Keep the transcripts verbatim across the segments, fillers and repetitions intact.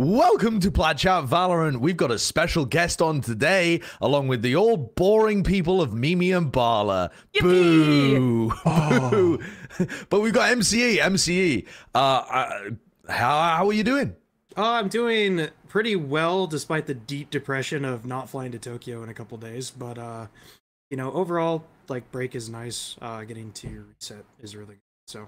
Welcome to Plaid Chat Valorant. We've got a special guest on today, along with the old boring people of Mimi and Bala. Yippee! Boo! Oh. But we've got M C E. M C E. Uh, uh, how, how are you doing? Oh, I'm doing pretty well, despite the deep depression of not flying to Tokyo in a couple days. But, uh, you know, overall, like, break is nice. Uh, getting to reset is really good. So.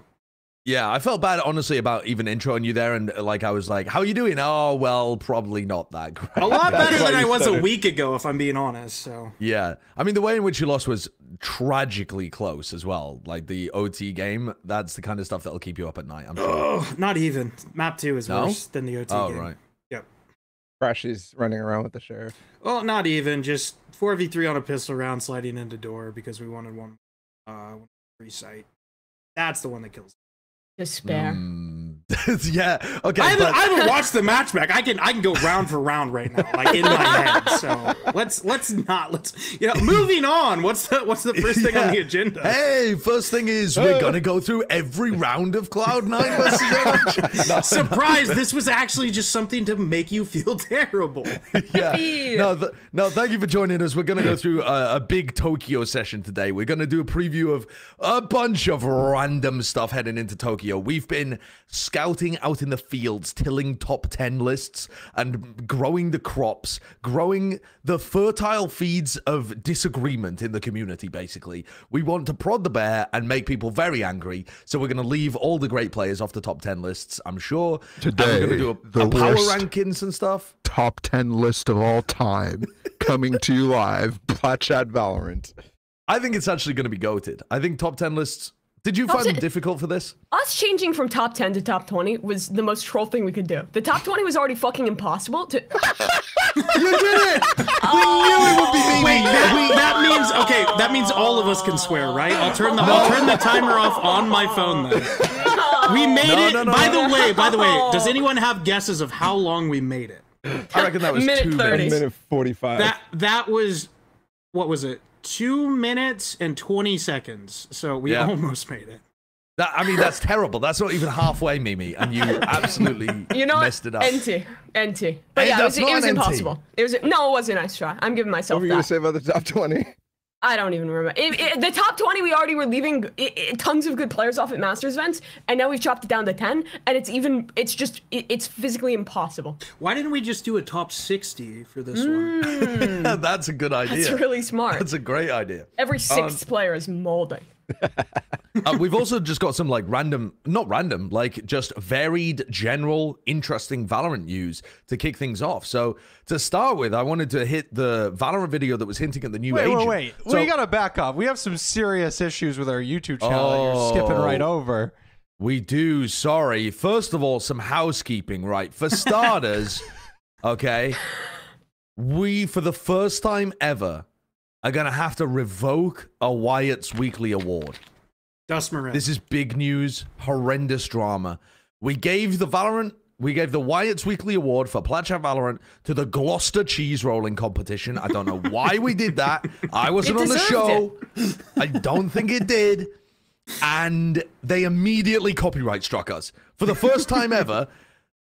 Yeah, I felt bad, honestly, about even introing you there, and like I was like, "How are you doing?" Oh, well, probably not that great. A lot better than I was a week ago, if I'm being honest. So yeah, I mean, the way in which you lost was tragically close as well. Like the O T game, that's the kind of stuff that'll keep you up at night. I'm sure. Not even map two is no? worse than the O T oh, game. Oh right. Yep. Crash is running around with the sheriff. Well, not even just four v three on a pistol round, sliding into door because we wanted one uh, free sight. That's the one that kills. Despair. Mm. Yeah. Okay. I haven't, but... I haven't watched the match back. I can I can go round for round right now, like in my head. So let's let's not let's you know. Moving on. What's the what's the first thing yeah. on the agenda? Hey, first thing is we're gonna go through every round of Cloud Nine versus Orange. No, surprise! No. This was actually just something to make you feel terrible. Yeah. No, th no. Thank you for joining us. We're gonna go through a, a big Tokyo session today. We're gonna do a preview of a bunch of random stuff heading into Tokyo. We've been scouting out in the fields, tilling top ten lists, and growing the crops, growing the fertile feeds of disagreement in the community, basically. We want to prod the bear and make people very angry, so we're going to leave all the great players off the top ten lists, I'm sure. Today, and we're going to do a, a power rankings and stuff. Top ten list of all time, coming to you live, Plaid Chat Valorant. I think it's actually going to be goated. I think top ten lists... Did you find it difficult for this? Us changing from top ten to top twenty was the most troll thing we could do. The top twenty was already fucking impossible to... You did it! Oh, we knew it would be me! Wait, that, that means... Okay, that means all of us can swear, right? I'll turn the, no. I'll turn the timer off on my phone, then. We made no, it... No, no, by no. the way, by the way, does anyone have guesses of how long we made it? I reckon that was minute two thirty. Minutes. minute forty-five. That, that was... What was it? two minutes and twenty seconds. So we yeah. almost made it. That, I mean, that's terrible. That's not even halfway, Mimi. And you absolutely you know messed it up. N T. N T. But hey, yeah, it was, it was impossible. It was, no, it was a nice try. I'm giving myself that. What were you going to say about the top twenty? I don't even remember. It, it, the top twenty, we already were leaving it, it, tons of good players off at Masters events, and now we've chopped it down to ten, and it's even, it's just, it, it's physically impossible. Why didn't we just do a top sixty for this mm. one? That's a good idea. That's really smart. That's a great idea. Every sixth um, player is molding. uh, we've also just got some like random, not random, like just varied, general, interesting Valorant news to kick things off. So to start with, I wanted to hit the Valorant video that was hinting at the new wait, agent. Wait, wait, wait. So, we got to back up. We have some serious issues with our YouTube channel oh, that you're skipping right over. We do. Sorry. First of all, some housekeeping, right? For starters, okay, we, for the first time ever, are going to have to revoke a Wyatt's Weekly Award. Dust Moran. This is big news, horrendous drama. We gave the Valorant, we gave the Wyatt's Weekly Award for Plaid Chat Valorant to the Gloucester Cheese Rolling Competition. I don't know why we did that. I wasn't on the show. It. I don't think it did. And they immediately copyright struck us. For the first time ever,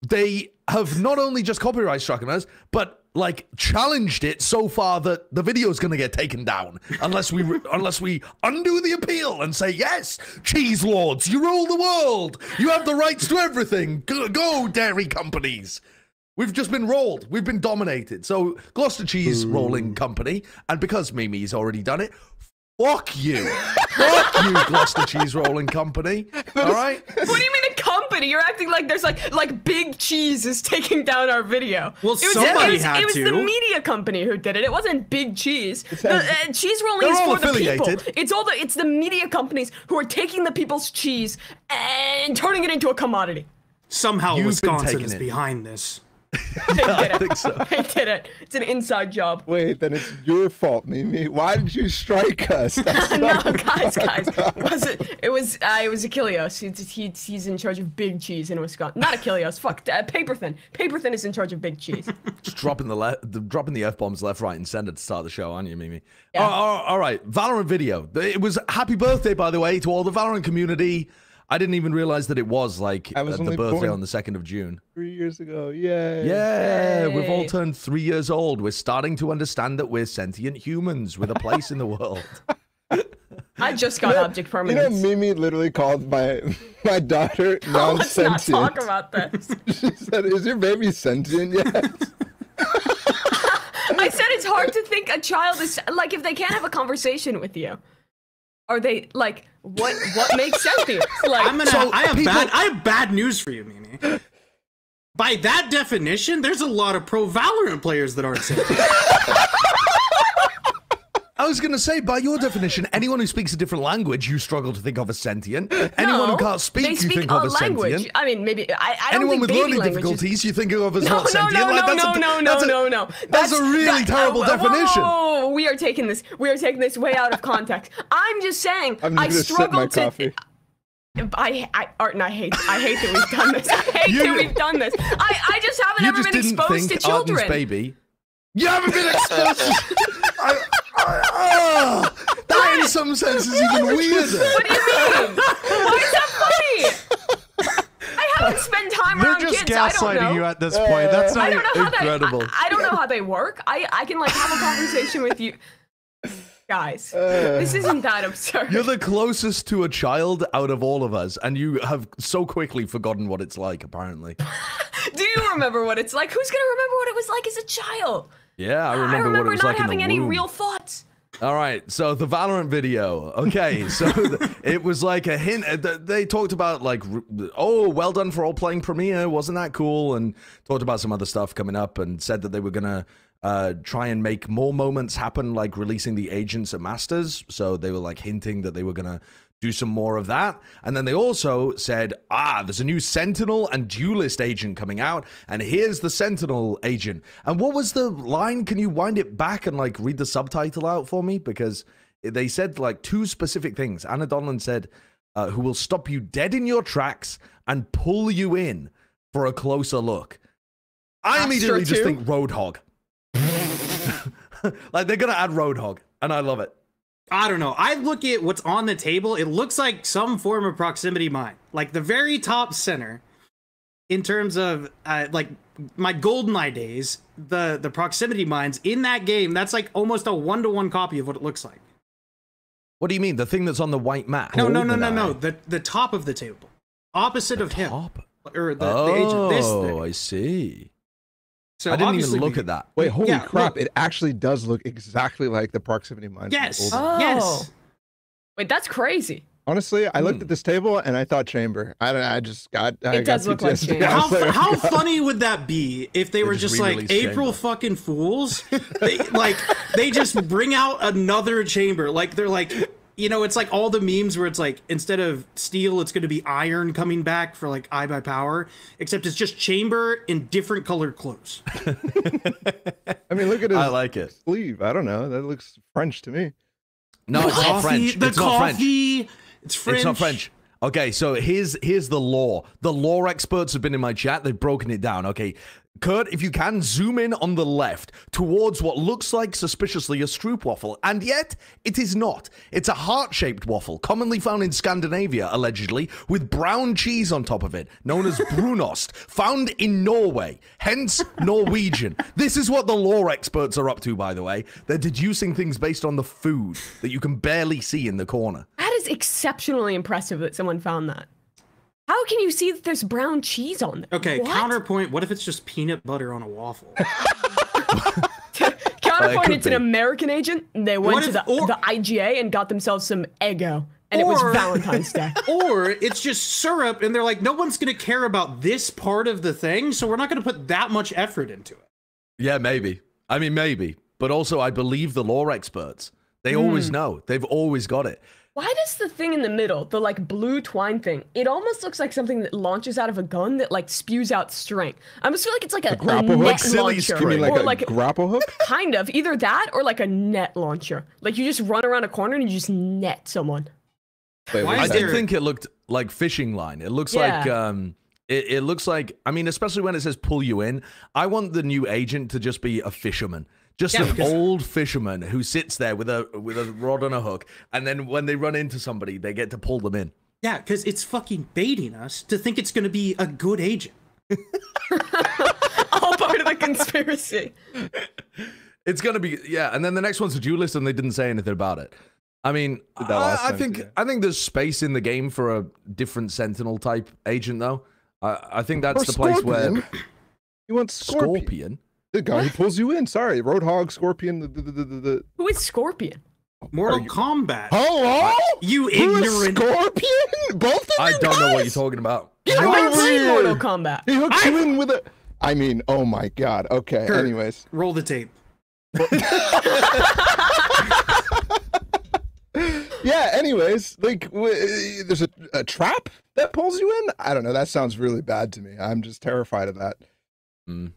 they have not only just copyright struck us, but like challenged it so far that the video is going to get taken down unless we unless we undo the appeal and say, yes, cheese lords, you rule the world, you have the rights to everything, go, go dairy companies. We've just been rolled, we've been dominated. So Gloucester Cheese Ooh. Rolling Company, and because Mimi's already done it, fuck you. Fuck you, Gloucester Cheese Rolling Company. All right? What do you mean a company? You're acting like there's like like Big Cheese is taking down our video. Well, it was, somebody it was, had it was to. It was the media company who did it. It wasn't Big Cheese. The, uh, cheese rolling is for affiliated. The people. It's all the it's the media companies who are taking the people's cheese and turning it into a commodity. Somehow You've Wisconsin is it. behind this. They did it. I think so. They did it. It's an inside job. Wait, then it's your fault, Mimi. Why did you strike us? That's no, guys, guys. Was it, it was uh, it was Achilleos. He's, he's, he's in charge of Big Cheese in Wisconsin. Not Achilleos. Fuck. Uh, Paperthin. Paperthin is in charge of Big Cheese. Just dropping the left, the, dropping the f bombs left, right, and center to start the show, aren't you, Mimi? Yeah. Oh, oh, all right. Valorant video. It was happy birthday, by the way, to all the Valorant community. I didn't even realize that it was like I was uh, the birthday on the second of June. Three years ago. Yay. Yeah. Yeah. We've all turned three years old. We're starting to understand that we're sentient humans with a place in the world. I just got you know, object permanence. You know, Mimi literally called my my daughter non-sentient. Let's not talk about this. She said, is your baby sentient yet? I said it's hard to think a child is, like, if they can't have a conversation with you. Are they, like, what What makes sentience? Like, I'm gonna, so I, have people... bad, I have bad news for you, Mimi. By that definition, there's a lot of pro Valorant players that aren't sentient. I was going to say, by your definition, anyone who speaks a different language, you struggle to think of as sentient. No, anyone who can't speak, they speak you think a of as language. Sentient. I mean, maybe, I, I don't anyone think Anyone with learning difficulties, is... you think of as no, not sentient. No, no, like, no, that's no, a, no, that's no, a, no, no. That's a really that, terrible uh, definition. Whoa, we are taking this. We are taking this way out of context. I'm just saying, I'm I struggle to... Coffee. I, I, Art and I hate, I hate that we've done this. I hate you, that we've done this. I, I just haven't ever just been exposed to children. Arden's baby. You haven't been exposed to... Oh, that in some sense is even weirder. What do you mean? Why is that funny? I haven't spent time around kids. They're just gaslighting you at this point. That's not incredible. I, I don't know how they work. I, I can like have a conversation with you. Guys, uh, this isn't that absurd. You're the closest to a child out of all of us, and you have so quickly forgotten what it's like, apparently. Do you remember what it's like? Who's going to remember what it was like as a child? Yeah, I remember, I remember what it was like in the womb. I remember not having any real thoughts. All right, so the Valorant video. Okay, so it was like a hint. They talked about like, oh, well done for all playing Premier. Wasn't that cool? And talked about some other stuff coming up and said that they were going to uh, try and make more moments happen, like releasing the agents at Masters. So they were like hinting that they were going to do some more of that. And then they also said, ah, there's a new Sentinel and Duelist agent coming out, and here's the Sentinel agent. And what was the line? Can you wind it back and, like, read the subtitle out for me? Because they said, like, two specific things. Anna Donlan said, uh, who will stop you dead in your tracks and pull you in for a closer look. I immediately just think Roadhog. Like, they're going to add Roadhog, and I love it. I don't know. I look at what's on the table. It looks like some form of proximity mine, like the very top center in terms of uh, like my GoldenEye days, the, the proximity mines in that game. That's like almost a one to one copy of what it looks like. What do you mean? The thing that's on the white map? No, no, no, no, no. The, the top of the table opposite of him or the agent. Oh, I see. So I didn't even look at that. Wait, holy yeah, crap! Wait. It actually does look exactly like the proximity mine. Yes, oh. yes. Wait, that's crazy. Honestly, I hmm. looked at this table and I thought chamber. I don't. I just got. It I does got look like chamber. How, like, how funny would that be if they, they were just, just like April chamber. fucking fools? They, like they just bring out another chamber. Like they're like, you know, it's like all the memes where it's like instead of steel, it's going to be iron coming back for like I by power, except it's just chamber in different colored clothes. I mean, look at his I like it. sleeve. I don't know. That looks French to me. No, it's not French. The it's coffee. Not French. It's French. It's not French. Okay, so here's here's the lore. The lore experts have been in my chat. They've broken it down. Okay, Kurt, if you can, zoom in on the left towards what looks like suspiciously a stroop waffle. And yet, it is not. It's a heart-shaped waffle, commonly found in Scandinavia, allegedly, with brown cheese on top of it, known as brunost, found in Norway, hence Norwegian. This is what the lore experts are up to, by the way. They're deducing things based on the food that you can barely see in the corner. That is exceptionally impressive that someone found that. How can you see that there's brown cheese on there? Okay, what? Counterpoint, what if it's just peanut butter on a waffle? Counterpoint, it's be. an American agent. They went what to if, the, or, the I G A and got themselves some Eggo, and or, it was Valentine's Day. Or it's just syrup, and they're like, no one's going to care about this part of the thing, so we're not going to put that much effort into it. Yeah, maybe. I mean, maybe. But also, I believe the lore experts. They mm. always know. They've always got it. Why does the thing in the middle, the like blue twine thing, it almost looks like something that launches out of a gun that like spews out string? I almost feel like it's like a, a, grapple a hook? net Silly launcher. You mean like or a like, grapple hook? Kind of. Either that or like a net launcher. Like you just run around a corner and you just net someone. Wait, I did there... think it looked like fishing line. It looks yeah. like... um. It, it looks like... I mean, especially when it says pull you in. I want the new agent to just be a fisherman. Just yeah, an old fisherman who sits there with a with a rod and a hook, and then when they run into somebody, they get to pull them in. Yeah, because it's fucking baiting us to think it's going to be a good agent. All part of the conspiracy. It's going to be, yeah. And then the next one's a duelist, and they didn't say anything about it. I mean, I, I think I think there's space in the game for a different Sentinel type agent, though. I, I think that's or the Scorpion. place where you want Scorpion. Scorpion. The guy who pulls you in. Sorry, Roadhog, Scorpion. The, the, the, the, the... Who is Scorpion? Mortal you... Kombat. Hello? You Who ignorant Scorpion? Both of them. I don't guys? know what you're talking about. Get I over played here. Mortal Kombat. He hooked I... you in with a. I mean, oh my god. Okay. Kurt, anyways, roll the tape. Yeah, anyways, like, w there's a, a trap that pulls you in? I don't know. That sounds really bad to me. I'm just terrified of that. Mm.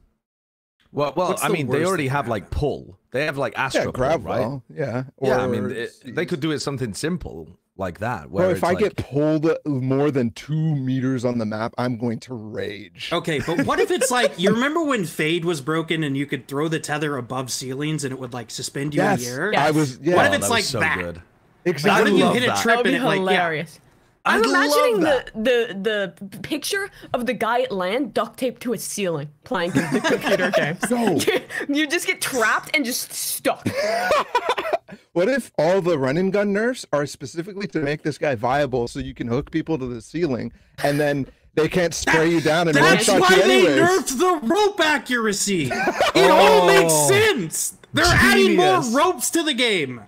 Well, well, I mean, they already have, like, pull. They have, like, astral, yeah, grab pull, right? Yeah, or, yeah, I mean, it, they could do it something simple like that. Where well, if I like... get pulled more than two meters on the map, I'm going to rage. Okay, but what if it's like, you remember when Fade was broken and you could throw the tether above ceilings and it would, like, suspend you yes, in the air? Yes. I was, yeah. What if it's oh, that like so that? Good. Exactly. Like, you hit that. a trip and it, like, hilarious. Yeah. I'm imagining the, the the picture of the guy at LAN duct taped to a ceiling playing the computer games. No. You just get trapped and just stuck. What if all the run and gun nerfs are specifically to make this guy viable so you can hook people to the ceiling and then they can't spray you down and one shot you anyways? That's why they nerfed the rope accuracy. It oh, all makes sense. They're genius. adding more ropes to the game.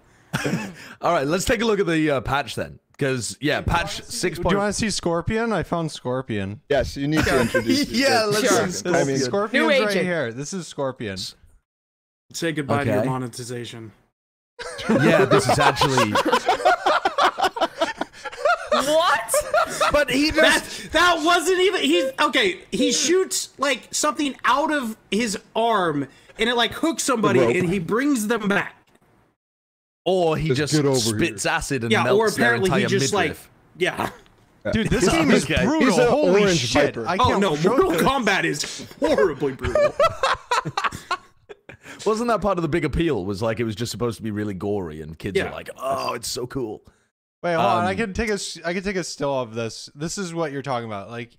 All right, let's take a look at the uh, patch then. Because, yeah, patch six. Do you want to see Scorpion? I found Scorpion. Yes, you need to introduce Yeah, let's sure. see Scorpion. I mean, Scorpion's right here. This is Scorpion. Say goodbye okay. to your monetization. Yeah, this is actually... What? But he just... That, that wasn't even... He, okay, he shoots, like, something out of his arm, and it, like, hooks somebody, and he brings them back. Or he just, just spits here. acid and yeah, melts their entire midriff. Yeah, or apparently he just like, yeah. Dude, this game is okay. brutal. He's Holy shit. I can't oh no, Mortal this. Kombat is horribly brutal. Wasn't that part of the big appeal? Was like, it was just supposed to be really gory and kids yeah. are like, oh, it's so cool. Wait, hold um, on. I can take a, I can take a still of this. This is what you're talking about. Like,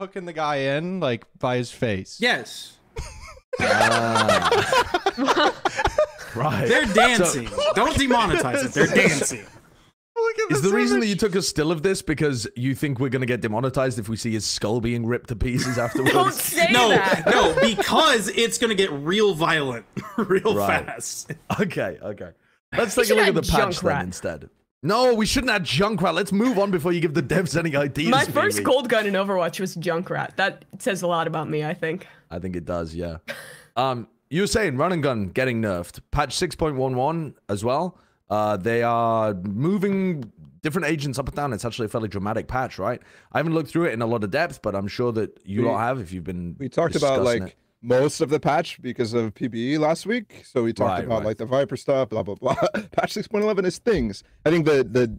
hooking the guy in, like, by his face. Yes. uh. Right. They're dancing. So, Don't demonetize it. They're dancing. Look at Is the reason that you took a still of this because you think we're going to get demonetized if we see his skull being ripped to pieces afterwards? Don't say no, that. No, because it's going to get real violent real right. fast. Okay, okay. Let's take a look at the patch then instead. No, we shouldn't add Junkrat. Let's move on before you give the devs any ideas. My first maybe. gold gun in Overwatch was Junkrat. That says a lot about me, I think. I think it does, yeah. Um... You were saying run and gun getting nerfed. Patch six point one one as well. Uh, they are moving different agents up and down. It's actually a fairly dramatic patch, right? I haven't looked through it in a lot of depth, but I'm sure that you we, all have if you've been We talked about, like, it. most of the patch because of P B E last week. So we talked right, about, right. like, the Viper stuff, blah, blah, blah. Patch six point eleven is things. I think the, the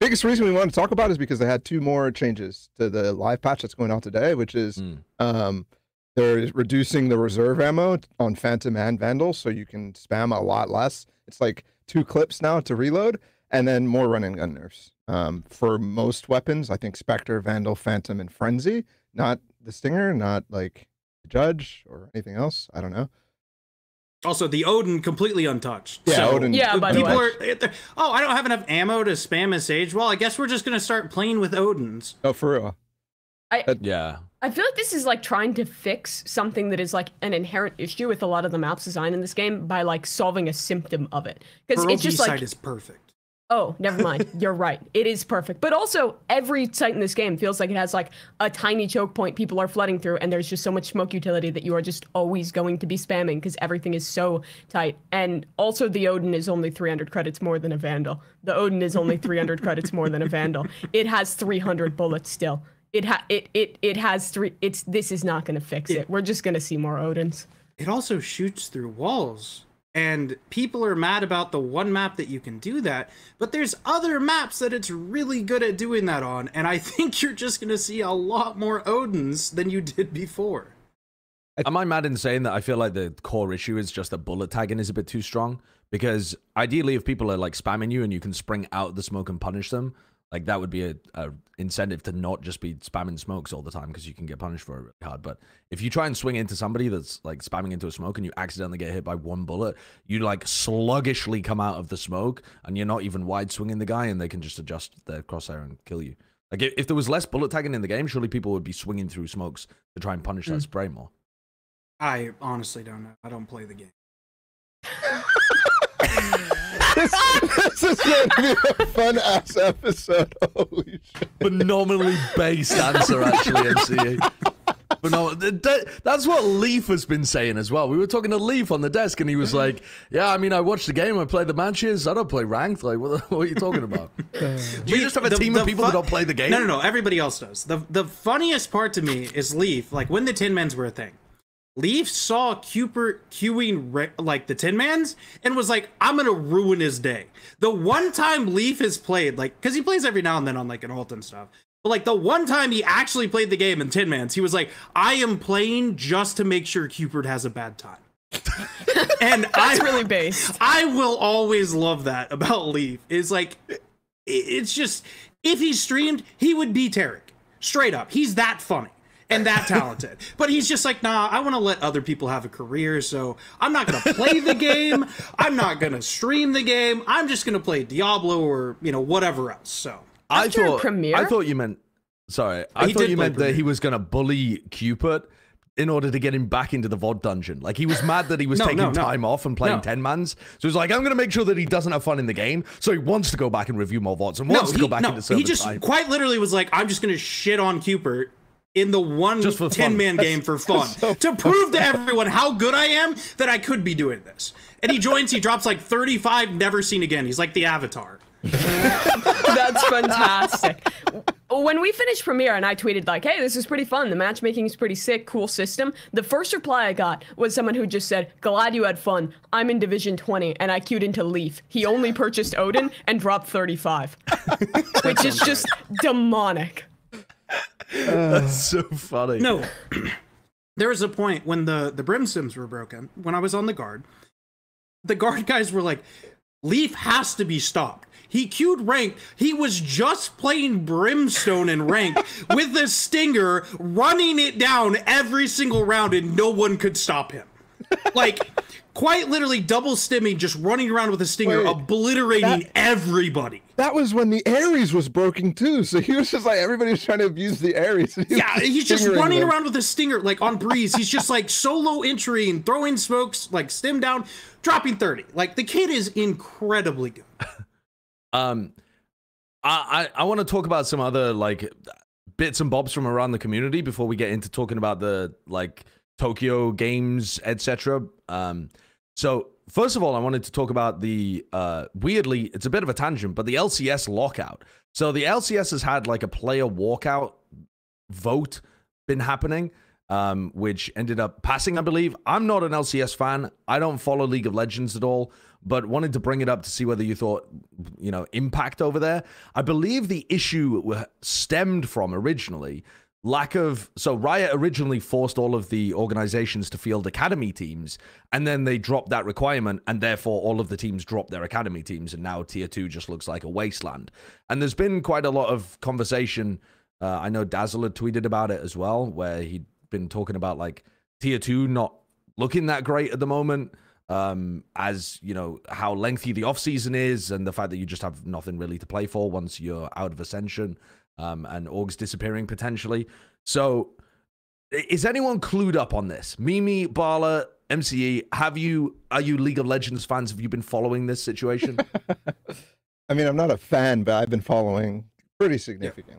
biggest reason we want to talk about is because they had two more changes to the live patch that's going on today, which is... Mm. Um, They're reducing the reserve ammo on Phantom and Vandal, so you can spam a lot less. It's like two clips now to reload, and then more run and gun nerfs. Um, for most weapons, I think Spectre, Vandal, Phantom, and Frenzy. Not the Stinger, not like the Judge or anything else. I don't know. Also, the Odin completely untouched. Yeah, so Odin. Yeah, by people the way. are. Oh, I don't have enough ammo to spam a Sage. Well, I guess we're just gonna start playing with Odins. Oh, for real. I, yeah. I feel like this is like trying to fix something that is like an inherent issue with a lot of the map's design in this game by like solving a symptom of it. Because it's just like... site is perfect. Oh, never mind. You're right. It is perfect. But also every site in this game feels like it has like a tiny choke point people are flooding through and there's just so much smoke utility that you are just always going to be spamming because everything is so tight. And also the Odin is only three hundred credits more than a Vandal. The Odin is only three hundred credits more than a Vandal. It has three hundred bullets still. It, ha it, it, it has three, it's, this is not going to fix it. it. We're just going to see more Odins. It also shoots through walls, and people are mad about the one map that you can do that, but there's other maps that it's really good at doing that on, and I think you're just going to see a lot more Odins than you did before. Am I mad in saying that I feel like the core issue is just the bullet tagging is a bit too strong? Because ideally, if people are like spamming you and you can spring out the smoke and punish them, Like, that would be a, a incentive to not just be spamming smokes all the time, because you can get punished for it really hard. But if you try and swing into somebody that's like spamming into a smoke and you accidentally get hit by one bullet, you like sluggishly come out of the smoke and you're not even wide swinging the guy, and they can just adjust their crosshair and kill you. Like, if, if there was less bullet tagging in the game, surely people would be swinging through smokes to try and punish mm. that spray more. I honestly don't know. I don't play the game. This, this is going to be a fun-ass episode. Holy shit. Phenomenally based answer, actually, M C A. That's what Leaf has been saying as well. We were talking to Leaf on the desk, and he was like, yeah, I mean, I watch the game, I play the matches, I don't play ranked. Like, what, the, what are you talking about? Do you just have a the, team the of people that don't play the game? No, no, no. Everybody else does. The, the funniest part to me is Leaf, like, when the Tin Men's were a thing, Leaf saw Cupert queuing like the Tin Man's and was like, I'm gonna ruin his day. The one time Leaf has played, like, because he plays every now and then on like an alt and stuff, but like the one time he actually played the game in Tin Man's, he was like, I am playing just to make sure Cupert has a bad time. And that's I, really based. I will always love that about Leaf. Is like, it's just, if he streamed, he would be Tarek. Straight up. He's that funny and that talented. But he's just like, nah, I want to let other people have a career, so I'm not going to play the game. I'm not going to stream the game. I'm just going to play Diablo or, you know, whatever else. So I thought, I thought you meant, sorry, I thought you meant that he was going to bully Cupert in order to get him back into the V O D dungeon. Like, he was mad that he was no, taking no, no. time off and playing no. ten mans. So he's like, I'm going to make sure that he doesn't have fun in the game. So he wants to go back and review more V O Ds and wants no, to he, go back no, into server time. He just time. quite literally was like, I'm just going to shit on Cupert in the one ten man game for fun, so to prove to everyone how good I am that I could be doing this. And he joins, he drops like thirty-five, never seen again. He's like the Avatar. That's fantastic. When we finished Premiere and I tweeted like, hey, this is pretty fun, the matchmaking is pretty sick, cool system, the first reply I got was someone who just said, glad you had fun, I'm in Division twenty, and I queued into Leaf. He only purchased Odin and dropped thirty-five. Which is just demonic. That's so funny. No, there was a point when the the brim sims were broken, when I was on the guard, the guard guys were like, Leaf has to be stopped. He queued ranked. He was just playing Brimstone in ranked with the stinger, running it down every single round, and no one could stop him. Like, quite literally double stimming, just running around with a stinger, Wait, obliterating that, everybody. That was when the Ares was broken too. So he was just like, everybody was trying to abuse the Ares. He yeah, he's just running them. around with a stinger, like on Breeze. He's just like solo entering, throwing smokes, like stim down, dropping thirty. Like, the kid is incredibly good. Um, I I, I want to talk about some other like bits and bobs from around the community before we get into talking about the like Tokyo games, et cetera. Um, so first of all, I wanted to talk about the, uh, weirdly, it's a bit of a tangent, but the L C S lockout. So the L C S has had like a player walkout vote been happening, um, which ended up passing, I believe. I'm not an L C S fan. I don't follow League of Legends at all, but wanted to bring it up to see whether you thought, you know, impact over there. I believe the issue stemmed from originally lack of, so Riot originally forced all of the organizations to field academy teams, and then they dropped that requirement, and therefore all of the teams dropped their academy teams, and now tier two just looks like a wasteland. And there's been quite a lot of conversation. Uh, I know Dazzler tweeted about it as well, where he'd been talking about like tier two not looking that great at the moment, um, as you know, how lengthy the off season is, and the fact that you just have nothing really to play for once you're out of Ascension. Um, and orgs disappearing potentially. So is anyone clued up on this? Mimi, Bala, M C E, have you, are you League of Legends fans? Have you been following this situation? I mean, I'm not a fan, but I've been following pretty significantly.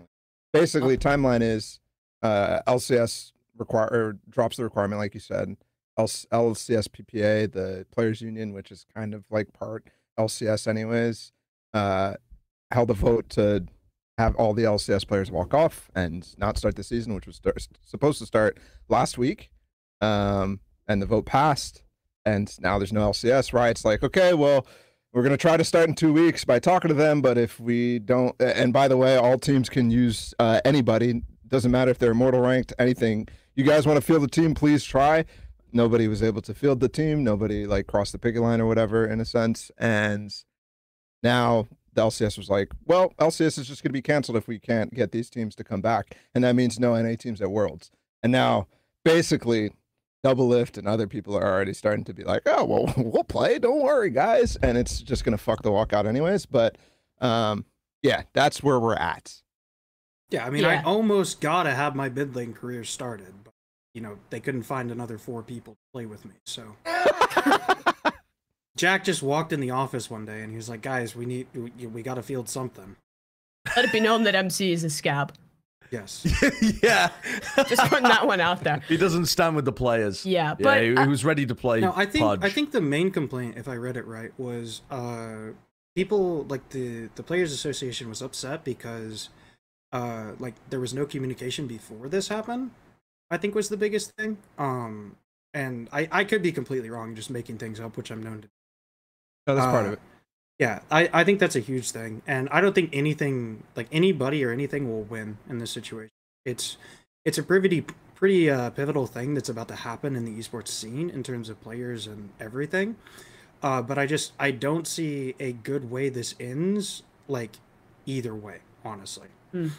Yeah. Basically, oh. timeline is uh, L C S require, or drops the requirement, like you said. L C S P P A, the Players Union, which is kind of like part L C S anyways, uh, held a vote to have all the L C S players walk off and not start the season, which was start, supposed to start last week. Um, and the vote passed, and now there's no L C S. Riot's like, okay, well, we're going to try to start in two weeks by talking to them, but if we don't... And by the way, all teams can use uh, anybody. Doesn't matter if they're immortal ranked, anything. You guys want to field the team, please try. Nobody was able to field the team. Nobody, like, crossed the picket line or whatever, in a sense. And now... the L C S was like, well, L C S is just going to be canceled if we can't get these teams to come back. And that means no N A teams at Worlds. And now, basically, Double Lift and other people are already starting to be like, oh, well, we'll play. Don't worry, guys. And it's just going to fuck the walkout anyways. But, um, yeah, that's where we're at. Yeah, I mean, yeah. I almost got to have my mid lane career started. But, you know, they couldn't find another four people to play with me, so... Jack just walked in the office one day and he was like, guys, we need, we, we gotta field something. Let it be known that M C is a scab. Yes. Yeah. Just putting that one out there. He doesn't stand with the players. Yeah, but... Yeah, he, I, he was ready to play no, I think Pudge. I think the main complaint, if I read it right, was uh, people, like, the, the Players Association was upset because, uh, like, there was no communication before this happened, I think was the biggest thing. Um, and I, I could be completely wrong, just making things up, which I'm known to. No, that's uh, part of it. Yeah, I, I think that's a huge thing. And I don't think anything, like anybody or anything will win in this situation. It's it's a pretty, pretty uh, pivotal thing that's about to happen in the esports scene in terms of players and everything. Uh, but I just, I don't see a good way this ends, like either way, honestly. Mm.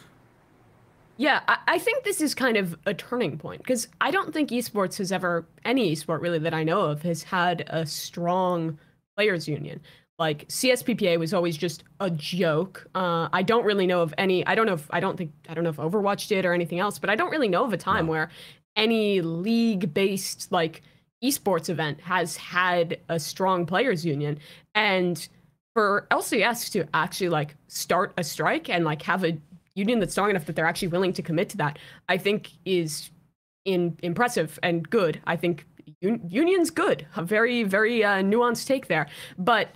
Yeah, I, I think this is kind of a turning point because I don't think esports has ever, any esport really that I know of, has had a strong... players union. Like C S P P A was always just a joke. Uh, I don't really know of any, I don't know if, I don't think, I don't know if Overwatch did or anything else, but I don't really know of a time no. where any league-based like esports event has had a strong players union. And for L C S to actually like start a strike and like have a union that's strong enough that they're actually willing to commit to that, I think is in impressive and good. I think union's good, a very, very uh, nuanced take there, but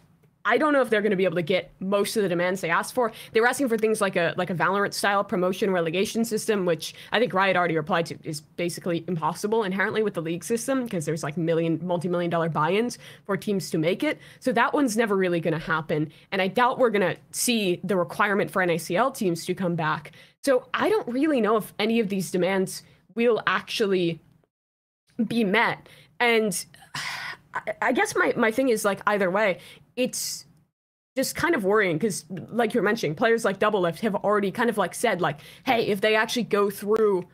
I don't know if they're going to be able to get most of the demands they asked for. They were asking for things like a like a Valorant style promotion relegation system, which I think Riot already replied to is basically impossible inherently with the league system because there's like million multi-million dollar buy-ins for teams to make it. So that one's never really going to happen, and I doubt we're going to see the requirement for N A C L teams to come back. So I don't really know if any of these demands will actually be met. And I guess my, my thing is, like, either way, it's just kind of worrying because, like you're mentioning, players like Double Lift have already kind of, like, said, like, hey, if they actually go through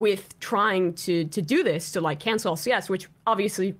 with trying to, to do this, to, like, cancel L C S, which obviously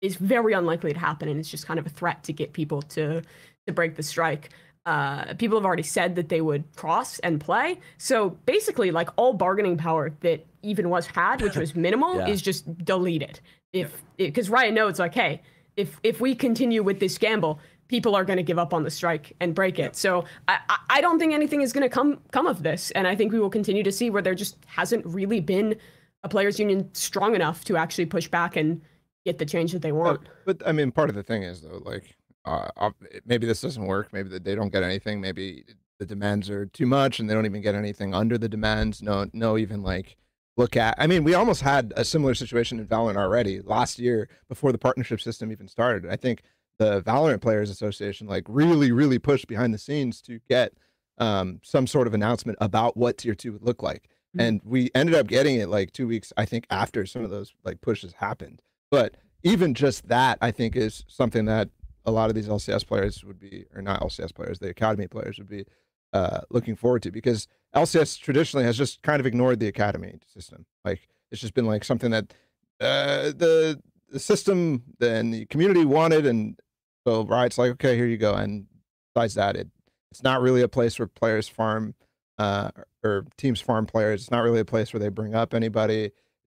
is very unlikely to happen, and it's just kind of a threat to get people to, to break the strike. Uh, people have already said that they would cross and play. So basically, like, all bargaining power that even was had, which was minimal, yeah. is just deleted. If because yeah. Riot knows, like, hey, if if we continue with this gamble, people are going to give up on the strike and break it. Yeah. So I, I don't think anything is going to come come of this, and I think we will continue to see where there just hasn't really been a players' union strong enough to actually push back and get the change that they want. Yeah, but I mean, part of the thing is though, like, uh, maybe this doesn't work. Maybe they don't get anything. Maybe the demands are too much, and they don't even get anything under the demands. No, no, even like. Look at, I mean, we almost had a similar situation in Valorant already last year before the partnership system even started. I think the Valorant Players Association like really, really pushed behind the scenes to get um, some sort of announcement about what tier two would look like. Mm-hmm. And we ended up getting it like two weeks, I think, after some of those like pushes happened. But even just that, I think, is something that a lot of these L C S players would be, or not L C S players, the Academy players would be uh, looking forward to, because L C S traditionally has just kind of ignored the academy system. Like, it's just been like something that uh, the, the system and the community wanted, and so Riot's like, okay, here you go. And besides that, it it's not really a place where players farm uh, or teams farm players. It's not really a place where they bring up anybody.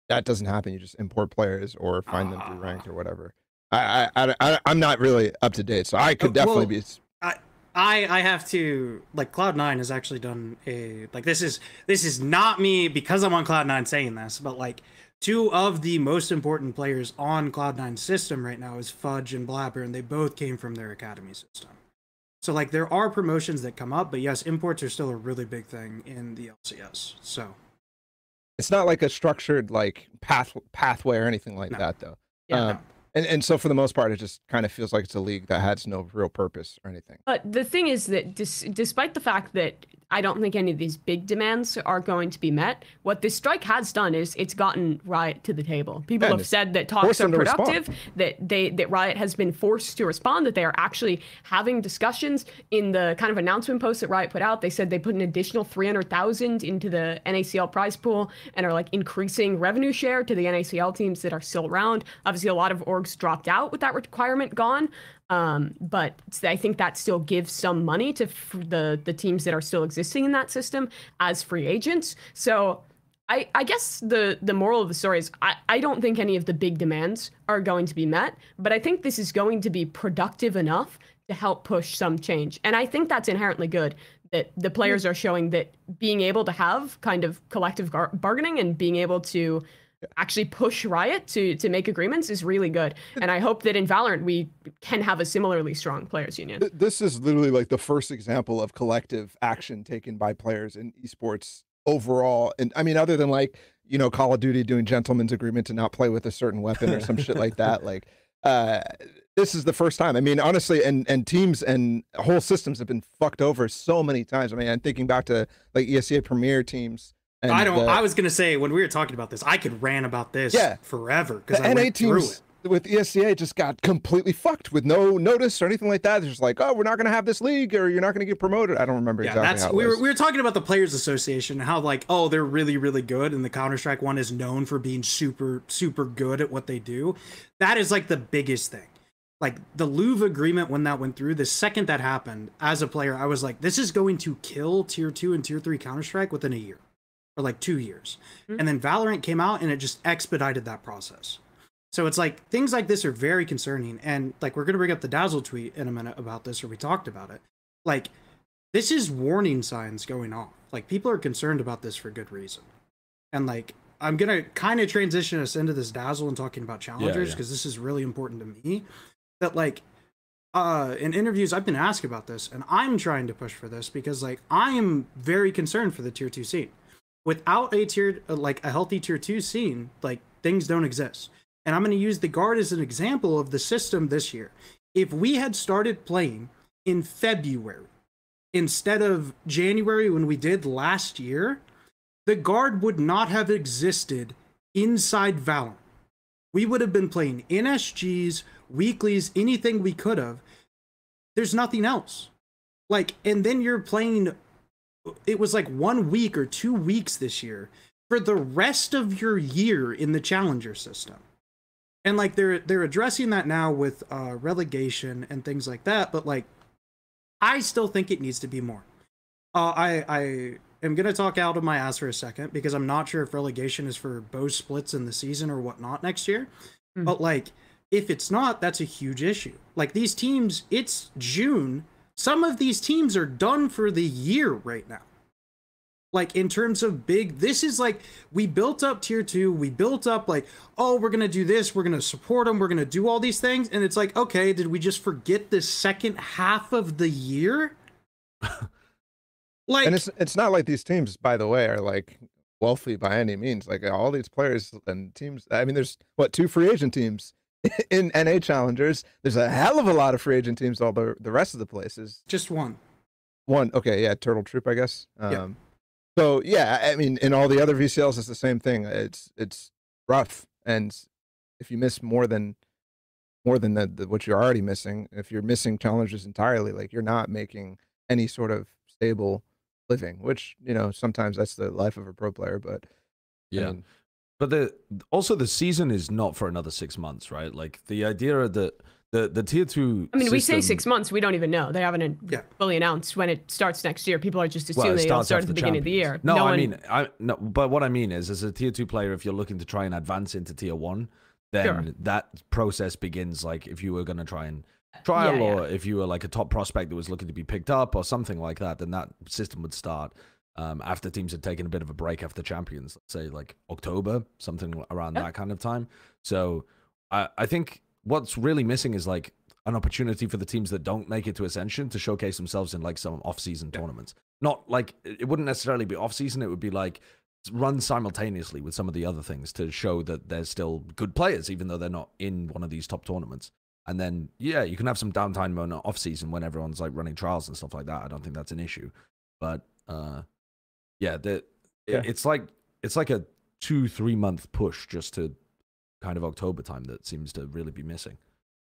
That doesn't happen. You just import players or find uh, them through ranked or whatever. I, I, I, I'm not really up to date, so I could uh, definitely well, be... I I, I have to, like, Cloud Nine has actually done a, like, this is, this is not me because I'm on Cloud Nine saying this, but like two of the most important players on Cloud Nine's system right now is Fudge and Blabber, and they both came from their academy system. So like there are promotions that come up, but yes, imports are still a really big thing in the L C S. So it's not like a structured like path pathway or anything like no. that though. Yeah, um, no. And and so for the most part, it just kind of feels like it's a league that has no real purpose or anything. But the thing is that dis despite the fact that I don't think any of these big demands are going to be met, what this strike has done is it's gotten Riot to the table. People yeah, have said that talks are productive, that they that Riot has been forced to respond, that they are actually having discussions. In the kind of announcement post that Riot put out, they said they put an additional three hundred thousand into the N A C L prize pool and are like increasing revenue share to the N A C L teams that are still around. Obviously, a lot of orgs dropped out with that requirement gone, um, but I think that still gives some money to f the the teams that are still existing in that system as free agents. So I I guess the the moral of the story is I I don't think any of the big demands are going to be met, but I think this is going to be productive enough to help push some change, and I think that's inherently good. That the players are showing that being able to have kind of collective gar bargaining and being able to actually push Riot to to make agreements is really good, and I hope that in Valorant we can have a similarly strong players union. This is literally like the first example of collective action taken by players in esports overall, and I mean, other than like, you know, Call of Duty doing gentleman's agreement to not play with a certain weapon or some shit like that, like uh this is the first time. I mean, honestly, and and teams and whole systems have been fucked over so many times. I mean, I'm thinking back to like E S E A Premier teams. And I don't. The, I was gonna say, when we were talking about this, I could rant about this yeah. forever because I N A went through it. With E S C A just got completely fucked with no notice or anything like that. They're just like, oh, we're not gonna have this league, or you're not gonna get promoted. I don't remember yeah, exactly. That's, how it we was. were we were talking about the Players Association and how like, oh, they're really really good, and the Counter-Strike one is known for being super super good at what they do. That is like the biggest thing. Like the Louvre agreement, when that went through, the second that happened, as a player, I was like, this is going to kill tier two and tier three Counter-Strike within a year. For like two years. Mm-hmm. And then Valorant came out and it just expedited that process. So it's like things like this are very concerning. And like, we're going to bring up the Dazzle tweet in a minute about this, or we talked about it. Like, this is warning signs going off. Like, people are concerned about this for good reason. And like, I'm going to kind of transition us into this Dazzle and talking about Challengers because yeah, yeah. this is really important to me. That like, Uh, in interviews, I've been asked about this, and I'm trying to push for this because like, I am very concerned for the tier two scene. Without a tier, like a healthy tier two scene, like things don't exist. And I'm going to use the Guard as an example of the system this year. If we had started playing in February instead of January when we did last year, the Guard would not have existed inside Valorant. We would have been playing N S Gs, weeklies, anything we could have. There's nothing else. Like, and then you're playing... It was like one week or two weeks this year for the rest of your year in the Challenger system. And like they're they're addressing that now with uh, relegation and things like that. But like, I still think it needs to be more. Uh, I, I am going to talk out of my ass for a second because I'm not sure if relegation is for both splits in the season or whatnot next year. Mm-hmm. But like, if it's not, that's a huge issue. Like these teams, it's June. Some of these teams are done for the year right now. Like, in terms of big, this is like, we built up tier two, we built up like, oh, we're going to do this, we're going to support them, we're going to do all these things. And it's like, okay, did we just forget the second half of the year? Like, and it's, it's not like these teams, by the way, are like wealthy by any means. Like all these players and teams, I mean, there's what, two free agent teams in N A Challengers. There's a hell of a lot of free agent teams all the, the rest of the places. Just one. One, okay, yeah, Turtle Troop, I guess. Um, yeah. So, yeah, I mean, in all the other V C Ls, it's the same thing. It's it's rough, and if you miss more than more than the, the, what you're already missing, if you're missing Challengers entirely, like, you're not making any sort of stable living, which, you know, sometimes that's the life of a pro player, but... Yeah. I mean, but the also the season is not for another six months, right? Like the idea that the the tier two. I mean, system, we say six months. We don't even know. They haven't yeah. fully announced when it starts next year. People are just assuming well, it starts start at the, the beginning of the year. No, no I one... mean, I no. But what I mean is, as a tier two player, if you're looking to try and advance into tier one, then sure. that process begins. Like if you were going to try and trial, yeah, or yeah. if you were like a top prospect that was looking to be picked up or something like that, then that system would start. Um, after teams had taken a bit of a break after Champions, let's say like October, something around that kind of time. So I, I think what's really missing is like an opportunity for the teams that don't make it to Ascension to showcase themselves in like some off-season yeah. tournaments. Not like, it wouldn't necessarily be off-season. It would be like run simultaneously with some of the other things to show that they're still good players, even though they're not in one of these top tournaments. And then, yeah, you can have some downtime moment off season when everyone's like running trials and stuff like that. I don't think that's an issue, but uh, yeah, the, yeah, it's like it's like a two three month push just to kind of October time that seems to really be missing.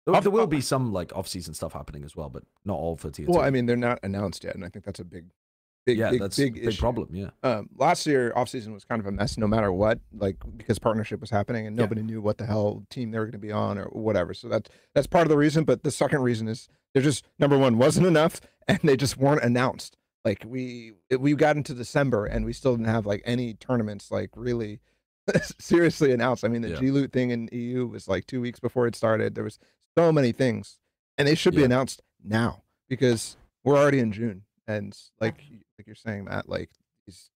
There, I've, there will I've, be some like off season stuff happening as well, but not all for T N T. Well, I mean, they're not announced yet, and I think that's a big, big, yeah, big, that's big, big problem. Yeah. Um, last year off season was kind of a mess, no matter what, like because partnership was happening and nobody yeah. knew what the hell team they were going to be on or whatever. So that's that's part of the reason. But the second reason is they're just, number one, wasn't enough, and they just weren't announced. Like we we got into December and we still didn't have like any tournaments like really seriously announced. I mean, the yeah. G Loot thing in E U was like two weeks before it started. There was so many things, and they should yeah. be announced now because we're already in June. And like like you're saying, Matt, like these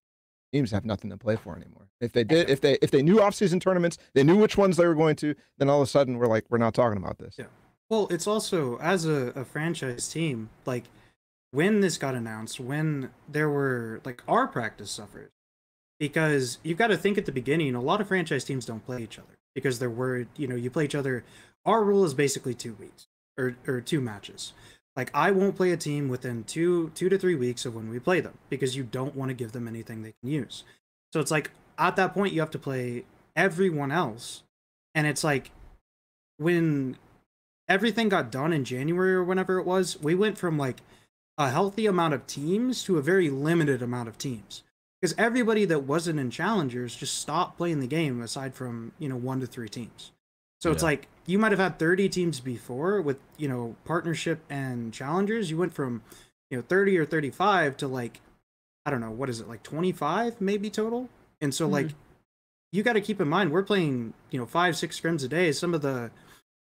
teams have nothing to play for anymore. If they did, if they if they knew off-season tournaments, they knew which ones they were going to. Then all of a sudden, we're like, we're not talking about this. Yeah. Well, it's also as a, a franchise team, like. When this got announced, when there were, like, our practice suffered, because you've got to think at the beginning, a lot of franchise teams don't play each other because they're worried, you know, you play each other. Our rule is basically two weeks or, or two matches. Like, I won't play a team within two, two to three weeks of when we play them because you don't want to give them anything they can use. So it's like, at that point, you have to play everyone else. And it's like, when everything got done in January or whenever it was, we went from, like, a healthy amount of teams to a very limited amount of teams, because everybody that wasn't in Challengers just stopped playing the game aside from, you know, one to three teams. So yeah. it's like you might have had thirty teams before with, you know, partnership and Challengers. You went from, you know, thirty or thirty-five to like, I don't know, what is it, like twenty-five maybe total. And so mm-hmm. like you got to keep in mind, we're playing, you know, five, six scrims a day. Some of the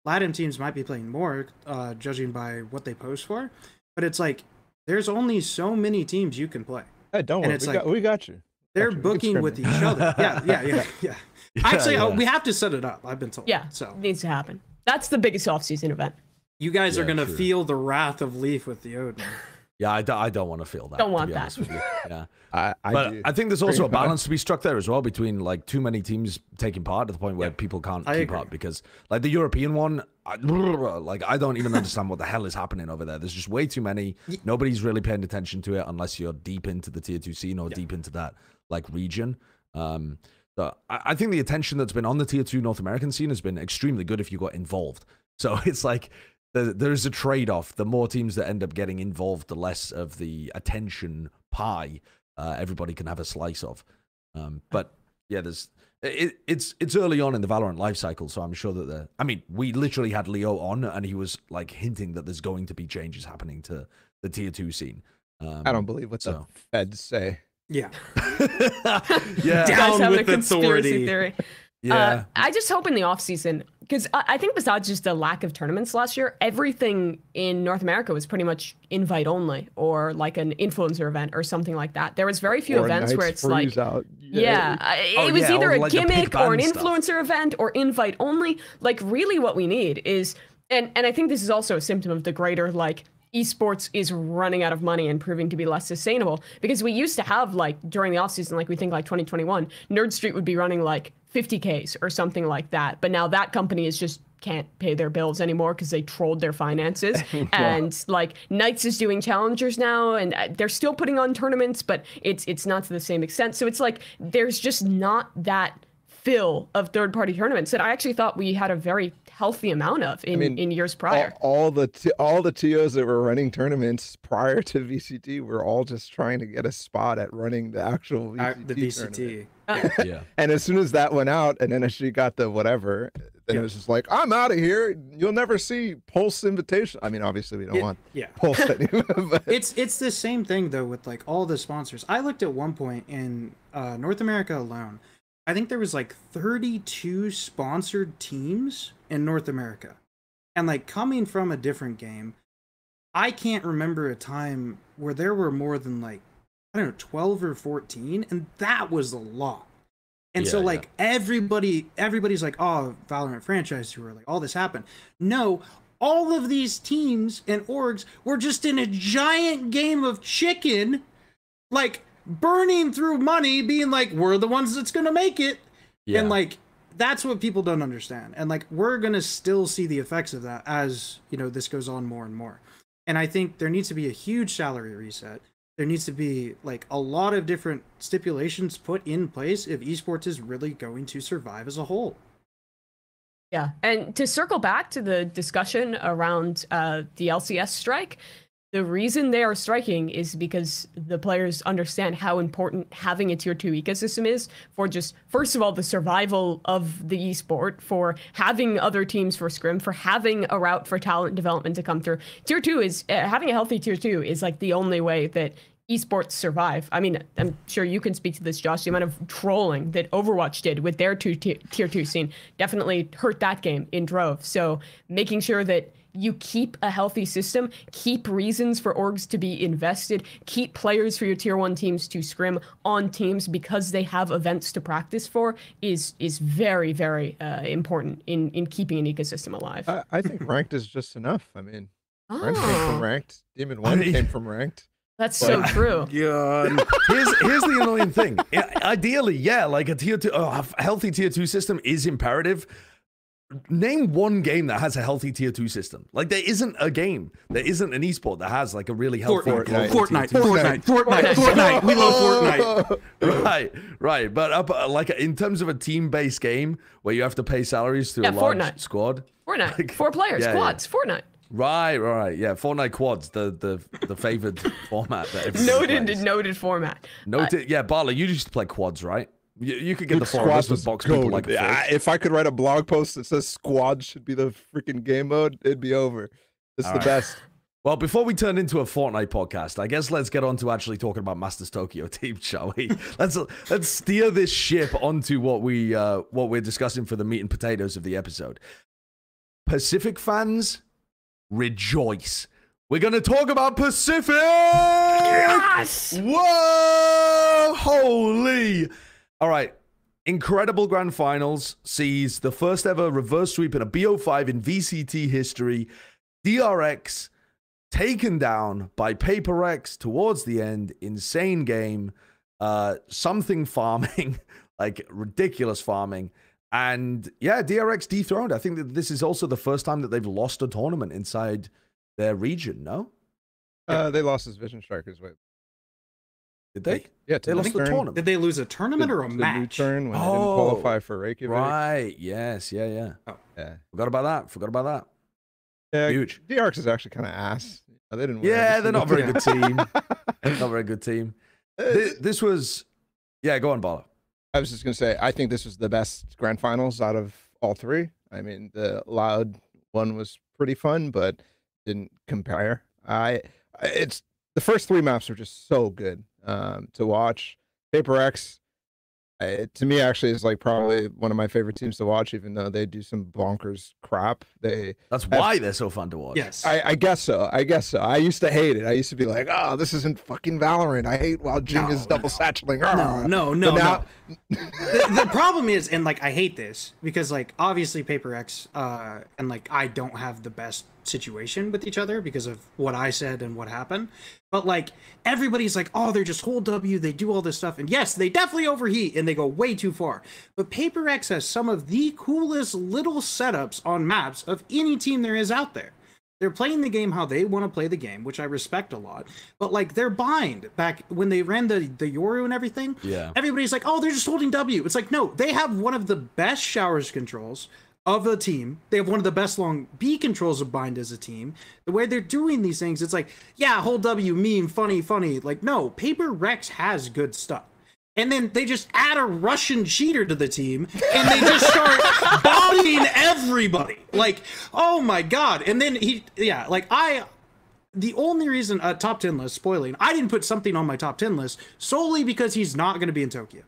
Latin teams might be playing more, uh, judging by what they post for, but it's like, there's only so many teams you can play. Hey, don't worry, we, like, got, we got you. They're got you. booking with each other. Yeah, yeah, yeah, yeah. yeah Actually, yeah. Oh, we have to set it up. I've been told. Yeah, so it needs to happen. That's the biggest off-season event. You guys yeah, are gonna true. feel the wrath of Leaf with the Odin. Yeah, I, do, I don't want to feel that. Don't want that. Yeah, I, I but do. I think there's also a balance to be struck there as well between like too many teams taking part to the point where yeah. people can't I keep agree. up because like the European one. Like, I don't even understand what the hell is happening over there. There's just way too many. Nobody's really paying attention to it unless you're deep into the tier two scene or yeah. deep into that, like, region. Um, so I, I think the attention that's been on the tier two North American scene has been extremely good if you got involved. So it's like the, there's a trade-off. The more teams that end up getting involved, the less of the attention pie uh, everybody can have a slice of. Um, but, yeah, there's... It, it's it's early on in the Valorant life cycle, so I'm sure that the I mean we literally had Leo on, and he was like hinting that there's going to be changes happening to the tier two scene. Um, I don't believe what so. the feds say. Yeah, yeah. Down with authority. Theory. Yeah. Uh, I just hope in the off season, because I, I think besides just the lack of tournaments last year, everything in North America was pretty much invite only or like an influencer event or something like that. There was very few or events where it's like, out. yeah, yeah oh, it was yeah, either a like gimmick or an influencer stuff. event or invite only. Like really what we need is, and, and I think this is also a symptom of the greater like esports is running out of money and proving to be less sustainable, because we used to have like during the off season, like we think like twenty twenty-one, Nerd Street would be running like fifty Ks or something like that. But now that company is just can't pay their bills anymore because they trolled their finances. yeah. And like Knights is doing Challengers now, and they're still putting on tournaments, but it's it's not to the same extent. So it's like there's just not that fill of third party tournaments that I actually thought we had a very healthy amount of in, I mean, in years prior. All, all the all the T Os that were running tournaments prior to V C T were all just trying to get a spot at running the actual V C T. Our, the V C T. Uh, yeah. And as soon as that went out, and then she got the whatever, then yeah. it was just like, I'm out of here. You'll never see Pulse Invitation. I mean, obviously we don't it, want yeah. Pulse anymore. But... It's it's the same thing though with like all the sponsors. I looked at one point in uh, North America alone. I think there was like thirty-two sponsored teams in North America, and like coming from a different game, I can't remember a time where there were more than like, I don't know, twelve or fourteen, and that was a lot. And yeah, so like yeah. everybody, everybody's like, oh, Valorant franchise tour, like all this happened. No, all of these teams and orgs were just in a giant game of chicken, like burning through money being like, we're the ones that's going to make it. Yeah. And like, that's what people don't understand. And like, we're going to still see the effects of that as, you know, this goes on more and more. And I think there needs to be a huge salary reset. There needs to be like a lot of different stipulations put in place if esports is really going to survive as a whole. Yeah. And to circle back to the discussion around uh, the L C S strike, the reason they are striking is because the players understand how important having a tier two ecosystem is for just, first of all, the survival of the esport, for having other teams for scrim, for having a route for talent development to come through. Tier two is, uh, having a healthy tier two is like the only way that esports survive. I mean, I'm sure you can speak to this, Josh. The amount of trolling that Overwatch did with their two tier, tier two scene definitely hurt that game in droves. So making sure that you keep a healthy system, keep reasons for orgs to be invested, keep players for your tier one teams to scrim on teams because they have events to practice for is is very, very uh, important in, in keeping an ecosystem alive. I, I think ranked is just enough. I mean, oh. ranked came from ranked. Demon one I mean, came from ranked. That's but, so true. Yeah. Here's, here's the annoying thing. Ideally, yeah, like a tier two, oh, a healthy tier two system is imperative. Name one game that has a healthy tier two system. Like there isn't a game, there isn't an esport that has like a really healthy Fortnite, Fortnite, Fortnite, Fortnite, Fortnite. We love Fortnite. Right, right. But up, uh, like in terms of a team-based game where you have to pay salaries to yeah, a large Fortnite. squad. Fortnite, like, four players, yeah, quads, yeah. Fortnite. Right, right, yeah. Fortnite quads, the the the favored format. That noted, plays. noted format. Noted, uh, yeah. Bala, you used to play quads, right? You, you could get Dude, the squads with box people like yeah, If I could write a blog post that says squad should be the freaking game mode, it'd be over. It's All the right. best. Well, before we turn into a Fortnite podcast, I guess let's get on to actually talking about Masters Tokyo team, shall we? let's let's steer this ship onto what we uh, what we're discussing for the meat and potatoes of the episode. Pacific fans, rejoice! We're gonna talk about Pacific. Yes! Whoa! Holy! All right, incredible grand finals sees the first ever reverse sweep in a B O five in V C T history. D R X taken down by Paper Rex towards the end. Insane game. Uh, something farming, like ridiculous farming. And yeah, D R X dethroned. I think that this is also the first time that they've lost a tournament inside their region, no? Uh, they lost as Vision Strikers, wait. Did they? Yeah, they lost the tournament. Did they lose a tournament or a match? When they didn't qualify for Reykjavik. Right. Yes. Yeah. Yeah. Oh. Yeah. Forgot about that. Forgot about that. Yeah, huge. D R X is actually kind of ass. They didn't. Win yeah, they're not a very good team. Not very good team. This, this was. Yeah, go on, Bala. I was just gonna say, I think this was the best grand finals out of all three. I mean, the Loud one was pretty fun, but didn't compare. I. It's the first three maps were just so good. Um, to watch Paper X, uh, to me actually is like probably one of my favorite teams to watch, even though they do some bonkers crap. They that's have, why they're so fun to watch. Yes, I, I guess so. I guess so. I used to hate it. I used to be like, oh, this isn't fucking Valorant. I hate while Jing no, is double satcheling. No, no, no. Now no. the, the problem is, and like I hate this because like obviously Paper X uh, and like I don't have the best situation with each other because of what I said and what happened, but like everybody's like, oh, they're just whole W, they do all this stuff, and yes, they definitely overheat and they go way too far, but Paper X has some of the coolest little setups on maps of any team there is out there. They're playing the game how they want to play the game, which I respect a lot, but like they're blind. Back when they ran the the Yoru and everything, yeah, everybody's like, oh, they're just holding W. It's like, no, they have one of the best showers controls of the team. They have one of the best long B controls of Bind as a team. The way they're doing these things, it's like, yeah, whole W, mean, funny, funny. Like, no, Paper Rex has good stuff. And then they just add a Russian cheater to the team, and they just start bombing everybody. Like, oh my God. And then he, yeah, like I, the only reason, uh, top ten list, spoiling, I didn't put something on my top ten list solely because he's not going to be in Tokyo.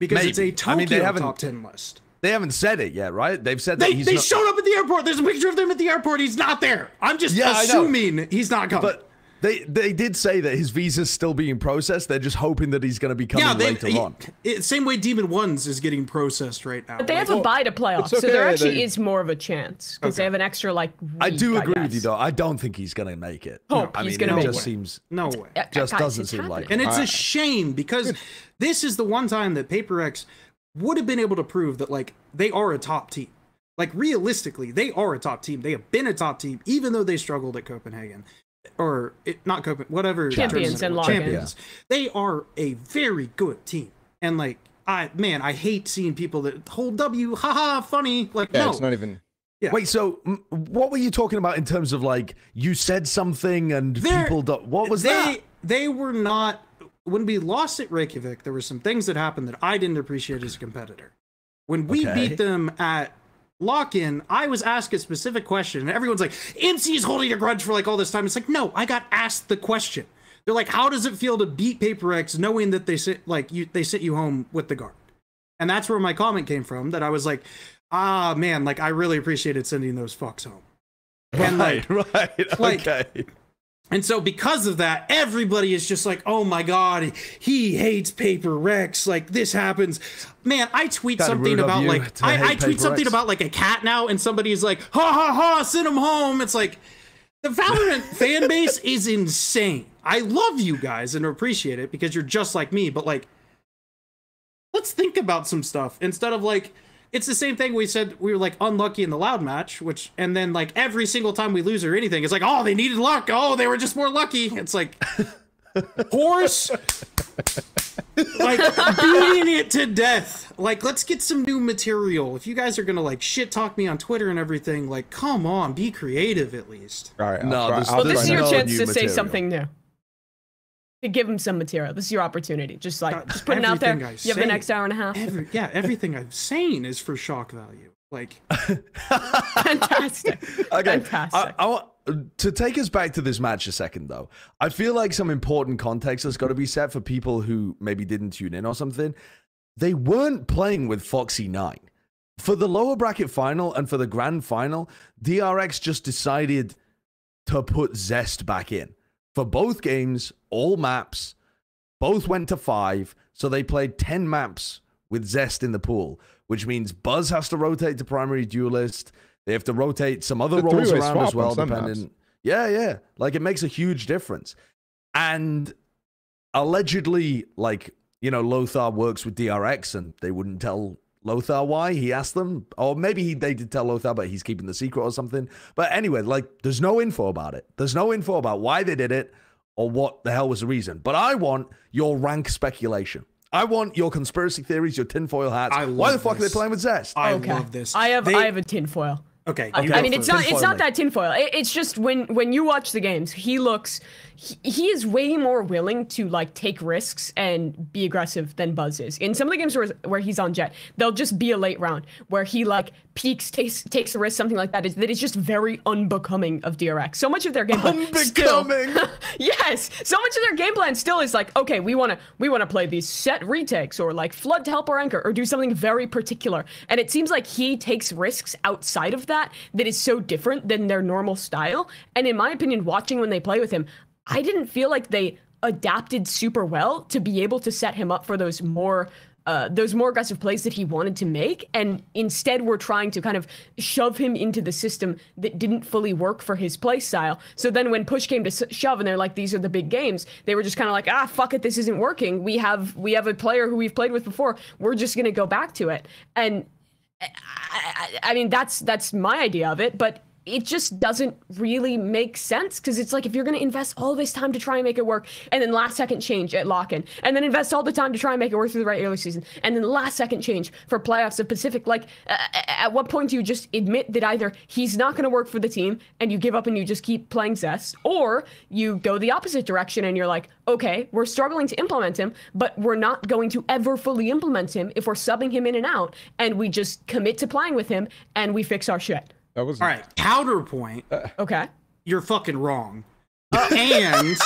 Because Maybe. it's a Tokyo I mean, they haven't... top ten list. They haven't said it yet, right? They've said that they, he's They not... showed up at the airport. There's a picture of them at the airport. He's not there. I'm just yeah, assuming he's not coming. But They they did say that his visa's still being processed. They're just hoping that he's going to be coming yeah, they, later he, on. It, same way Demon Ones is getting processed right now. But they have like, a bye to playoffs, okay, so there actually they, is more of a chance because okay. they have an extra like. Week, I do agree I with you though. I don't think he's going to make it. Oh, no, I he's mean, gonna it just way. seems no way. It just God, doesn't seem happening. like. And it. it's All a right. shame because this is the one time that Paper X would have been able to prove that like they are a top team. Like realistically, they are a top team. They have been a top team, even though they struggled at Copenhagen. Or it, not Copenhagen, whatever. Champions and Lock-In. Champions. They are a very good team. And like, I man, I hate seeing people that hold W, haha, funny. Like, yeah, no. It's not even. Yeah. Wait, so what were you talking about in terms of like, you said something and They're, people, do, what was they, that? They were not, when we lost at Reykjavik, there were some things that happened that I didn't appreciate as a competitor. When we okay. beat them at Lock-In, I was asked a specific question and everyone's like, M C is holding a grudge for like all this time. It's like, no, I got asked the question. They're like, how does it feel to beat Paper X knowing that they sit like you they sit you home with the guard? And that's where my comment came from, that I was like, ah man, like I really appreciated sending those fucks home. And right, like, right, like, okay. And so because of that, everybody is just like, oh my God, he hates Paper Rex. Like this happens, man. I tweet That'd something about like, I, I tweet something Rex. about like a cat now and somebody's like, ha ha ha, send him home. It's like the Valorant fan base is insane. I love you guys and appreciate it because you're just like me, but like, let's think about some stuff instead of like, it's the same thing we said we were like unlucky in the Loud match, which and then like every single time we lose or anything, it's like, oh, they needed luck. Oh, they were just more lucky. It's like horse like beating it to death. Like, let's get some new material. If you guys are gonna like shit talk me on Twitter and everything, like come on, be creative at least. All right. I'll no, try, this, well, this is your no chance to material. say something new. To give him some material. This is your opportunity. Just like, just putting it out there. I you say, have the next hour and a half. Every, yeah, everything I'm saying is for shock value. Like, fantastic. Okay. Fantastic. I, I want to take us back to this match a second, though. I feel like some important context has got to be set for people who maybe didn't tune in or something. They weren't playing with Foxy Nine. For the lower bracket final and for the grand final, D R X just decided to put Zest back in. For both games, all maps, both went to five, so they played ten maps with Zest in the pool, which means Buzz has to rotate to primary duelist. They have to rotate some other roles around as well, depending. Yeah, yeah. Like, it makes a huge difference. And allegedly, like, you know, Lothar works with D R X, and they wouldn't tell Lothar why. He asked them. Or maybe he, they did tell Lothar, but he's keeping the secret or something. But anyway, like, there's no info about it. There's no info about why they did it or what the hell was the reason. But I want your rank speculation. I want your conspiracy theories, your tinfoil hats. I love why the fuck this. are they playing with Zest? I okay. love this. I have, they... I have a tinfoil. Okay. okay. I mean, it's not, it's not that tinfoil. It, it's just when, when you watch the games, he looks, he, he is way more willing to like take risks and be aggressive than Buzz is. In some of the games where, where he's on Jet, they'll just be a late round where he like peaks, takes, takes a risk, something like that. Is that is just very unbecoming of D R X. So much of their game plan unbecoming. Still, yes. So much of their game plan still is like, okay, we want to, we want to play these set retakes or like flood to help our anchor or do something very particular. And it seems like he takes risks outside of that. that is so different than their normal style. And in my opinion, watching when they play with him, I didn't feel like they adapted super well to be able to set him up for those more uh, those more aggressive plays that he wanted to make. And instead, we're trying to kind of shove him into the system that didn't fully work for his play style. So then when push came to shove and they're like, these are the big games, they were just kind of like, ah, fuck it, this isn't working. We have, we have a player who we've played with before. We're just going to go back to it. And I, I, I mean, that's that's my idea of it, but it just doesn't really make sense because it's like if you're going to invest all this time to try and make it work and then last second change at Lock-In and then invest all the time to try and make it work through the regular season and then last second change for playoffs of Pacific, like uh, at what point do you just admit that either he's not going to work for the team and you give up and you just keep playing Zest, or you go the opposite direction and you're like, okay, we're struggling to implement him, but we're not going to ever fully implement him if we're subbing him in and out, and we just commit to playing with him and we fix our shit. That was all right. Counterpoint. Uh, okay. You're fucking wrong. And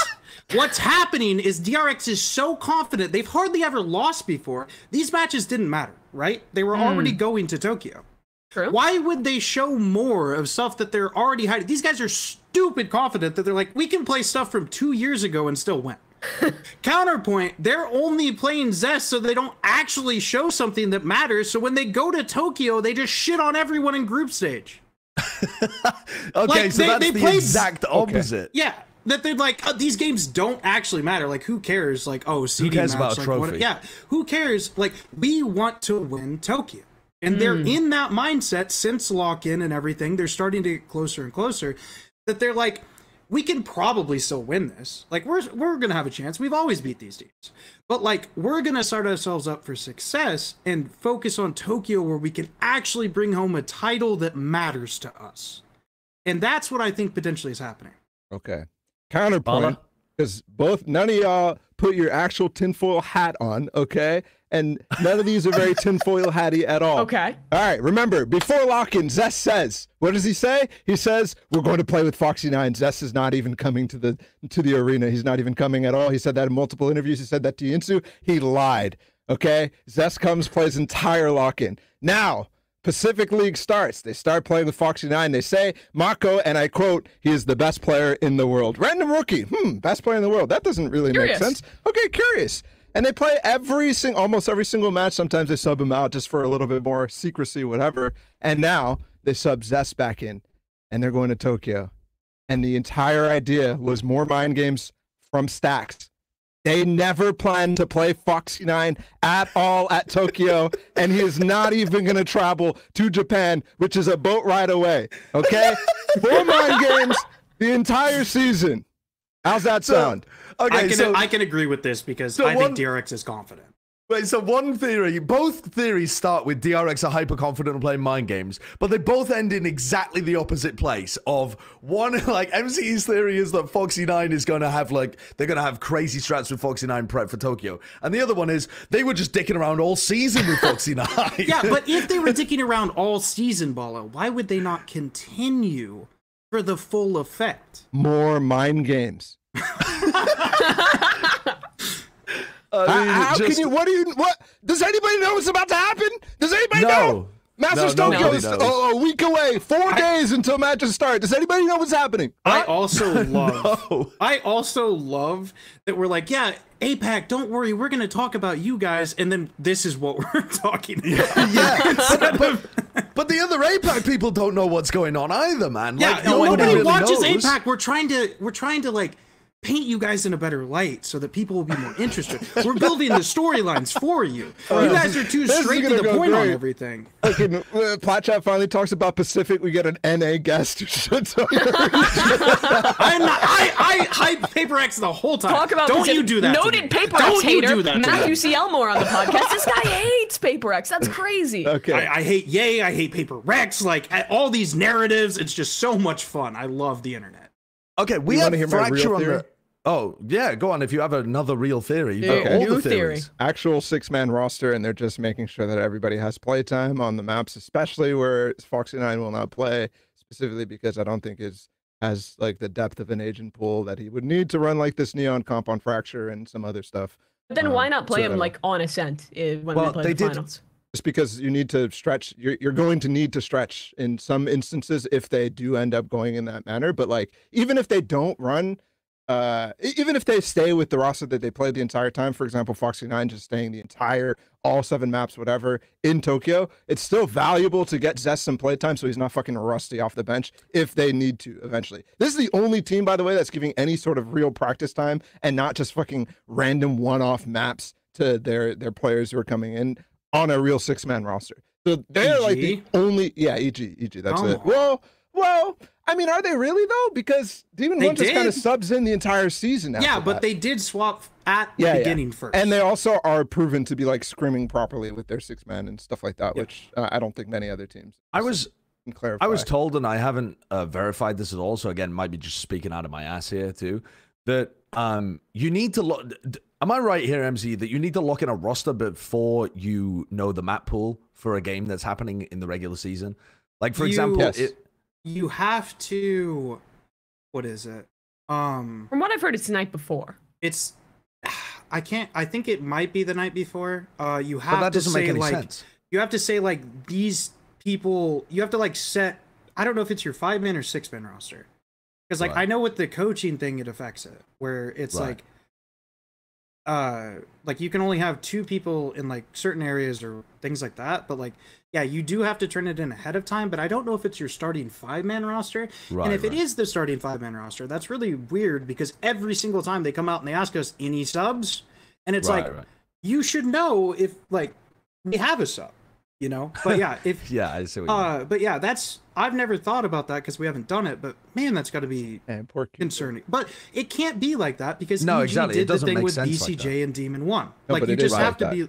what's happening is D R X is so confident. They've hardly ever lost before. These matches didn't matter, right? They were mm. already going to Tokyo. True. Why would they show more of stuff that they're already hiding? These guys are stupid confident that they're like, we can play stuff from two years ago and still win. Counterpoint, they're only playing Zest so they don't actually show something that matters. So when they go to Tokyo, they just shit on everyone in group stage. Okay, like, so they, that's they the play exact opposite. Okay. Yeah, that they're like, oh, these games don't actually matter. Like, who cares? Like, oh, C D who cares maps, about a like, trophy? What, yeah, who cares? Like, we want to win Tokyo. And they're mm. in that mindset since Lock-In and everything. They're starting to get closer and closer that they're like, we can probably still win this. Like, we're, we're going to have a chance. We've always beat these teams. But, like, we're going to start ourselves up for success and focus on Tokyo where we can actually bring home a title that matters to us. And that's what I think potentially is happening. Okay. Counterpoint, because both, none of y'all put your actual tinfoil hat on, okay? And none of these are very tinfoil hatty at all. Okay. All right. Remember, before Lock-In, Zest says, what does he say? He says, we're going to play with Foxy Nine. Zest is not even coming to the to the arena. He's not even coming at all. He said that in multiple interviews. He said that to Yinsu. He lied. Okay. Zest comes, plays entire Lock-In. Now, Pacific League starts. They start playing with Foxy Nine. They say, Mako, and I quote, he is the best player in the world. Random rookie. Hmm. Best player in the world. That doesn't really curious. make sense. Okay. Curious. And they play every single, almost every single match. Sometimes they sub him out just for a little bit more secrecy, whatever. And now they sub Zest back in, and they're going to Tokyo. And the entire idea was more mind games from Stacks. They never planned to play Foxy Nine at all at Tokyo, and he is not even going to travel to Japan, which is a boat ride away. Okay, four mind games the entire season. How's that sound? So, okay, I can, so, I can agree with this because so I one, think D R X is confident. Wait, so one theory, both theories start with D R X are hyper-confident on playing mind games, but they both end in exactly the opposite place of one, like, M C E's theory is that Foxy Nine is going to have, like, they're going to have crazy strats with Foxy Nine prep for Tokyo. And the other one is they were just dicking around all season with Foxy Nine. Yeah, but if they were dicking around all season, Bala, why would they not continue for the full effect? More mind games. I mean, how just... can you? What do you? What does anybody know what's about to happen? Does anybody no. know? Masters no, Tokyo is a week away. Four I... days until matches start. Does anybody know what's happening? I huh? also love. no. I also love that we're like, yeah, A PAC, don't worry, we're gonna talk about you guys, and then this is what we're talking about. Yeah. but, but, but the other A PAC people don't know what's going on either, man. Yeah, like, no, no nobody really watches knows. A PAC. We're trying to we're trying to like paint you guys in a better light so that people will be more interested. We're building the storylines for you. You guys are too straight to the point on everything. Okay, Platchat finally talks about Pacific. We get an N A guest. I'm not, I, I hype Paper X the whole time. Talk about Don't you do that noted Paper X hater Matthew C. Elmore on the podcast. This guy hates Paper X. That's crazy. Okay, I, I hate Yay. I hate Paper Rex. Like all these narratives, it's just so much fun. I love the internet. Okay, we have a fracture on the. Oh, yeah, go on if you have another real theory. Yeah. Okay. All the theories. Theory. Actual six-man roster, and they're just making sure that everybody has playtime on the maps, especially where Foxy Nine will not play, specifically because I don't think it's has like the depth of an agent pool that he would need to run like this Neon comp on Fracture and some other stuff. But then um, why not play so him like on Ascent when well, we play they the did, finals? Just because you need to stretch, you're, you're going to need to stretch in some instances if they do end up going in that manner. But like, even if they don't run... Uh, even if they stay with the roster that they played the entire time, for example, Foxy Nine just staying the entire, all seven maps, whatever, in Tokyo, it's still valuable to get Zest some playtime so he's not fucking rusty off the bench if they need to eventually. This is the only team, by the way, that's giving any sort of real practice time and not just fucking random one-off maps to their, their players who are coming in on a real six-man roster. So they're E G? Like the only... Yeah, E G, E G, that's oh. it. Well, well... I mean, are they really though? Because Demon One just kind of subs in the entire season. After yeah, but that. They did swap at the yeah, beginning yeah. first, and they also are proven to be like scrimming properly with their six man and stuff like that, yeah. which uh, I don't think many other teams. I was can clarify. I was told, and I haven't uh, verified this at all. So again, might be just speaking out of my ass here too. That um, you need to look. Am I right here, M C? That you need to lock in a roster before you know the map pool for a game that's happening in the regular season. Like for you, example. Yes. It, You have to, what is it? Um, From what I've heard, it's the night before. It's, I can't, I think it might be the night before. Uh, you have but that to doesn't say make any like, sense. You have to say like, these people, you have to like set, I don't know if it's your five man or six man roster. Because like, right. I know with the coaching thing, it affects it where it's right. like, uh, like you can only have two people in like certain areas or things like that. But like, yeah, you do have to turn it in ahead of time, but I don't know if it's your starting five man roster. Right, and if right. it is the starting five man roster, that's really weird because every single time they come out and they ask us any subs and it's right, like, right. you should know if like we have a sub. You know, but yeah, if yeah, I see what you uh, mean. But yeah, that's I've never thought about that because we haven't done it. But man, that's got to be yeah, concerning. But it can't be like that because no, E G exactly. did it the thing with D C J like and Demon One. No, like you just have like to that.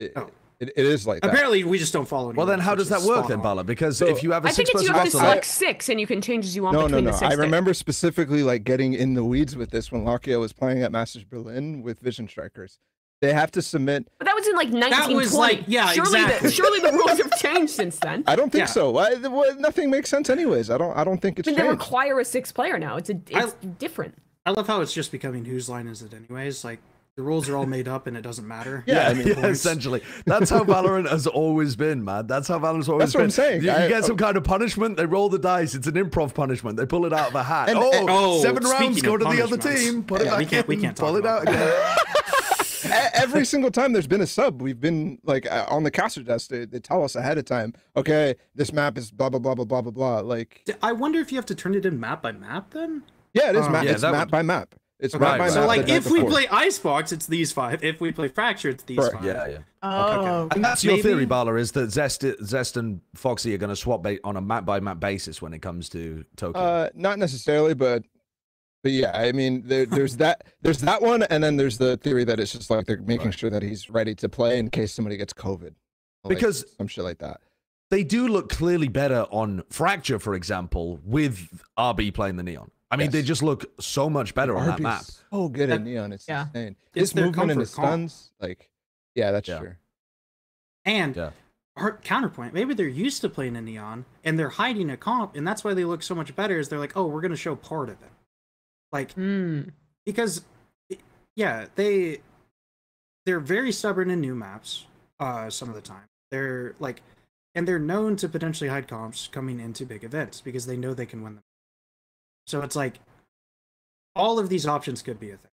be. Oh. It, it is like that. Apparently, we just don't follow anyone. Well, then how does that work then, Bala? Because so, if you have a six-person roster... I think it's you have to select six, and you can change as you want no, between no, no. the six. No, no, no. I remember specifically like getting in the weeds with this when Lockio was playing at Masters Berlin with Vision Strikers. They have to submit. But that was in like nineteen twenty. That was like, yeah, surely exactly. The, surely the rules have changed since then. I don't think yeah. so. I, well, nothing makes sense, anyways. I don't. I don't think it's. But they changed. Require a sixth player now. It's a. It's I, different. I love how it's just becoming whose line is it, anyways? Like the rules are all made up, and it doesn't matter. yeah, yeah, I mean, yeah essentially. That's how Valorant has always been, man. That's how Valorant's always. That's been. What I'm saying. You, I, you get I, some kind of punishment. They roll the dice. It's an improv punishment. They pull it out of a hat. And, oh, and, oh, seven rounds. Go to the other team. Put yeah, it back we can't, in. We can't talk pull about it out again. Every single time there's been a sub, we've been like uh, on the caster desk. They, they tell us ahead of time. Okay, this map is blah blah blah blah blah blah blah. Like, I wonder if you have to turn it in map by map then. Yeah, it is um, map. Yeah, it's map would... by map. It's okay. map by so map. So like, if we play Icebox, it's these five. If we play Fracture, it's these right. five. Yeah, yeah. Oh, okay, okay. And that's maybe... your theory, Bala, is that Zest, Zest and Foxy are going to swap on a map by map basis when it comes to Tokyo. Uh, not necessarily, but. But yeah, I mean, there, there's that, there's that one, and then there's the theory that it's just like they're making right. sure that he's ready to play in case somebody gets COVID, like, because some shit like that. They do look clearly better on Fracture, for example, with R B playing the Neon. I mean, yes. they just look so much better on that map. So good at Neon, it's yeah. insane. It's His movement and the stuns, like, yeah, that's yeah. true. And. Yeah. Our counterpoint, maybe they're used to playing a Neon and they're hiding a comp, and that's why they look so much better. Is they're like, oh, we're gonna show part of it. Like, mm. because, yeah, they, they're very stubborn in new maps, uh, some of the time. They're, like, and they're known to potentially hide comps coming into big events because they know they can win them. So it's like, all of these options could be a thing.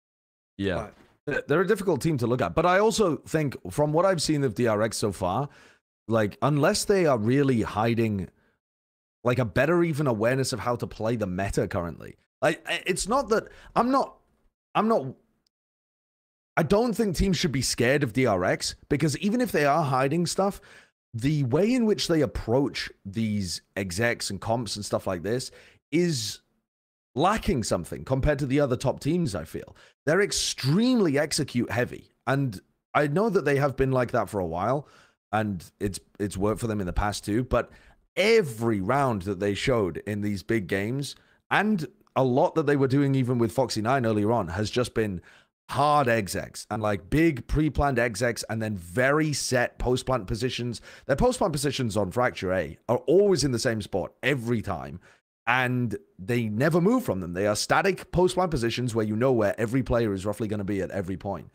Yeah. But they're a difficult team to look at. But I also think, from what I've seen of D R X so far, like, unless they are really hiding, like, a better even awareness of how to play the meta currently. Like, it's not that I'm not, I'm not, I don't think teams should be scared of D R X, because even if they are hiding stuff, the way in which they approach these execs and comps and stuff like this is lacking something compared to the other top teams, I feel. They're extremely execute heavy. And I know that they have been like that for a while, and it's, it's worked for them in the past too, but every round that they showed in these big games, and a lot that they were doing even with Foxy Nine earlier on, has just been hard execs and like big pre-planned execs and then very set post-plant positions. Their post-plant positions on Fracture A are always in the same spot every time, and they never move from them. They are static post-plant positions where you know where every player is roughly going to be at every point.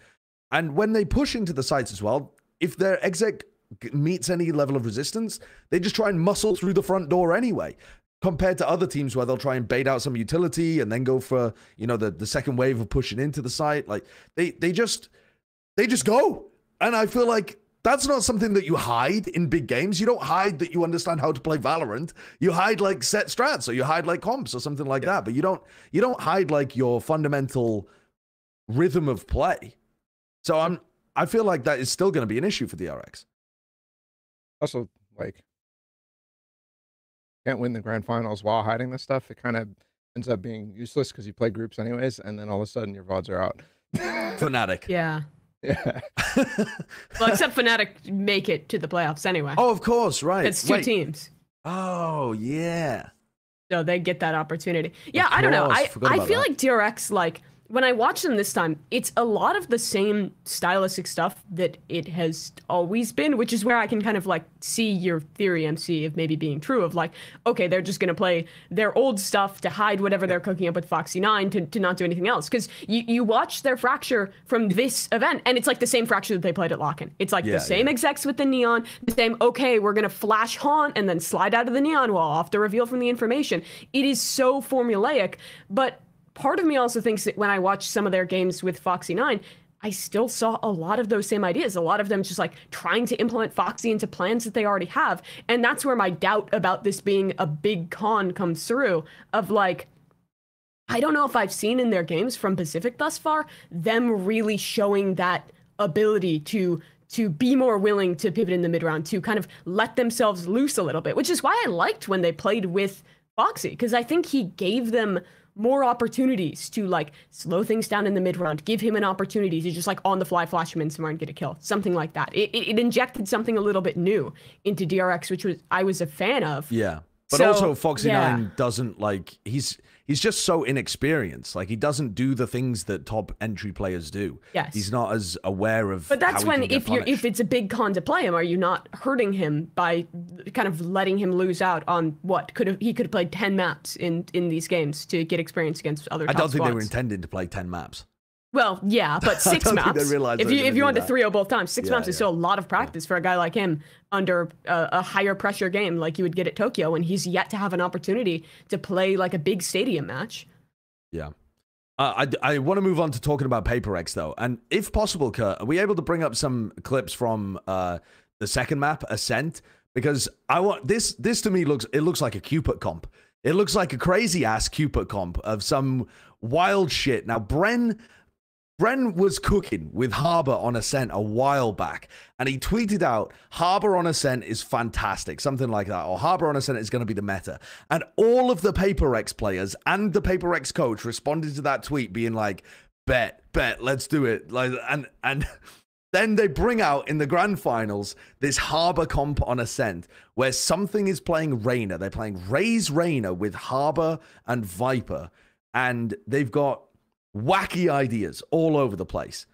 And when they push into the sites as well, if their exec meets any level of resistance, they just try and muscle through the front door anyway. Compared to other teams where they'll try and bait out some utility and then go for, you know, the, the second wave of pushing into the site. Like, they, they just, they just go. And I feel like that's not something that you hide in big games. You don't hide that you understand how to play Valorant. You hide, like, set strats, or you hide, like, comps or something like yeah. that. But you don't, you don't hide, like, your fundamental rhythm of play. So I'm, I feel like that is still going to be an issue for D R X. Also, like... can't win the grand finals while hiding this stuff. It kind of ends up being useless because you play groups anyways, and then all of a sudden your V O Ds are out. Fnatic. Yeah. Yeah. Well, except Fnatic make it to the playoffs anyway. Oh, of course, right. It's two Wait. teams. Oh, yeah. So they get that opportunity. Yeah, of I course. don't know. I, I, I feel that. like D R X, like, when I watch them this time, it's a lot of the same stylistic stuff that it has always been, which is where I can kind of like see your theory, M C, of maybe being true of like, okay, they're just going to play their old stuff to hide whatever they're cooking up with Foxy nine to, to not do anything else. Because you, you watch their Fracture from this event, and it's like the same Fracture that they played at Lock-In. It's like yeah, the same yeah. execs with the Neon, the same, okay, we're going to flash Haunt and then slide out of the Neon wall off the reveal from the information. It is so formulaic, but part of me also thinks that when I watched some of their games with Foxy nine, I still saw a lot of those same ideas. A lot of them just like trying to implement Foxy into plans that they already have. And that's where my doubt about this being a big con comes through of like, I don't know if I've seen in their games from Pacific thus far, them really showing that ability to to be more willing to pivot in the mid round, to kind of let themselves loose a little bit, which is why I liked when they played with Foxy, because I think he gave them more opportunities to like slow things down in the mid round, give him an opportunity to just like on the fly flash him in somewhere and get a kill, something like that. It, it, it injected something a little bit new into D R X, which was I was a fan of. Yeah, but so, also Foxy nine yeah. doesn't like he's he's just so inexperienced. Like he doesn't do the things that top entry players do. Yes, he's not as aware of. But that's how when if you if it's a big con to play him, are you not hurting him by kind of letting him lose out on what could have he could have played ten maps in in these games to get experience against other top I don't think squads. They were intending to play ten maps. Well, yeah, but six I don't maps. Think they realized if they you if you want to three oh both times, six yeah, maps yeah. is still a lot of practice yeah. for a guy like him under a, a higher pressure game like you would get at Tokyo, and he's yet to have an opportunity to play like a big stadium match. Yeah. Uh, I, I want to move on to talking about Paper Rex, though. And if possible, Kurt, are we able to bring up some clips from uh, the second map, Ascent? Because I want this, this to me looks, it looks like a Cupert comp. It looks like a crazy ass Cupert comp of some wild shit. Now, Bren, Bren was cooking with Harbour on Ascent a while back, and he tweeted out, Harbour on Ascent is fantastic, something like that, or Harbour on Ascent is going to be the meta. And all of the Paper Rex players and the Paper Rex coach responded to that tweet being like, bet, bet, let's do it. Like, and and then they bring out in the grand finals this Harbour comp on Ascent where something is playing Reyna. They're playing Raze Reyna with Harbour and Viper, and they've got wacky ideas all over the place,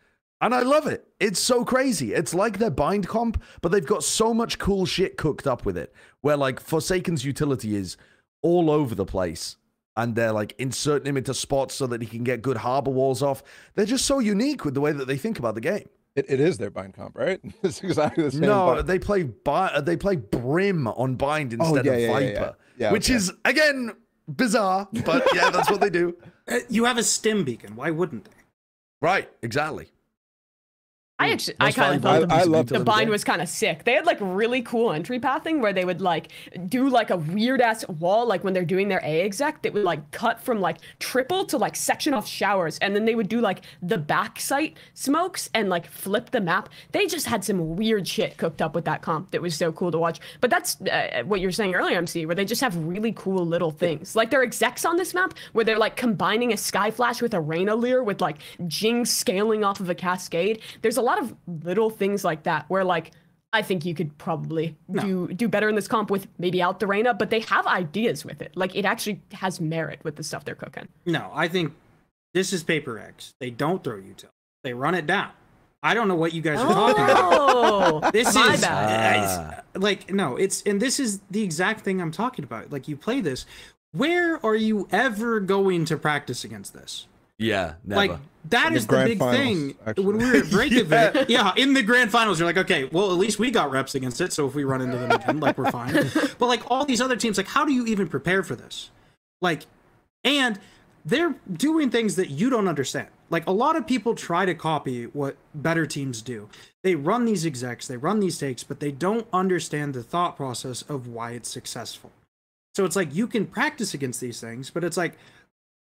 and I love it. It's so crazy. It's like their bind comp, but they've got so much cool shit cooked up with it, where like Forsaken's utility is all over the place, and they're like inserting him into spots so that he can get good Harbor walls off. They're just so unique with the way that they think about the game. It, it is their bind comp, right? It's exactly the same. No, bind. they play bi they play Brim on bind instead oh, yeah, of yeah, Viper, yeah, yeah. Yeah, which okay. is again bizarre, but yeah, that's what they do. You have a stim beacon. Why wouldn't they? Right, exactly. I actually, I kind of thought I, the, I the bind was kind of sick. They had like really cool entry pathing where they would like do like a weird ass wall, like when they're doing their A exec, that would like cut from like triple to like section off showers, and then they would do like the back site smokes and like flip the map. They just had some weird shit cooked up with that comp that was so cool to watch. But that's uh, what you were saying earlier, M C, where they just have really cool little things. Like their execs on this map where they're like combining a Sky Flash with a Raynaleer with like Jing scaling off of a Cascade. There's a lot of little things like that where like I think you could probably no. do do better in this comp with maybe out the Reyna, but they have ideas with it. Like it actually has merit with the stuff they're cooking. No, I think this is Paper X. They don't throw util. They run it down. I don't know what you guys are oh, talking about. This my is bad. Uh, like no, it's and this is the exact thing I'm talking about. Like you play this, where are you ever going to practice against this? Yeah, never. Like that is the big thing. When we were at Reykjavik, yeah. yeah, in the grand finals, you're like, okay, well, at least we got reps against it. So if we run into them again, like we're fine. But like all these other teams, like how do you even prepare for this? Like, and they're doing things that you don't understand. Like a lot of people try to copy what better teams do. They run these execs, they run these takes, but they don't understand the thought process of why it's successful. So it's like you can practice against these things, but it's like,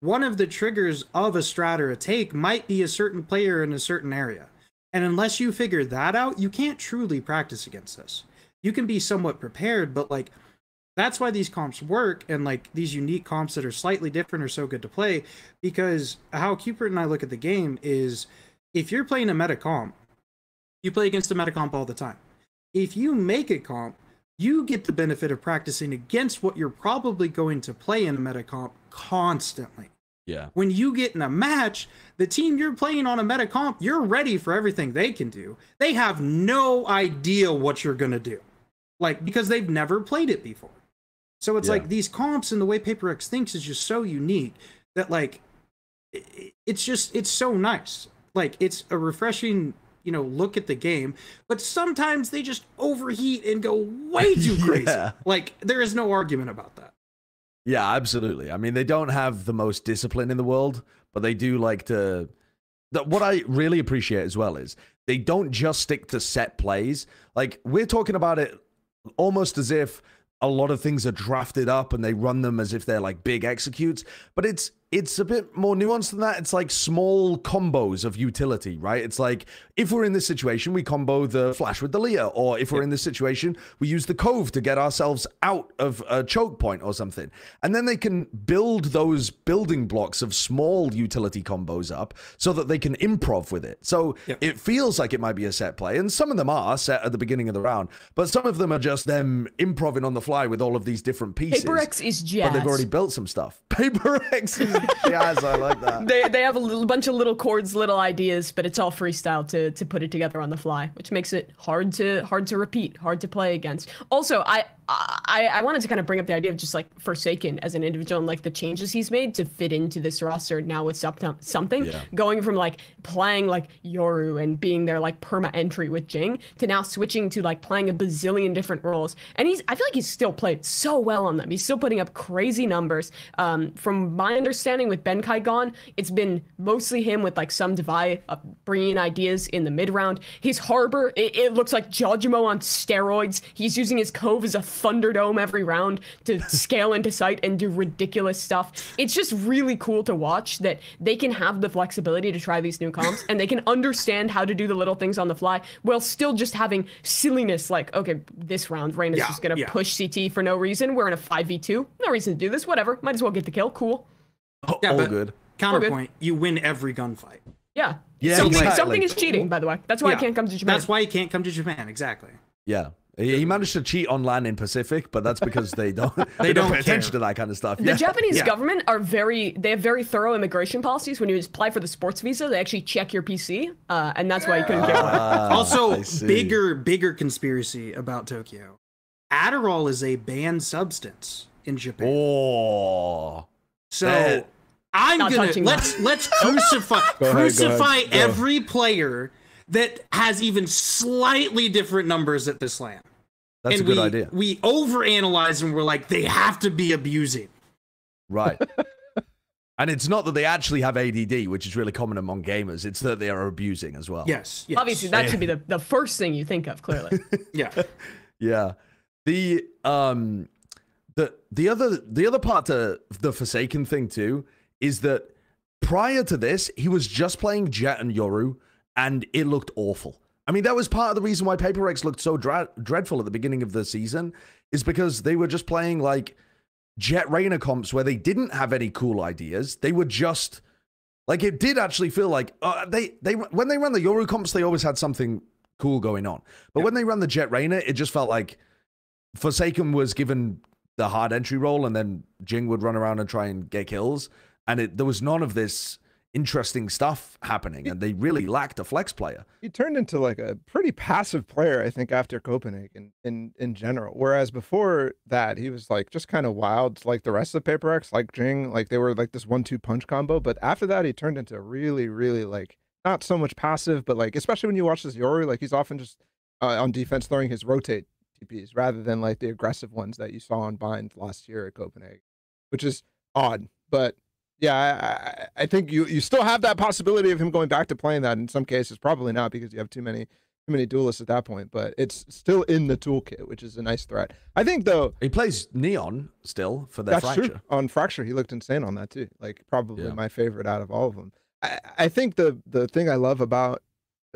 one of the triggers of a strat or a take might be a certain player in a certain area. And unless you figure that out, you can't truly practice against this. You can be somewhat prepared, but like, that's why these comps work. And like these unique comps that are slightly different are so good to play, because how Cupert and I look at the game is if you're playing a meta comp, you play against a meta comp all the time. If you make a comp, you get the benefit of practicing against what you're probably going to play in a meta comp constantly. Yeah. When you get in a match, the team you're playing on a meta comp, you're ready for everything they can do. They have no idea what you're going to do, like, because they've never played it before. So it's yeah. like these comps and the way Paper X thinks is just so unique that, like, it's just, it's so nice. Like, it's a refreshing, you know, look at the game, but sometimes they just overheat and go way too crazy. Yeah. Like, there is no argument about that. Yeah, absolutely. I mean, they don't have the most discipline in the world, but they do like to... That what I really appreciate as well is they don't just stick to set plays. Like, we're talking about it almost as if a lot of things are drafted up and they run them as if they're like big executes, but it's it's a bit more nuanced than that. It's like small combos of utility, right? It's like, if we're in this situation, we combo the flash with the Leah, or if we're yeah. in this situation, we use the Cove to get ourselves out of a choke point or something. And then they can build those building blocks of small utility combos up so that they can improv with it. So yeah. it feels like it might be a set play, and some of them are set at the beginning of the round, but some of them are just them improvising on the fly with all of these different pieces. Paper X is jazz. But they've already built some stuff. Paper X is jazz, I like that. They, they have a little, bunch of little chords, little ideas, but it's all freestyle to, to put it together on the fly, which makes it hard to hard to repeat, hard to play against. Also, I I, I wanted to kind of bring up the idea of just like Forsaken as an individual and like the changes he's made to fit into this roster now with something, yeah. going from like playing like Yoru and being their like perma entry with Jing to now switching to like playing a bazillion different roles. And he's, I feel like he's still played so well on them. He's still putting up crazy numbers. Um, from my understanding with Benkai gone, it's been mostly him with like some Devi uh, bringing ideas in the mid round. His Harbor, it, it looks like Jojimo on steroids. He's using his Cove as a Thunderdome every round to scale into sight and do ridiculous stuff. It's just really cool to watch that they can have the flexibility to try these new comps and they can understand how to do the little things on the fly while still just having silliness like, okay, this round, Rain is yeah, just going to yeah. push C T for no reason. We're in a five v two. No reason to do this. Whatever. Might as well get the kill. Cool. Oh, yeah, all good. Counterpoint, all good. You win every gunfight. Yeah. yeah something exactly. something is cheating, by the way. That's why yeah. I can't come to Japan. That's why you can't come to Japan. Exactly. Yeah. He managed to cheat on land in Pacific, but that's because they don't they, they don't pay attention to that kind of stuff. The yeah. Japanese yeah. government are very they have very thorough immigration policies. When you apply for the sports visa, they actually check your P C, uh, and that's why you couldn't get one. Uh, also, bigger bigger conspiracy about Tokyo. Adderall is a banned substance in Japan. Oh, so that, I'm gonna let's that. let's crucify go ahead, crucify go ahead, go. every player that has even slightly different numbers at this land. That's and a good we, idea. We overanalyze and we're like, they have to be abusing. Right. And it's not that they actually have A D D, which is really common among gamers. It's that they are abusing as well. Yes. yes. Obviously, that yeah. should be the, the first thing you think of, clearly. yeah. Yeah. The, um, the, the, other, the other part to the Forsaken thing, too, is that prior to this, he was just playing Jet and Yoru, and it looked awful. I mean, that was part of the reason why Paper X looked so dra dreadful at the beginning of the season, is because they were just playing like Jet Rayna comps where they didn't have any cool ideas. They were just like, it did actually feel like uh, they they when they ran the Yoru comps, they always had something cool going on. But yeah. when they ran the Jet Rayna, it just felt like Forsaken was given the hard entry role, and then Jing would run around and try and get kills, and it, there was none of this interesting stuff happening, and they really lacked a flex player. He turned into like a pretty passive player, I think, after Copenhagen in in general, whereas before that he was like just kind of wild like the rest of Paper X, like Jing, like they were like this one two punch combo. But after that he turned into really really like not so much passive, but like especially when you watch this Yoru, like he's often just uh, on defense throwing his rotate T Ps rather than like the aggressive ones that you saw on Bind last year at Copenhagen, which is odd. But yeah, I, I think you, you still have that possibility of him going back to playing that in some cases. Probably not, because you have too many too many duelists at that point, but it's still in the toolkit, which is a nice threat. I think, though... He plays Neon still for their Fracture. True. On Fracture, he looked insane on that, too. Like, probably yeah. my favorite out of all of them. I, I think the, the thing I love about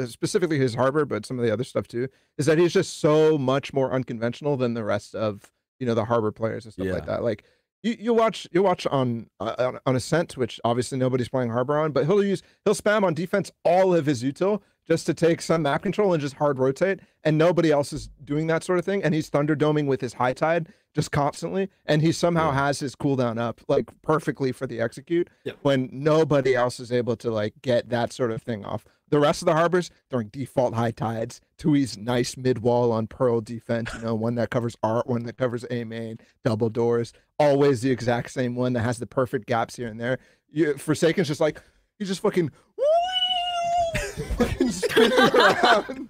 specifically his Harbor, but some of the other stuff, too, is that he's just so much more unconventional than the rest of, you know, the Harbor players and stuff yeah. like that. Like... You, you watch you watch on uh, on Ascent, which obviously nobody's playing Harbor on, but he'll use he'll spam on defense all of his util just to take some map control and just hard rotate, and nobody else is doing that sort of thing, and he's thunderdoming with his high tide just constantly, and he somehow yeah. has his cooldown up like perfectly for the execute yeah. when nobody else is able to like get that sort of thing off. The rest of the harbors throwing default high tides, Tui's nice mid wall on Pearl defense, you know, one that covers art, one that covers A main, double doors, always the exact same one that has the perfect gaps here and there. You, Forsaken's just like, he's just fucking, fucking spinning around.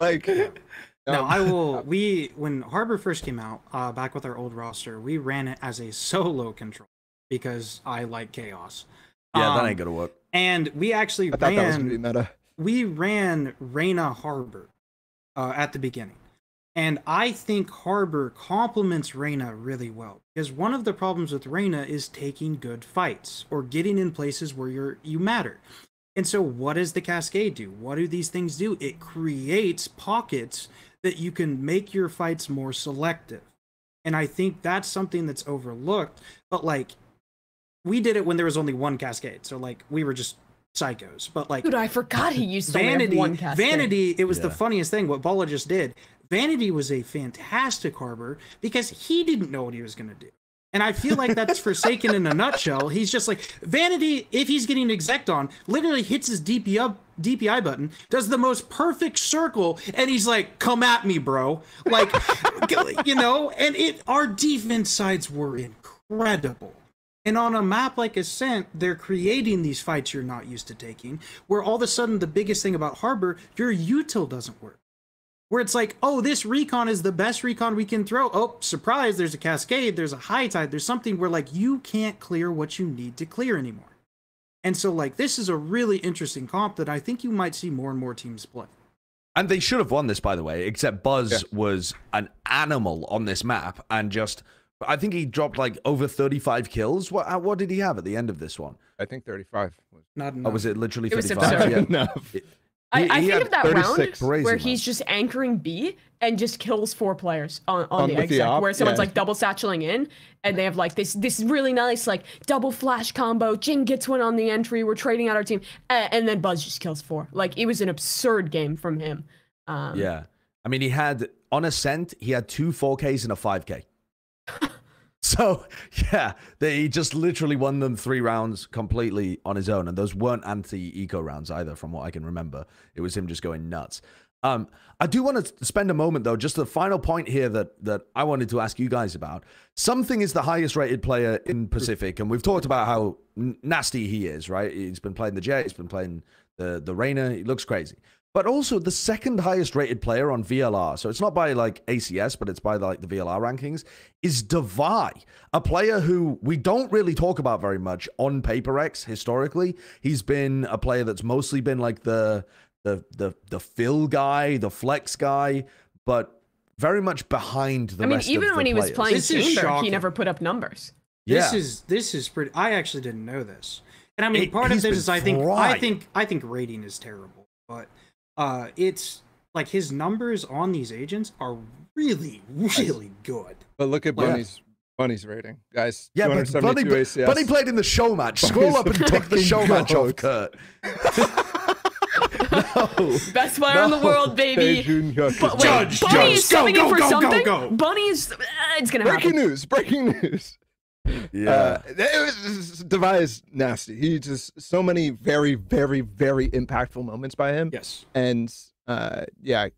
Like, um, now I will, we, when Harbor first came out, uh, back with our old roster, we ran it as a solo control because I like chaos. Yeah, um, that ain't gonna work. And we actually I ran, thought that was gonna be meta. We ran Reyna Harbor uh, at the beginning. And I think Harbor complements Reyna really well. Because one of the problems with Reyna is taking good fights or getting in places where you're, you matter. And so what does the Cascade do? What do these things do? It creates pockets that you can make your fights more selective. And I think that's something that's overlooked. But like, we did it when there was only one Cascade, so like we were just psychos. But like, dude, I forgot he used to Vanity. Have one Cascade. Vanity, it was yeah. the funniest thing what Bala just did. Vanity was a fantastic harbor because he didn't know what he was gonna do, and I feel like that's Forsaken in a nutshell. He's just like Vanity. If he's getting exec'd on, literally hits his D P up, D P I button, does the most perfect circle, and he's like, "Come at me, bro!" Like, you know. And it, our defense sides were incredible. And on a map like Ascent, they're creating these fights you're not used to taking, where all of a sudden the biggest thing about Harbor, your util doesn't work. Where it's like, oh, this recon is the best recon we can throw. Oh, surprise, there's a Cascade, there's a high tide, there's something where like you can't clear what you need to clear anymore. And so like this is a really interesting comp that I think you might see more and more teams play. And they should have won this, by the way, except Buzz yeah. was an animal on this map and just... I think he dropped like over thirty-five kills. What what did he have at the end of this one? I think thirty-five was not enough. Oh, was it literally thirty-five? Yeah, no. He, I, I he think of that round where he's left. Just anchoring B and just kills four players on, on, on the exec, the op, where someone's yeah. like double satcheling in and they have like this this really nice like double flash combo. Jin gets one on the entry. We're trading out our team, and, and then Buzz just kills four. Like it was an absurd game from him. Um, yeah, I mean he had on Ascent he had two four Ks and a five K. So yeah, they just literally won them three rounds completely on his own, and those weren't anti-eco rounds either, from what I can remember. It was him just going nuts. Um, I do want to spend a moment though, just the final point here that that I wanted to ask you guys about. Something is the highest-rated player in Pacific, and we've talked about how nasty he is, right? He's been playing the Jet, he's been playing the the Reyna. He looks crazy. But also the second highest rated player on V L R, so it's not by like A C S, but it's by like the V L R rankings, is Devi, a player who we don't really talk about very much on Paper X historically. He's been a player that's mostly been like the the the the fill guy, the flex guy, but very much behind the I mean, rest of the players. I mean, even when he was playing Chamber, he never put up numbers. Yeah. This is this is pretty. I actually didn't know this, and I mean, it, part of this is I think I think I think rating is terrible, but. Uh, it's like his numbers on these agents are really, really good. But look at Bunny's yeah. Bunny's rating, guys. Yeah, but Bunny, Bunny played in the show match. Bunny's Scroll up and take the show match off Kurt. No, best player no. in the world, baby. But wait, judge, Bunny judge. Is subbing in for go, something. Go, go. Bunny is. Uh, it's gonna breaking happen. Breaking news! Breaking news! Yeah, uh, it was, Devi is nasty. He just so many very, very, very impactful moments by him. Yes, and uh, yeah,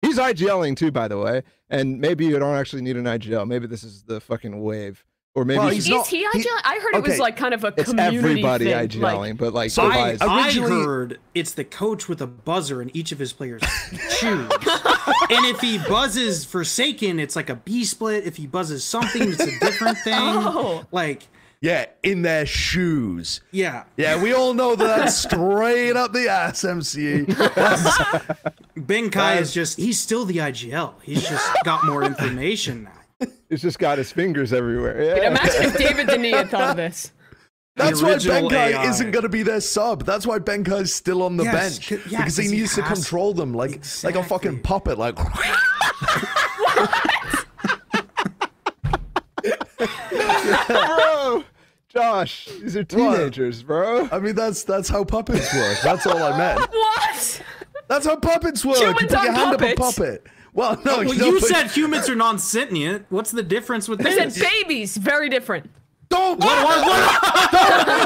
he's IGLing too, by the way. And maybe you don't actually need an I G L. Maybe this is the fucking wave, or maybe well, he's is not, he IGLing? He, I heard okay. it was like kind of a community it's everybody thing. IGLing, like, but like so I, I heard it's the coach with a buzzer, and each of his players choose. And if he buzzes Forsaken, it's like a B split. If he buzzes something, it's a different thing. Oh. Like, yeah, in their shoes. Yeah. Yeah, we all know that that's straight up the ass, M C E. Ben Kai is just, he's still the I G L. He's just got more information now. He's just got his fingers everywhere. Yeah. Wait, imagine if David Denis had thought of this. That's why Ben Kai isn't going to be their sub. That's why Ben Kai's still on the yes, bench. Yeah, because he needs he to control them like exactly. like a fucking puppet. Like Bro, Josh, these are teenagers, bro. I mean, that's that's how puppets work. That's all I meant. What? That's how puppets work. You put your hand up a puppet. Well, no. Well, you said humans are non-sentient. What's the difference with this? I said babies. Very different. Don't, what, what, what?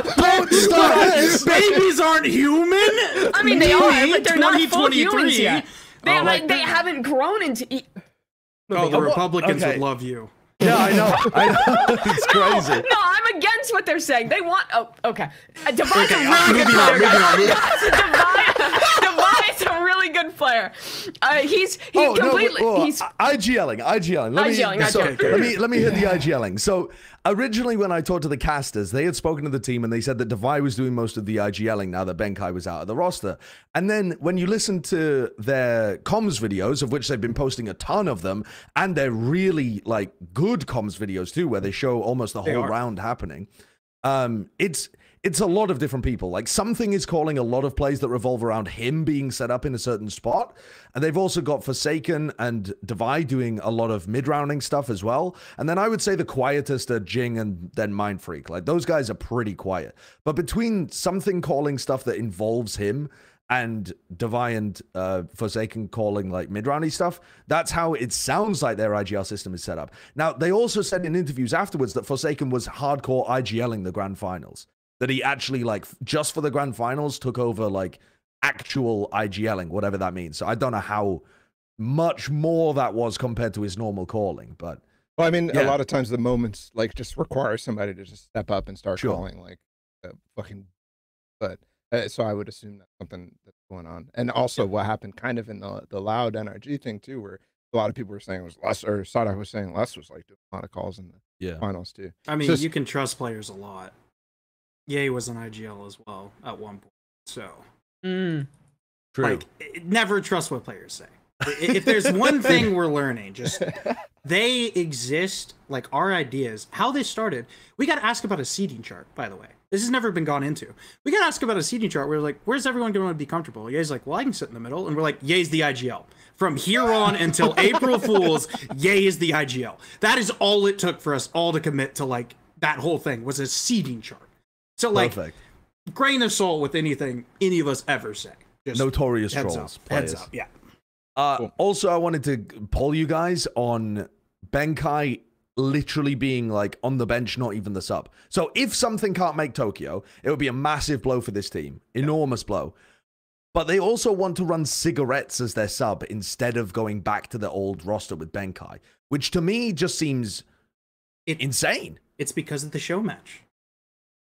don't, don't stop this. Babies aren't human. I mean, they are, but they're not full humans yet. They, oh, like, they haven't grown into... E oh, the Republicans okay. would love you. No, I know. I know. It's crazy. No, no, I'm against what they're saying. They want... Oh, okay. A Devi's okay, a really good player. Devi's a really good player. Uh, he's he's oh, completely... No, well, he's IGLing, IGLing. Let IGLing, me, IGLing. So, okay, let me, let me hit yeah. the IGLing. So... Originally, when I talked to the casters, they had spoken to the team and they said that Devi was doing most of the IGLing now that Benkai was out of the roster. And then when you listen to their comms videos, of which they've been posting a ton of them, and they're really like good comms videos too, where they show almost the whole round happening, um, it's... It's a lot of different people. Like, something is calling a lot of plays that revolve around him being set up in a certain spot. And they've also got Forsaken and Devi doing a lot of mid-rounding stuff as well. And then I would say the quietest are Jing and then Mindfreak. Like, those guys are pretty quiet. But between something calling stuff that involves him and Devi and uh, Forsaken calling, like, mid-roundy stuff, that's how it sounds like their I G L system is set up. Now, they also said in interviews afterwards that Forsaken was hardcore IGLing the Grand Finals. That he actually, like, just for the grand finals, took over, like, actual IGLing, whatever that means. So I don't know how much more that was compared to his normal calling, but... Well, I mean, yeah. a lot of times the moments, like, just require somebody to just step up and start sure. calling, like, uh, fucking... But, uh, so I would assume that's something that's going on. And also yeah. what happened kind of in the, the Loud N R G thing, too, where a lot of people were saying it was less, or Sadak was saying less was, like, doing a lot of calls in the yeah. finals, too. I mean, so, you can trust players a lot. Yeah, he was an I G L as well at one point, so mm. True. Like, never trust what players say. If there's one thing we're learning, just they exist. Like, our ideas, how they started. We got to ask about a seeding chart, by the way. This has never been gone into. We got to ask about a seeding chart. We're like, where's everyone going to be comfortable? Ye's like, well, I can sit in the middle. And we're like, Ye's the I G L. From here on until April Fools, Ye is the I G L. That is all it took for us all to commit to, like, that whole thing was a seeding chart. So, like, Perfect. grain of salt with anything any of us ever say. Just Notorious heads trolls. Up, heads up, yeah. Uh, cool. Also, I wanted to poll you guys on Benkai literally being, like, on the bench, not even the sub. So if something can't make Tokyo, it would be a massive blow for this team. Enormous yeah. blow. But they also want to run cigarettes as their sub instead of going back to the old roster with Benkai, which to me just seems it, insane. It's because of the show match.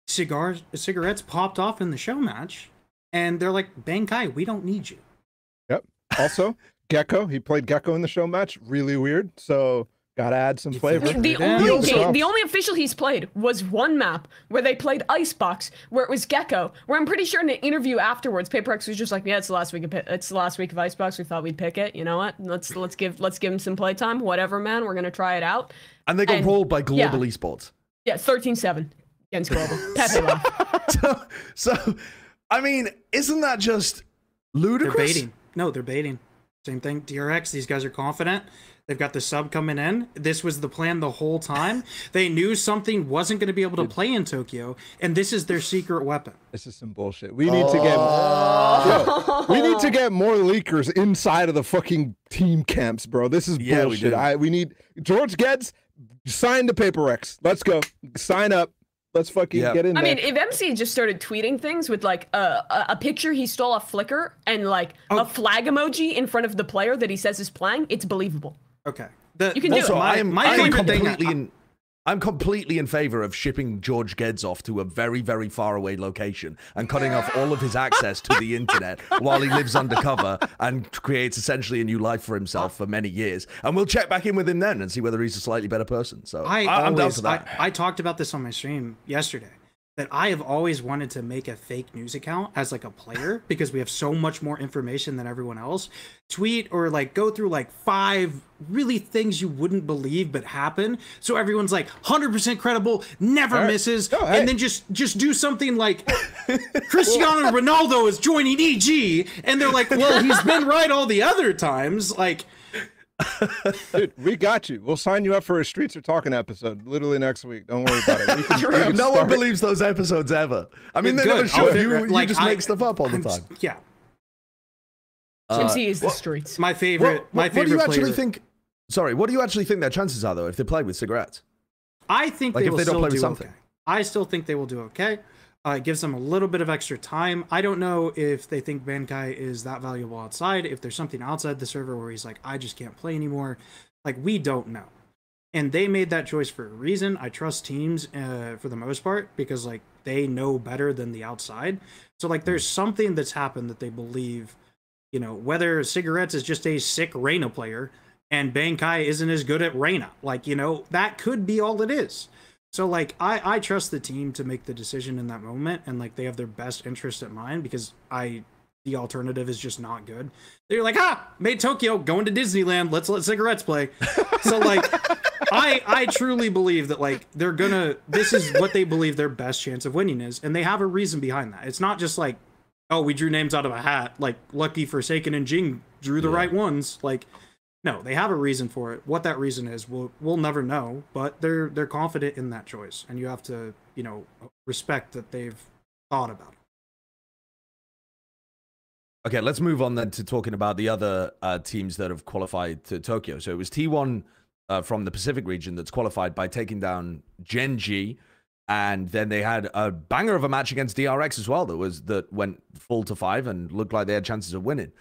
Cigars, cigarettes popped off in the show match, and they're like, Benkai, we don't need you. Yep. Also, Gecko, he played Gecko in the show match. Really weird. So, gotta add some flavor. The, the only game, the only official he's played was one map where they played Icebox, where it was Gecko. Where I'm pretty sure in an interview afterwards, Paper Rex was just like, "Yeah, it's the last week of it's the last week of Icebox. We thought we'd pick it. You know what? Let's let's give let's give him some playtime. Whatever, man. We're gonna try it out." And they got and, rolled by Global yeah. Esports. Yeah, thirteen seven. so, so, I mean, isn't that just ludicrous? They're baiting. No, they're baiting. Same thing. D R X, these guys are confident. They've got the sub coming in. This was the plan the whole time. They knew something wasn't going to be able to play in Tokyo, and this is their secret weapon. This is some bullshit. We need oh. to get bro, we need to get more leakers inside of the fucking team camps, bro. This is yeah, bullshit. We, I, we need George Getz signed to Paper Rex. Let's go. Sign up. Let's fucking yep. get in I there. I mean, if M C just started tweeting things with, like, uh, a, a picture he stole off Flickr and, like, oh. a flag emoji in front of the player that he says is playing, it's believable. Okay. The, you can also, do it. My, I am, my I favorite am completely thing... In, I'm completely in favor of shipping George Getz off to a very, very far away location and cutting off all of his access to the internet while he lives undercover and creates essentially a new life for himself for many years. And we'll check back in with him then and see whether he's a slightly better person. So I I, I'm always, down for that. I, I talked about this on my stream yesterday, that I have always wanted to make a fake news account as, like, a player because we have so much more information than everyone else. Tweet or, like, go through, like, five really things you wouldn't believe but happen. So everyone's, like, one hundred percent credible, never right. misses. Oh, hey. And then just just do something like Cristiano Ronaldo is joining E G. And they're like, well, he's been right all the other times. Like, dude, we got you. We'll sign you up for a Streets Are Talking episode literally next week. Don't worry about it. We can, we can no start. one believes those episodes ever. I mean, they never show you. You just I, make stuff up all I'm, the time. Yeah. Gen Z is the streets. My favorite. What, my what, favorite. What do you actually player. think? Sorry, what do you actually think their chances are though if they play with cigarettes? I think like they if will they don't still play do with something. Okay. I still think they will do okay. Uh, it gives them a little bit of extra time. I don't know if they think Bankai is that valuable outside. If there's something outside the server where he's like, I just can't play anymore. Like, we don't know. And they made that choice for a reason. I trust teams uh, for the most part because, like, they know better than the outside. So, like, there's something that's happened that they believe, you know, whether Cigarettes is just a sick Reyna player and Bankai isn't as good at Reyna. Like, you know, that could be all it is. So, like, I, I trust the team to make the decision in that moment, and, like, they have their best interest at mind because I, the alternative is just not good. They're like, ah, made Tokyo, going to Disneyland, let's let cigarettes play. So, like, I, I truly believe that, like, they're gonna, this is what they believe their best chance of winning is, and they have a reason behind that. It's not just like, oh, we drew names out of a hat, like, lucky Forsaken and Jing drew the yeah. right ones, like... No, they have a reason for it. What that reason is, we'll we'll never know. But they're they're confident in that choice, and you have to, you know, respect that they've thought about it. Okay, let's move on then to talking about the other uh, teams that have qualified to Tokyo. So it was T one uh, from the Pacific region that's qualified by taking down Gen G, and then they had a banger of a match against D R X as well. That was that went full to five and looked like they had chances of winning.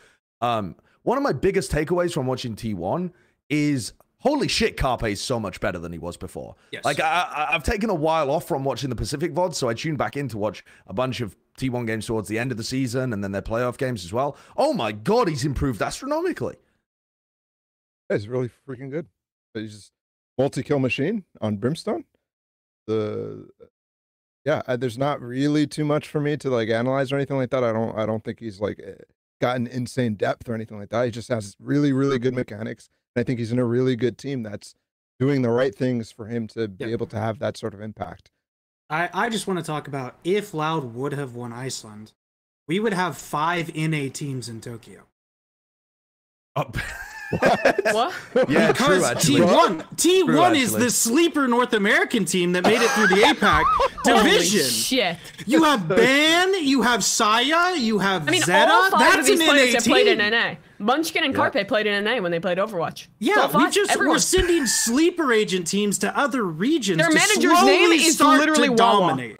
Um, One of my biggest takeaways from watching T one is, holy shit, Carpe is so much better than he was before. Yes. Like, I, I've taken a while off from watching the Pacific V O D, so I tuned back in to watch a bunch of T one games towards the end of the season and then their playoff games as well. Oh my God, he's improved astronomically. It's really freaking good. He's just multi-kill machine on Brimstone. The... Yeah, there's not really too much for me to, like, analyze or anything like that. I don't, I don't think he's, like... gotten insane depth or anything like that. He just has really, really good mechanics, and I think he's in a really good team that's doing the right things for him to be yep. able to have that sort of impact. I, I just want to talk about, if Loud would have won Iceland, we would have five N A teams in Tokyo. Oh. What? What? Yeah, because true, actually. T one, T one true, actually. is the sleeper North American team that made it through the APAC division. Holy shit. You have Ban, you have Saya, you have I mean, Zeta. All five That's of these an players have played in N A. Munchkin and yeah. Carpe played in N A when they played Overwatch. Yeah, so we just everyone. we're sending sleeper agent teams to other regions. Their to manager's name is literally dominate.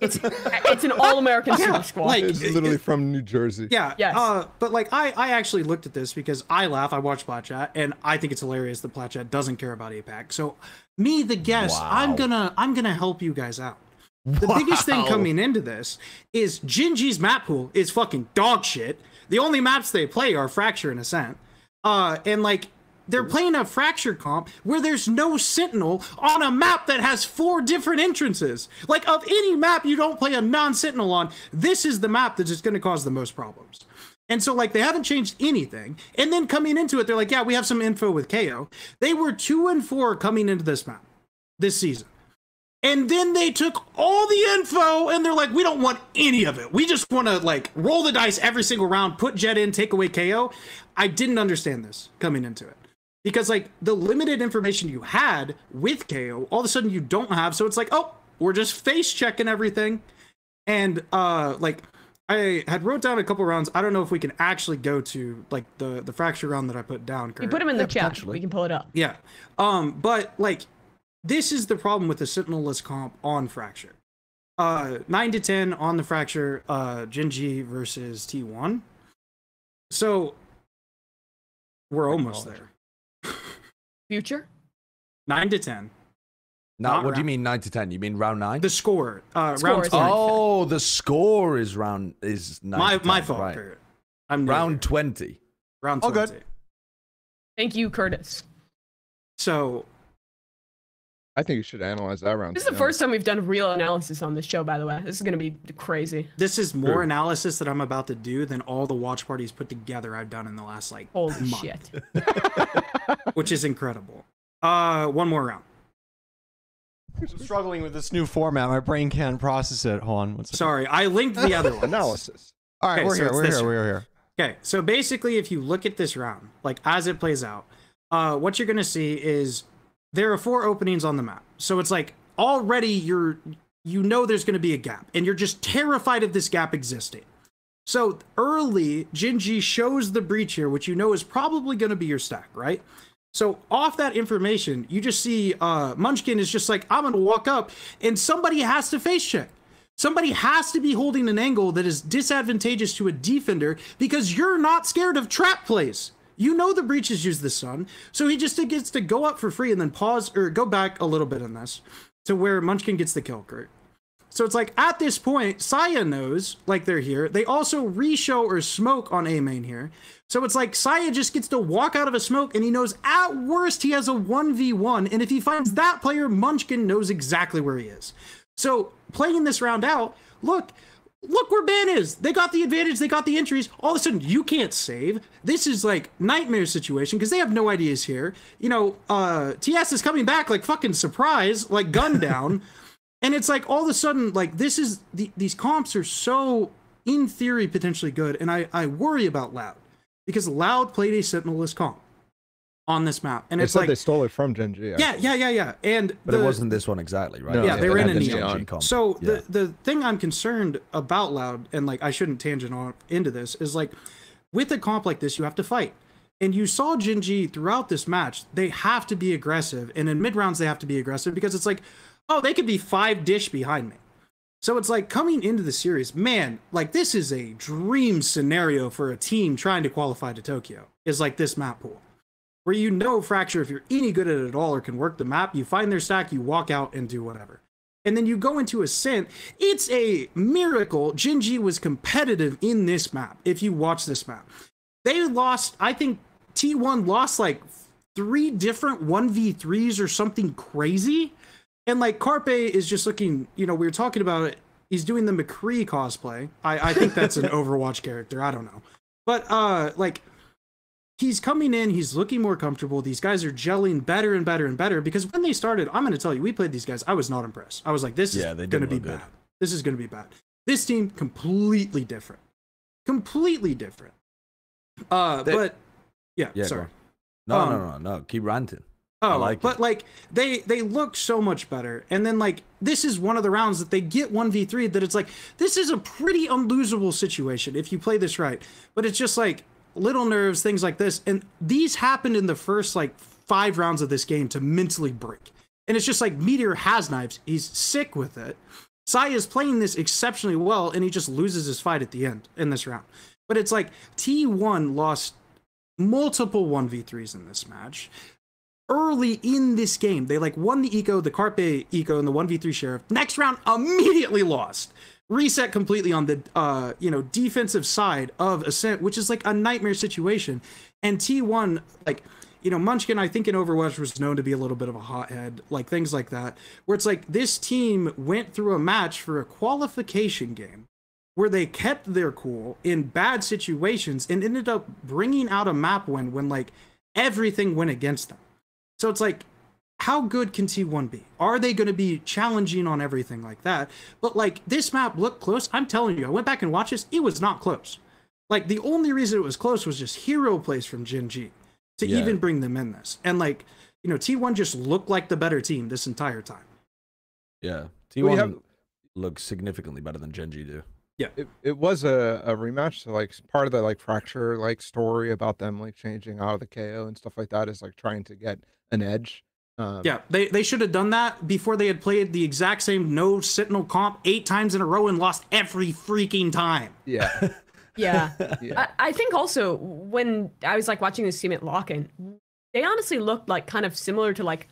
it's it's an all-American yeah, super squad. Like, it's literally it, from New Jersey. Yeah, yes. Uh, but like I, I actually looked at this because I laugh. I watch Plat Chat, and I think it's hilarious that Plat Chat doesn't care about APAC. So me, the guest, wow. I'm gonna I'm gonna help you guys out. The wow. biggest thing coming into this is Gen G's map pool is fucking dog shit. The only maps they play are Fracture and Ascent, uh, and like. They're playing a Fracture comp where there's no Sentinel on a map that has four different entrances. Like, of any map you don't play a non-Sentinel on, this is the map that's just going to cause the most problems. And so, like, they haven't changed anything. And then coming into it, they're like, yeah, we have some info with K O. They were two and four coming into this map this season. And then they took all the info and they're like, we don't want any of it. We just want to, like, roll the dice every single round, put Jet in, take away K O. I didn't understand this coming into it. Because, like, the limited information you had with K O, all of a sudden you don't have. So it's like, oh, we're just face checking everything. And, uh, like, I had wrote down a couple rounds. I don't know if we can actually go to, like, the, the Fracture round that I put down. Kurt. You put them in the yeah, chat. We can pull it up. Yeah. Um, but, like, this is the problem with the Sentinel-less comp on Fracture. Uh, nine to ten on the Fracture, uh, Gen G versus T one. So, we're almost there. Future nine to ten. Not, not what round. Do you mean nine to ten? You mean round nine? The score. Uh, score round twenty. Oh, the score is round is nine. My to my fault. Right. Kurt. I'm round there. twenty. Round twenty. Oh, good. Thank you, Curtis. So, I think you should analyze that round. This is the first time we've done real analysis on this show, by the way. This is going to be crazy. This is more True. analysis that I'm about to do than all the watch parties put together I've done in the last, like, Holy month. shit. Which is incredible. Uh, one more round. I'm struggling with this new format. My brain can't process it. Hold on. Sorry, I linked the other one. Analysis. All right, okay, we're so here. We're here. Round. We're here. Okay, so basically, if you look at this round, like, as it plays out, uh, what you're going to see is... there are four openings on the map. So it's like, already you're, you know, there's going to be a gap and you're just terrified of this gap existing. So early, Gen.G shows the breach here, which you know is probably going to be your stack, right? So off that information, you just see uh, Munchkin is just like, I'm going to walk up, and somebody has to face check. Somebody has to be holding an angle that is disadvantageous to a defender because you're not scared of trap plays. You know the breaches use the sun, so he just gets to go up for free and then pause or go back a little bit on this to where Munchkin gets the kill, Kurt. So it's like at this point, Saya knows like they're here. They also re-show or smoke on A main here. So it's like Saya just gets to walk out of a smoke and he knows at worst he has a one v one. And if he finds that player, Munchkin knows exactly where he is. So playing this round out, look, look where Ben is. They got the advantage. They got the entries. All of a sudden, you can't save. This is like nightmare situation because they have no ideas here. You know, uh, T S is coming back like fucking surprise, like gun down. And it's like all of a sudden, like this is the, these comps are so in theory potentially good. And I, I worry about Loud because Loud played a Sentinel-less comp on this map, and they it's like they stole it from Gen.G. Yeah, yeah, yeah, yeah. And but the, it wasn't this one exactly, right? No, yeah, they were in a Neon. So yeah. the the thing I'm concerned about Loud, and like I shouldn't tangent on into this, is like with a comp like this, you have to fight. And you saw Gen.G throughout this match; they have to be aggressive, and in mid rounds they have to be aggressive because it's like, oh, they could be five dish behind me. So it's like coming into the series, man, like this is a dream scenario for a team trying to qualify to Tokyo. Is like this map pool, where you know Fracture, if you're any good at it at all or can work the map, you find their stack, you walk out and do whatever. And then you go into Ascent. It's a miracle Gen.G was competitive in this map, if you watch this map. They lost, I think T one lost like three different one v threes or something crazy. And like Carpe is just looking, you know, we were talking about it. He's doing the McCree cosplay. I, I think that's an Overwatch character. I don't know. But uh, like... he's coming in, he's looking more comfortable. These guys are gelling better and better and better because when they started, I'm going to tell you, we played these guys. I was not impressed. I was like, this yeah, is going to be bad. Good. This is going to be bad. This team, completely different. Completely different. Uh, they, but, yeah, yeah sorry. No, um, no, no, no, no. Keep ranting. Oh, I like but it. like they they look so much better. And then like this is one of the rounds that they get one v three that it's like, this is a pretty unlosable situation if you play this right. But it's just like, little nerves, things like this, and these happened in the first like five rounds of this game to mentally break. And it's just like Meteor has knives, he's sick with it. Sai is playing this exceptionally well, and he just loses his fight at the end in this round. But it's like T one lost multiple one v threes in this match early in this game. They like won the eco, the Carpe eco, and the one v three Sheriff. Next round immediately lost. Reset completely on the uh you know defensive side of Ascent, which is like a nightmare situation. And T one, like, you know, Munchkin, I think in Overwatch was known to be a little bit of a hothead, like things like that, where it's like this team went through a match for a qualification game where they kept their cool in bad situations and ended up bringing out a map win when like everything went against them. So it's like, how good can T one be? Are they going to be challenging on everything like that? But like this map looked close. I'm telling you, I went back and watched this. It was not close. Like the only reason it was close was just hero plays from Gen.G to yeah. even bring them in this. And like, you know, T one just looked like the better team this entire time. Yeah. T one have... looks significantly better than Gen.G do. Yeah. It, it was a, a rematch. So like part of the like Fracture like story about them like changing out of the K O and stuff like that is like trying to get an edge. Um, yeah, they, they should have done that before they had played the exact same no Sentinel comp eight times in a row and lost every freaking time. Yeah. yeah. yeah. I, I think also when I was like watching this team at Lock-In, they honestly looked like kind of similar to like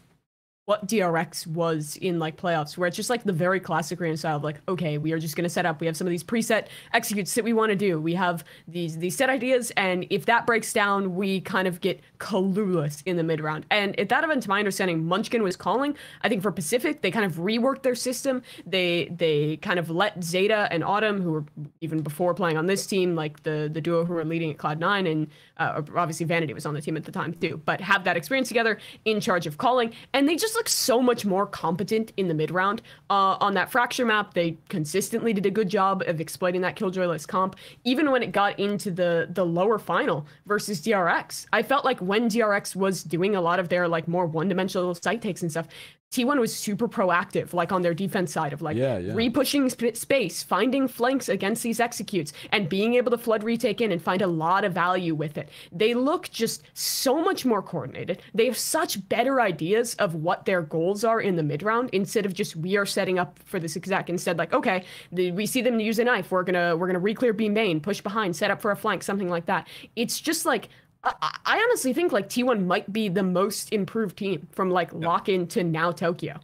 what D R X was in like playoffs, where it's just like the very classic random style of like, okay, we are just going to set up. We have some of these preset executes that we want to do. We have these these set ideas. And if that breaks down, we kind of get clueless in the mid round. And at that event, to my understanding, Munchkin was calling. I think for Pacific, they kind of reworked their system. They they kind of let Zeta and Autumn, who were even before playing on this team, like the, the duo who were leading at Cloud Nine, and uh, obviously Vanity was on the team at the time too, but have that experience together in charge of calling. And they just look so much more competent in the mid round. Uh, on that Fracture map, they consistently did a good job of exploiting that Killjoyless comp, even when it got into the the lower final versus D R X. I felt like when D R X was doing a lot of their like more one dimensional site takes and stuff, T one was super proactive, like on their defense side of like yeah, yeah. re-pushing sp space, finding flanks against these executes and being able to flood retake in and find a lot of value with it. They look just so much more coordinated. They have such better ideas of what their goals are in the mid round, instead of just we are setting up for this exact, instead like, okay, the, we see them use a knife. We're going to, we're going to re-clear B main, push behind, set up for a flank, something like that. It's just like, I honestly think like T one might be the most improved team from like yeah. Lock-In to now Tokyo.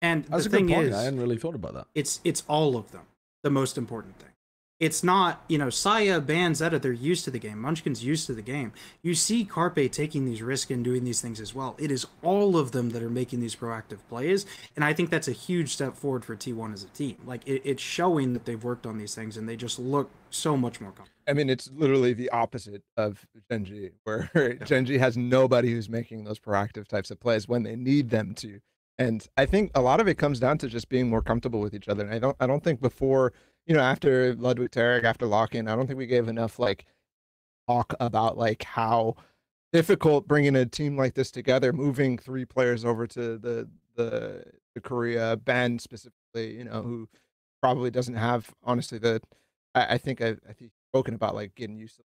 And that's the a thing good point. Is, I hadn't really thought about that. It's it's all of them. The most important thing. It's not, you know, Saya, Banzetta, they're used to the game. Munchkin's used to the game. You see Carpe taking these risks and doing these things as well. It is all of them that are making these proactive plays. And I think that's a huge step forward for T one as a team. Like, it, it's showing that they've worked on these things and they just look so much more comfortable. I mean, it's literally the opposite of Gen G, where yeah. Gen G has nobody who's making those proactive types of plays when they need them to. And I think a lot of it comes down to just being more comfortable with each other. And I don't, I don't think before... You know, after Ludwig Terek, after Lock-In, I don't think we gave enough like talk about like how difficult bringing a team like this together, moving three players over to the the, the Korea, Ben specifically, you know, who probably doesn't have honestly the I, I think I I think spoken about like getting used to.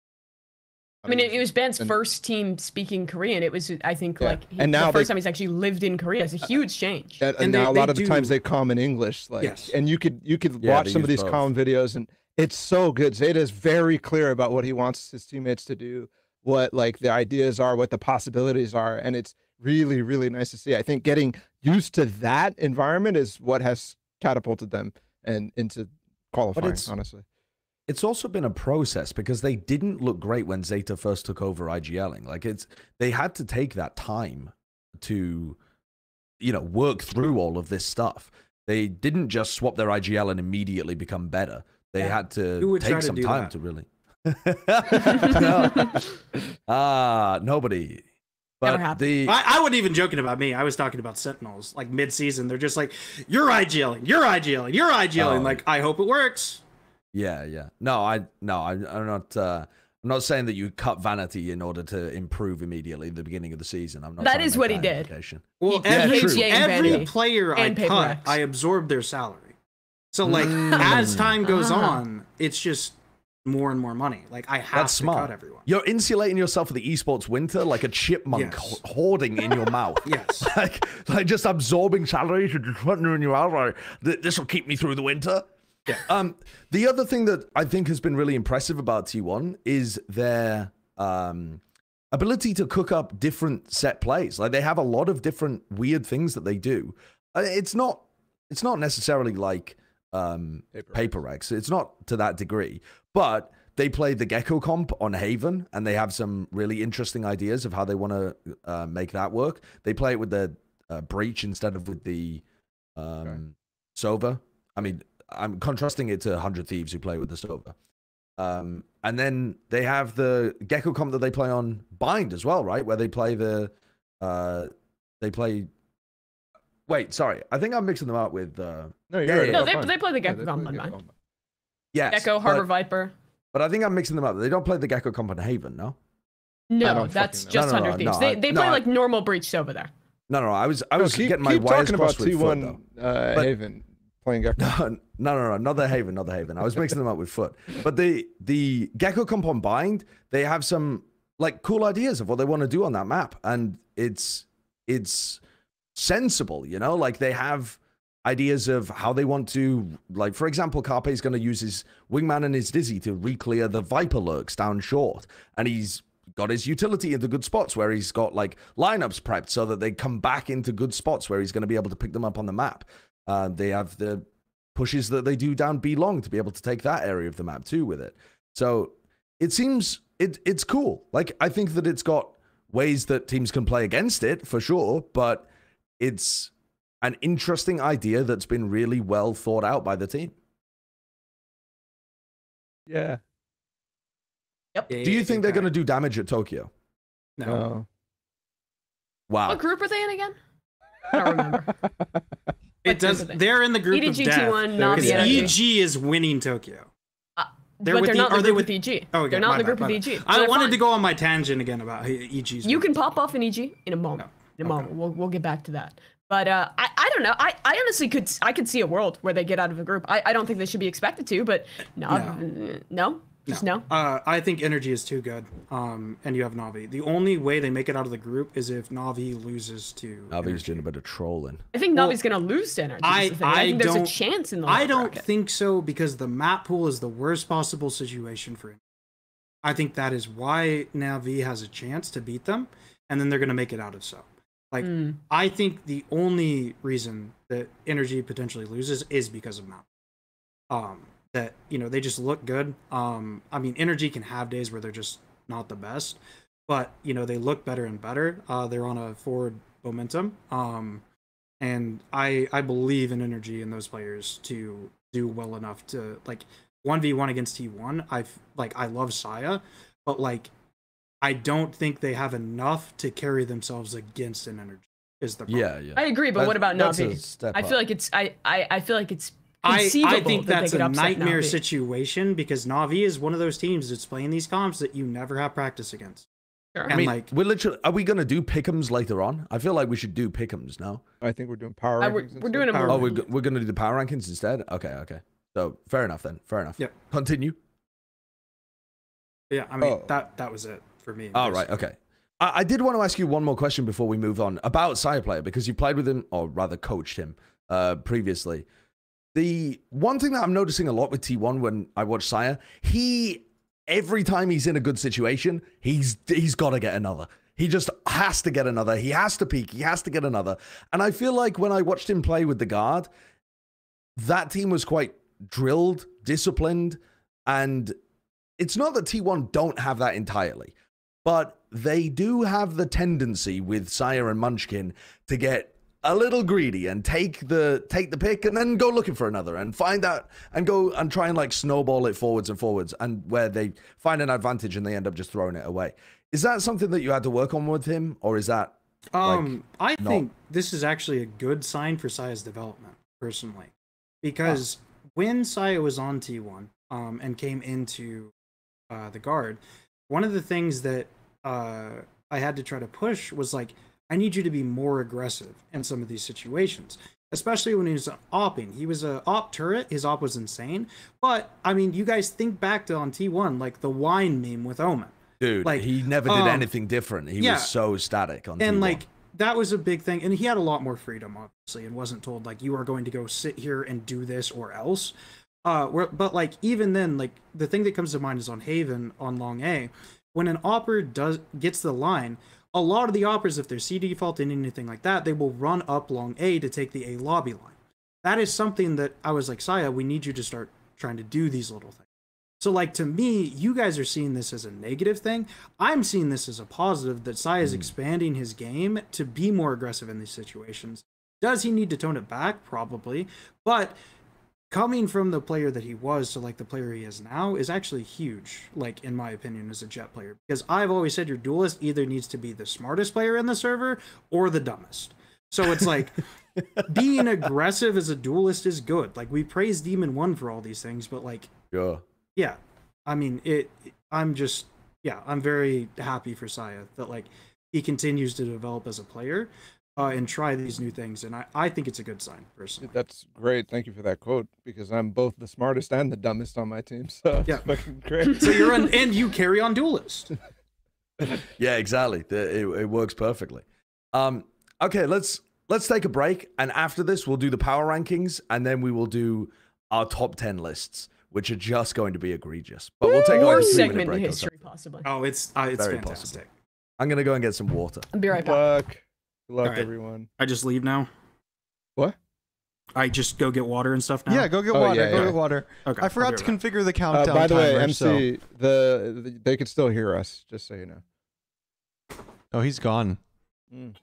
I mean, it was Ben's and, first team speaking Korean. It was, I think, yeah. like he, and now the first they, time he's actually lived in Korea. It's a huge change. That, and, and now they, a lot of do. the times they come in English, like, yes. and you could you could yeah, watch some of these comm videos, and it's so good. Zeta is very clear about what he wants his teammates to do, what like the ideas are, what the possibilities are, and it's really really nice to see. I think getting used to that environment is what has catapulted them and into qualifying, honestly. It's also been a process because they didn't look great when Zeta first took over IGLing. Like it's, they had to take that time to, you know, work through all of this stuff. They didn't just swap their I G L and immediately become better. They yeah. had to take some to time that. to really. Ah, no. uh, nobody. But the... I, I wasn't even joking about me. I was talking about Sentinels like mid-season. They're just like, you're IGLing, you're IGLing, you're IGLing. Oh. Like, I hope it works. Yeah, yeah. No, I no, I, I'm not. Uh, I'm not saying that you cut Vanity in order to improve immediately at the beginning of the season. I'm not. That is what that he did. Well, he, every, yeah, every player and I cut, X. I absorbed their salary. So like mm. as time goes ah. on, it's just more and more money. Like I have That's to smart. cut everyone. You're insulating yourself for the esports winter like a chipmunk yes. hoarding in your mouth. Yes. Like like just absorbing salaries and just putting in your salary. This will keep me through the winter. Yeah. Um, the other thing that I think has been really impressive about T one is their um, ability to cook up different set plays. Like they have a lot of different weird things that they do. It's not, it's not necessarily like um, Paper, Paper Rex. It's not to that degree, but they played the Gecko comp on Haven, and they have some really interesting ideas of how they want to uh, make that work. They play it with the uh, Breach instead of with the um, okay. Sova. I mean. I'm contrasting it to one hundred Thieves who play with the Sova. Um, and then they have the Gecko comp that they play on Bind as well, right? Where they play the... Uh, they play... Wait, sorry. I think I'm mixing them up with... Uh... No, you're yeah, right. No, they, they play the Gecko yeah, comp on Bind. Yes. Gecko, Harbor but, Viper. But I think I'm mixing them up. They don't play the Gecko comp on Haven, no? No, that's just no, no, one hundred Thieves. No, no, they they no, play I... like normal Breach Sova there. No, no, no. I was, I was no, keep, getting my wires crossed with Foot, though. Uh, but, Haven... Playing Gecko. No, no, no, no, not the Haven, not the Haven. I was mixing them up with Foot. But the the Gecko comp on Bind, they have some like cool ideas of what they want to do on that map, and it's it's sensible, you know. Like they have ideas of how they want to, like for example, Carpe is going to use his Wingman and his Dizzy to re-clear the Viper lurks down short, and he's got his utility into good spots where he's got like lineups prepped so that they come back into good spots where he's going to be able to pick them up on the map. Uh, they have the pushes that they do down B long to be able to take that area of the map too with it. So it seems it it's cool. Like I think that it's got ways that teams can play against it for sure, but it's an interesting idea that's been really well thought out by the team. Yeah. Yep. Do you think they're going to do damage at Tokyo? No. no. Wow. What group are they in again? I don't remember. It does. They're in the group of death. Because E G is winning Tokyo. Uh, they're but they're not. Are they with E G? Oh, they're not in the group of E G. I wanted to go on my tangent again about E G's. You can pop off an E G in a moment. In a moment, we'll we'll get back to that. But uh, I, I don't know. I, I honestly could I could see a world where they get out of a group. I, I don't think they should be expected to, but no, no, no? Just no. no? Uh, I think Energy is too good, um, and you have Na'Vi. The only way they make it out of the group is if Na'Vi loses to Navi's doing a bit of trolling. I think well, Navi's going to lose to Energy. I, the I, I think there's a chance in the I don't bracket. think so, because the map pool is the worst possible situation for him. I think that is why Na'Vi has a chance to beat them, and then they're going to make it out of so. Like, mm. I think the only reason that Energy potentially loses is because of map. Um, that, you know, they just look good. Um, I mean, Energy can have days where they're just not the best, but, you know, they look better and better. Uh, they're on a forward momentum. Um, and I, I believe in Energy and those players to do well enough to, like, one v one against T one. I've, like, I love Saya, but, like, I don't think they have enough to carry themselves against an Energy. Is the problem. Yeah, yeah. I agree, but that's, what about Na'Vi? I feel like it's I I, I feel like it's conceivable. I, I think that that's they a nightmare Na'Vi. situation, because Na'Vi is one of those teams that's playing these comps that you never have practice against. Sure. And I mean, like, we're literally are we gonna do pick'ems later on? I feel like we should do pick'ems now. I think we're doing power. I, we're, rankings we're doing a power oh, we're, we're gonna do the power rankings instead. Okay, okay. So fair enough then. Fair enough. Yep. Continue. Yeah, I mean oh. that that was it. For me. Oh, right. Okay. I, I did want to ask you one more question before we move on about Saya Player, because you played with him, or rather coached him, uh, previously. The one thing that I'm noticing a lot with T one when I watch Saya, he, every time he's in a good situation, he's he's got to get another. He just has to get another. He has to peak. He has to get another. And I feel like when I watched him play with the guard, that team was quite drilled, disciplined, and it's not that T one don't have that entirely. But they do have the tendency with Saya and Munchkin to get a little greedy and take the take the pick and then go looking for another and find out and go and try and like snowball it forwards and forwards, and where they find an advantage and they end up just throwing it away. Is that something that you had to work on with him, or is that? Um, like, I think this is actually a good sign for Saya's development personally, because ah. when Saya was on T one um, and came into uh, the guard. One of the things that uh, I had to try to push was like, I need you to be more aggressive in some of these situations, especially when he was opping. He was a op turret. His op was insane. But I mean, you guys think back to on T one, like the wine meme with Omen. Dude, like, he never did um, anything different. He yeah. was so static on and T one. Like, that was a big thing. And he had a lot more freedom, obviously, and wasn't told like, you are going to go sit here and do this or else. Uh, we're, but like even then, like the thing that comes to mind is on Haven on long A, when an opper does gets the line, a lot of the oppers, if they're C default and anything like that, they will run up long A to take the A lobby line. That is something that I was like, Saya, we need you to start trying to do these little things. So like to me, you guys are seeing this as a negative thing. I'm seeing this as a positive that Saya is mm. expanding his game to be more aggressive in these situations. Does he need to tone it back? Probably, but coming from the player that he was to like the player he is now is actually huge, like in my opinion, as a Jet player, because I've always said your duelist either needs to be the smartest player in the server or the dumbest. So it's like being aggressive as a duelist is good. Like we praise Demon One for all these things, but like, yeah, yeah. I mean, it, I'm just, yeah, I'm very happy for Saya that like he continues to develop as a player. Uh, and try these new things, and I, I think it's a good sign personally. That's great. Thank you for that quote, because I'm both the smartest and the dumbest on my team. So yeah, fucking great. So you're an and you carry on duelist. Yeah, exactly. The, it, it works perfectly. Um, okay, let's let's take a break, and after this, we'll do the power rankings, and then we will do our top ten lists, which are just going to be egregious. But we'll take like a three-minute break. History, possibly. Oh, it's uh, it's Very fantastic. Possible. I'm gonna go and get some water. I'll be right back. Fuck. Good luck, right. everyone. I just leave now. What? I just go get water and stuff now. Yeah, go get oh, water. Yeah, go yeah. get water. Okay. I forgot to configure that. the countdown. Uh, by the timer, way, M C, so. the, the they could still hear us. Just so you know. Oh, he's gone. Mm.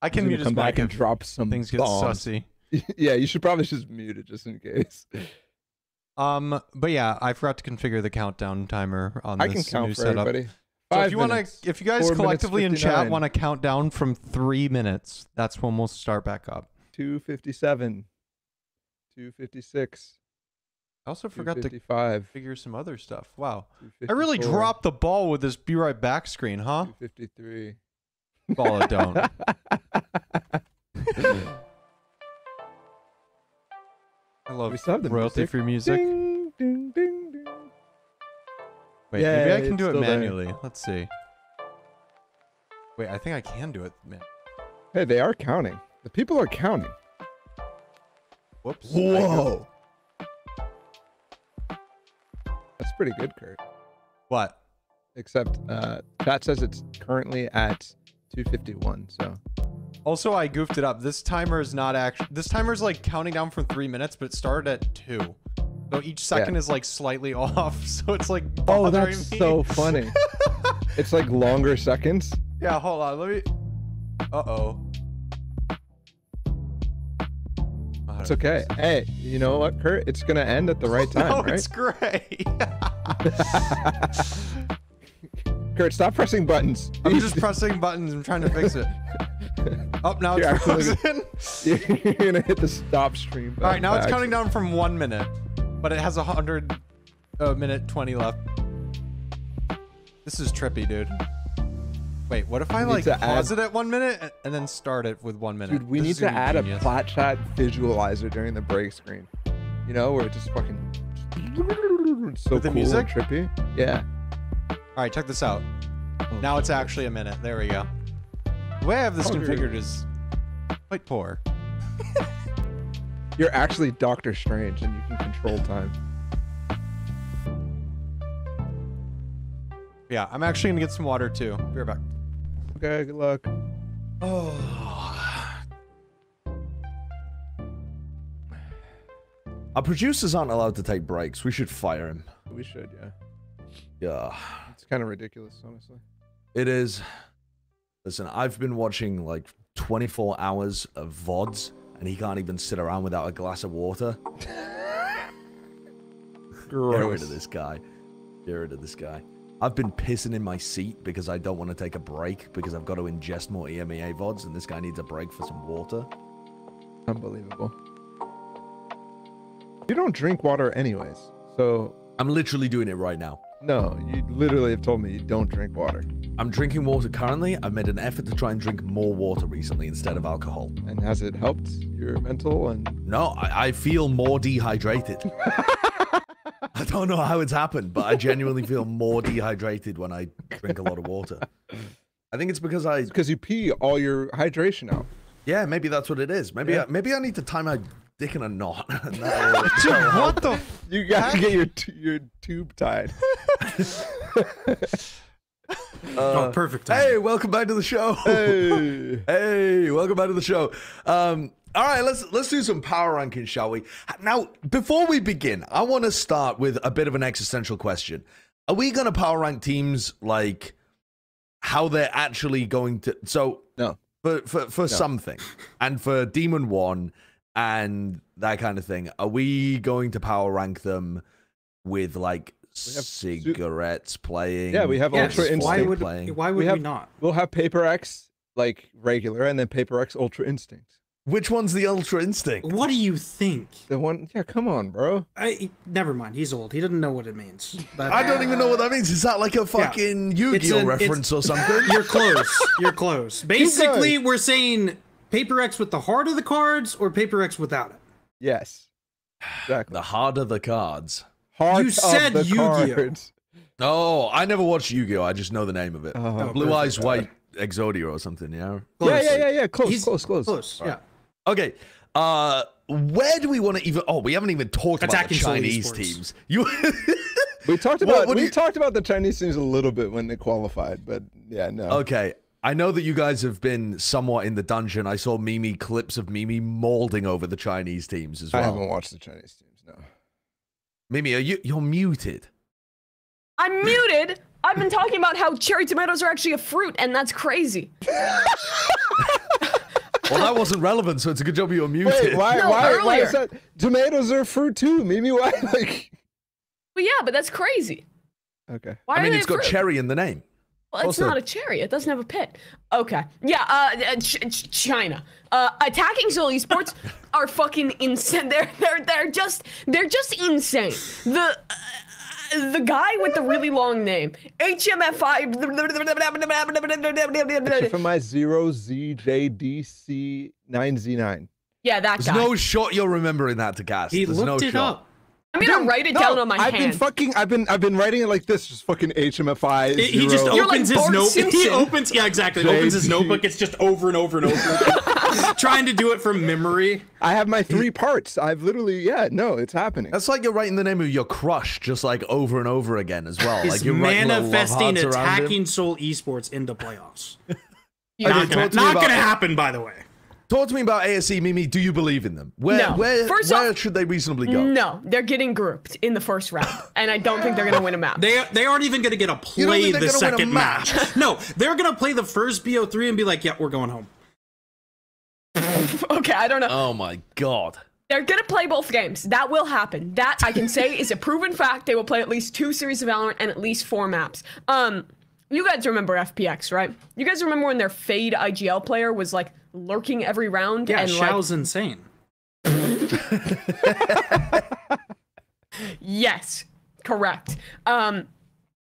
I can mute his mic and drop some things. Get sussy. Yeah, you should probably just mute it just in case. Um, but yeah, I forgot to configure the countdown timer on I this can count new for setup. Everybody. So if you want to, if you guys collectively in chat want to count down from three minutes, that's when we'll start back up. two fifty-seven, two fifty-six. I also forgot to figure some other stuff. Wow, I really dropped the ball with this "Be Right Back" screen, huh? two fifty-three. Bala don't. I love royalty-free music. Ding, ding, ding, ding. Wait, yeah, maybe I can do it manually. There. Let's see. Wait, I think I can do it. Man. Hey, they are counting. The people are counting. Whoops. Whoa. That's pretty good, Kurt. What? Except uh, chat says it's currently at two fifty-one, so. Also, I goofed it up. This timer is not actually... This timer is like counting down from three minutes, but it started at two. So each second yeah. is like slightly off. So it's like bothering Oh, that's me. so funny. It's like longer seconds. Yeah, hold on. Let me... Uh-oh. It's okay. Hey, you know what, Kurt? It's going to end at the right time, no, right? It's great. Kurt, stop pressing buttons. I'm just pressing buttons. I'm trying to fix it. Up oh, now you're it's frozen. Gonna, you're going to hit the stop stream. All right, now it's counting down from one minute, but it has a hundred uh, minute twenty left. This is trippy, dude. Wait, what if I like pause add... it at one minute and then start it with one minute? Dude, we this need to add genius. a plat chat visualizer during the break screen. You know, where it just fucking it's so with the cool music? And trippy. Yeah. All right, check this out. Oh, now it's actually a minute. There we go. The way I have this oh, configured dude. is quite poor. You're actually Doctor Strange, and you can control time. Yeah, I'm actually gonna get some water too. Be right back. Okay, good luck. Oh. Our producers aren't allowed to take breaks. We should fire him. We should, yeah. Yeah. It's kind of ridiculous, honestly. It is. Listen, I've been watching like twenty-four hours of V O Ds, and he can't even sit around without a glass of water. Gross. Get rid of this guy. Get rid of this guy. I've been pissing in my seat because I don't want to take a break because I've got to ingest more E M E A V O Ds and this guy needs a break for some water. Unbelievable. You don't drink water anyways, so... I'm literally doing it right now. No, you literally have told me you don't drink water. I'm drinking water currently. I've made an effort to try and drink more water recently instead of alcohol. And has it helped your mental and... No, I, I feel more dehydrated. I don't know how it's happened, but I genuinely feel more dehydrated when I drink a lot of water. I think it's because I... Because you pee all your hydration out. Yeah, maybe that's what it is. Maybe, yeah. I, maybe I need to tie my dick in a knot. Dude, what the... F you got to get your, t your tube tied. uh, oh, perfect time. Hey, welcome back to the show. Hey, hey welcome back to the show. Um... All right, let's let's do some power rankings, shall we? Now, before we begin, I want to start with a bit of an existential question. Are we going to power rank teams like how they're actually going to... So, no. for, for, for no. something, and for Demon One and that kind of thing, are we going to power rank them with like cigarettes playing? Yeah, we have yes. Ultra Instinct why would, playing. Why would we, have, we not? We'll have Paper X, like regular, and then Paper X Ultra Instinct. Which one's the Ultra Instinct? What do you think? The one... Yeah, come on, bro. I Never mind. He's old. He doesn't know what it means. But, I don't uh, even know what that means. Is that like a fucking yeah. Yu-Gi-Oh reference or something? You're close. You're close. Basically, we're saying Paper X with the heart of the cards or Paper X without it. Yes. Exactly. The heart of the cards. Heart you said Yu-Gi-Oh. Oh, I never watched Yu-Gi-Oh. I just know the name of it. Oh, oh, Blue Eyes White Exodia or something, yeah? Close. Yeah, yeah, yeah, yeah. Close, He's close, close. Close, right. yeah. Okay, uh, where do we want to even... Oh, we haven't even talked Attacking about the Chinese teams. You... we talked about what, we you... talked about the Chinese teams a little bit when they qualified, but yeah, no. Okay, I know that you guys have been somewhat in the dungeon. I saw Mimi clips of Mimi mauling over the Chinese teams as well. I haven't watched the Chinese teams, no. Mimi, are you you're muted? I'm muted. I've been talking about how cherry tomatoes are actually a fruit, and that's crazy. Well, that wasn't relevant, so it's a good job you were muted. Wait, why, no, why, why is that? Tomatoes are fruit too, Mimi. Why? Like... Well, yeah, but that's crazy. Okay. Why I mean, it's got fruit? Cherry in the name. Well, it's also... not a cherry. It doesn't have a pit. Okay. Yeah, uh, ch ch China. Uh, attacking Soul Esports are fucking insane. They're, they're, they're, just, they're just insane. The... Uh, the guy with the really long name. H M F I. From my zero Z J D C nine Z nine. Yeah, that There's guy. There's no shot you're remembering that to cast. He There's looked no it shot. up. I'm gonna Dude, write it no, down on my I've hand. I've been fucking. I've been. I've been writing it like this. Just fucking H M F I. It, he just opens like his notebook. He opens. Yeah, exactly. He opens his notebook. It's just over and over and over again. Trying to do it from memory. I have my three parts. I've literally. Yeah. No, it's happening. That's like you're writing the name of your crush just like over and over again as well. Like you're manifesting attacking Soul Esports into playoffs. Not gonna, not gonna happen, by the way. Talk to me about A S C, Mimi. Do you believe in them? Where, no. Where, first where off, should they reasonably go? No, they're getting grouped in the first round, and I don't think they're going to win a match. They they aren't even going to get a play the second match. match. No, they're going to play the first B O three and be like, yeah, we're going home. Okay, I don't know. Oh, my God. They're going to play both games. That will happen. That, I can say, is a proven fact. They will play at least two series of Valorant and at least four maps. Um, You guys remember F P X, right? You guys remember when their Fade I G L player was, like, lurking every round? Yeah, and Shao's like... insane. Yes, correct. Um,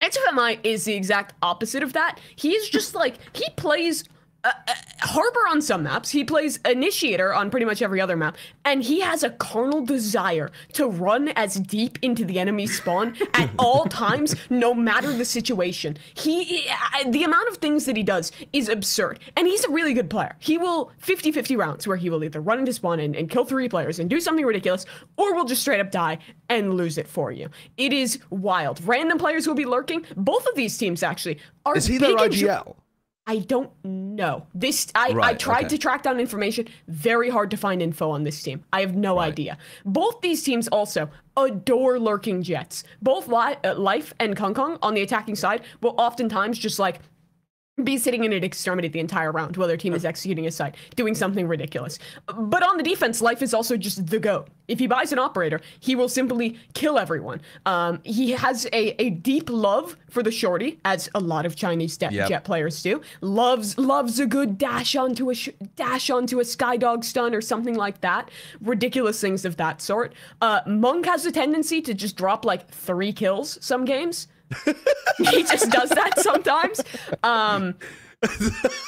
H F M I is the exact opposite of that. He's just like, he plays uh, uh, Harbor on some maps, he plays Initiator on pretty much every other map, and he has a carnal desire to run as deep into the enemy spawn at all times, no matter the situation. He, uh, the amount of things that he does is absurd, and he's a really good player. He will fifty fifty rounds where he will either run into spawn and, and kill three players and do something ridiculous, or will just straight up die and lose it for you. It is wild. Random players will be lurking. Both of these teams, actually, are Is he their I G L? I don't know. This I, right, I tried okay. to track down information. Very hard to find info on this team. I have no right. idea. Both these teams also adore lurking jets. Both Li uh, Life and Kong Kong on the attacking side will oftentimes just like be sitting in an extremity the entire round while their team is executing a site, doing something ridiculous. But on the defense, Life is also just the GOAT. If he buys an operator, he will simply kill everyone. Um, he has a, a deep love for the shorty, as a lot of Chinese yep. jet players do. Loves loves a good dash onto a sh dash onto a Skydog stun or something like that. Ridiculous things of that sort. Uh, Monk has a tendency to just drop like three kills some games. He just does that sometimes. Um,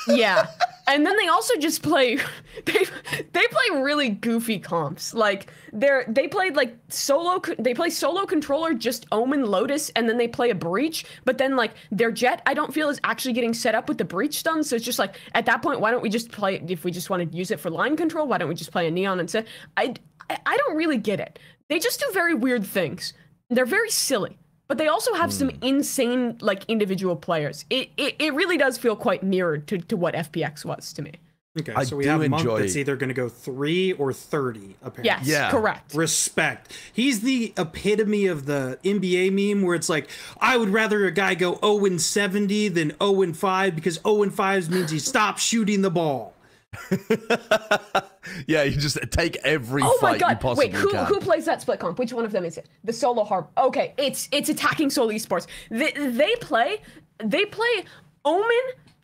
yeah. And then they also just play, they they play really goofy comps. Like they're they played like solo, they play solo controller, just Omen, Lotus, and then they play a Breach. But then like their jet, I don't feel is actually getting set up with the Breach stun. So it's just like at that point, why don't we just play, if we just want to use it for line control, why don't we just play a Neon instead? I, I, I don't really get it. They just do very weird things. They're very silly. But they also have mm. some insane, like, individual players. It, it it really does feel quite mirrored to, to what F P X was to me. Okay, I so we have a monk that's either going to go three or thirty, apparently. Yes, yeah. correct. Respect. He's the epitome of the N B A meme where it's like, I would rather a guy go zero and seventy than zero and five because zero and five means he stops shooting the ball. Yeah, you just take every oh fight my God. you possibly Wait, who, can. who plays that split comp? Which one of them is it? The solo harp. Okay, it's it's attacking Soul Esports. They, they play they play Omen,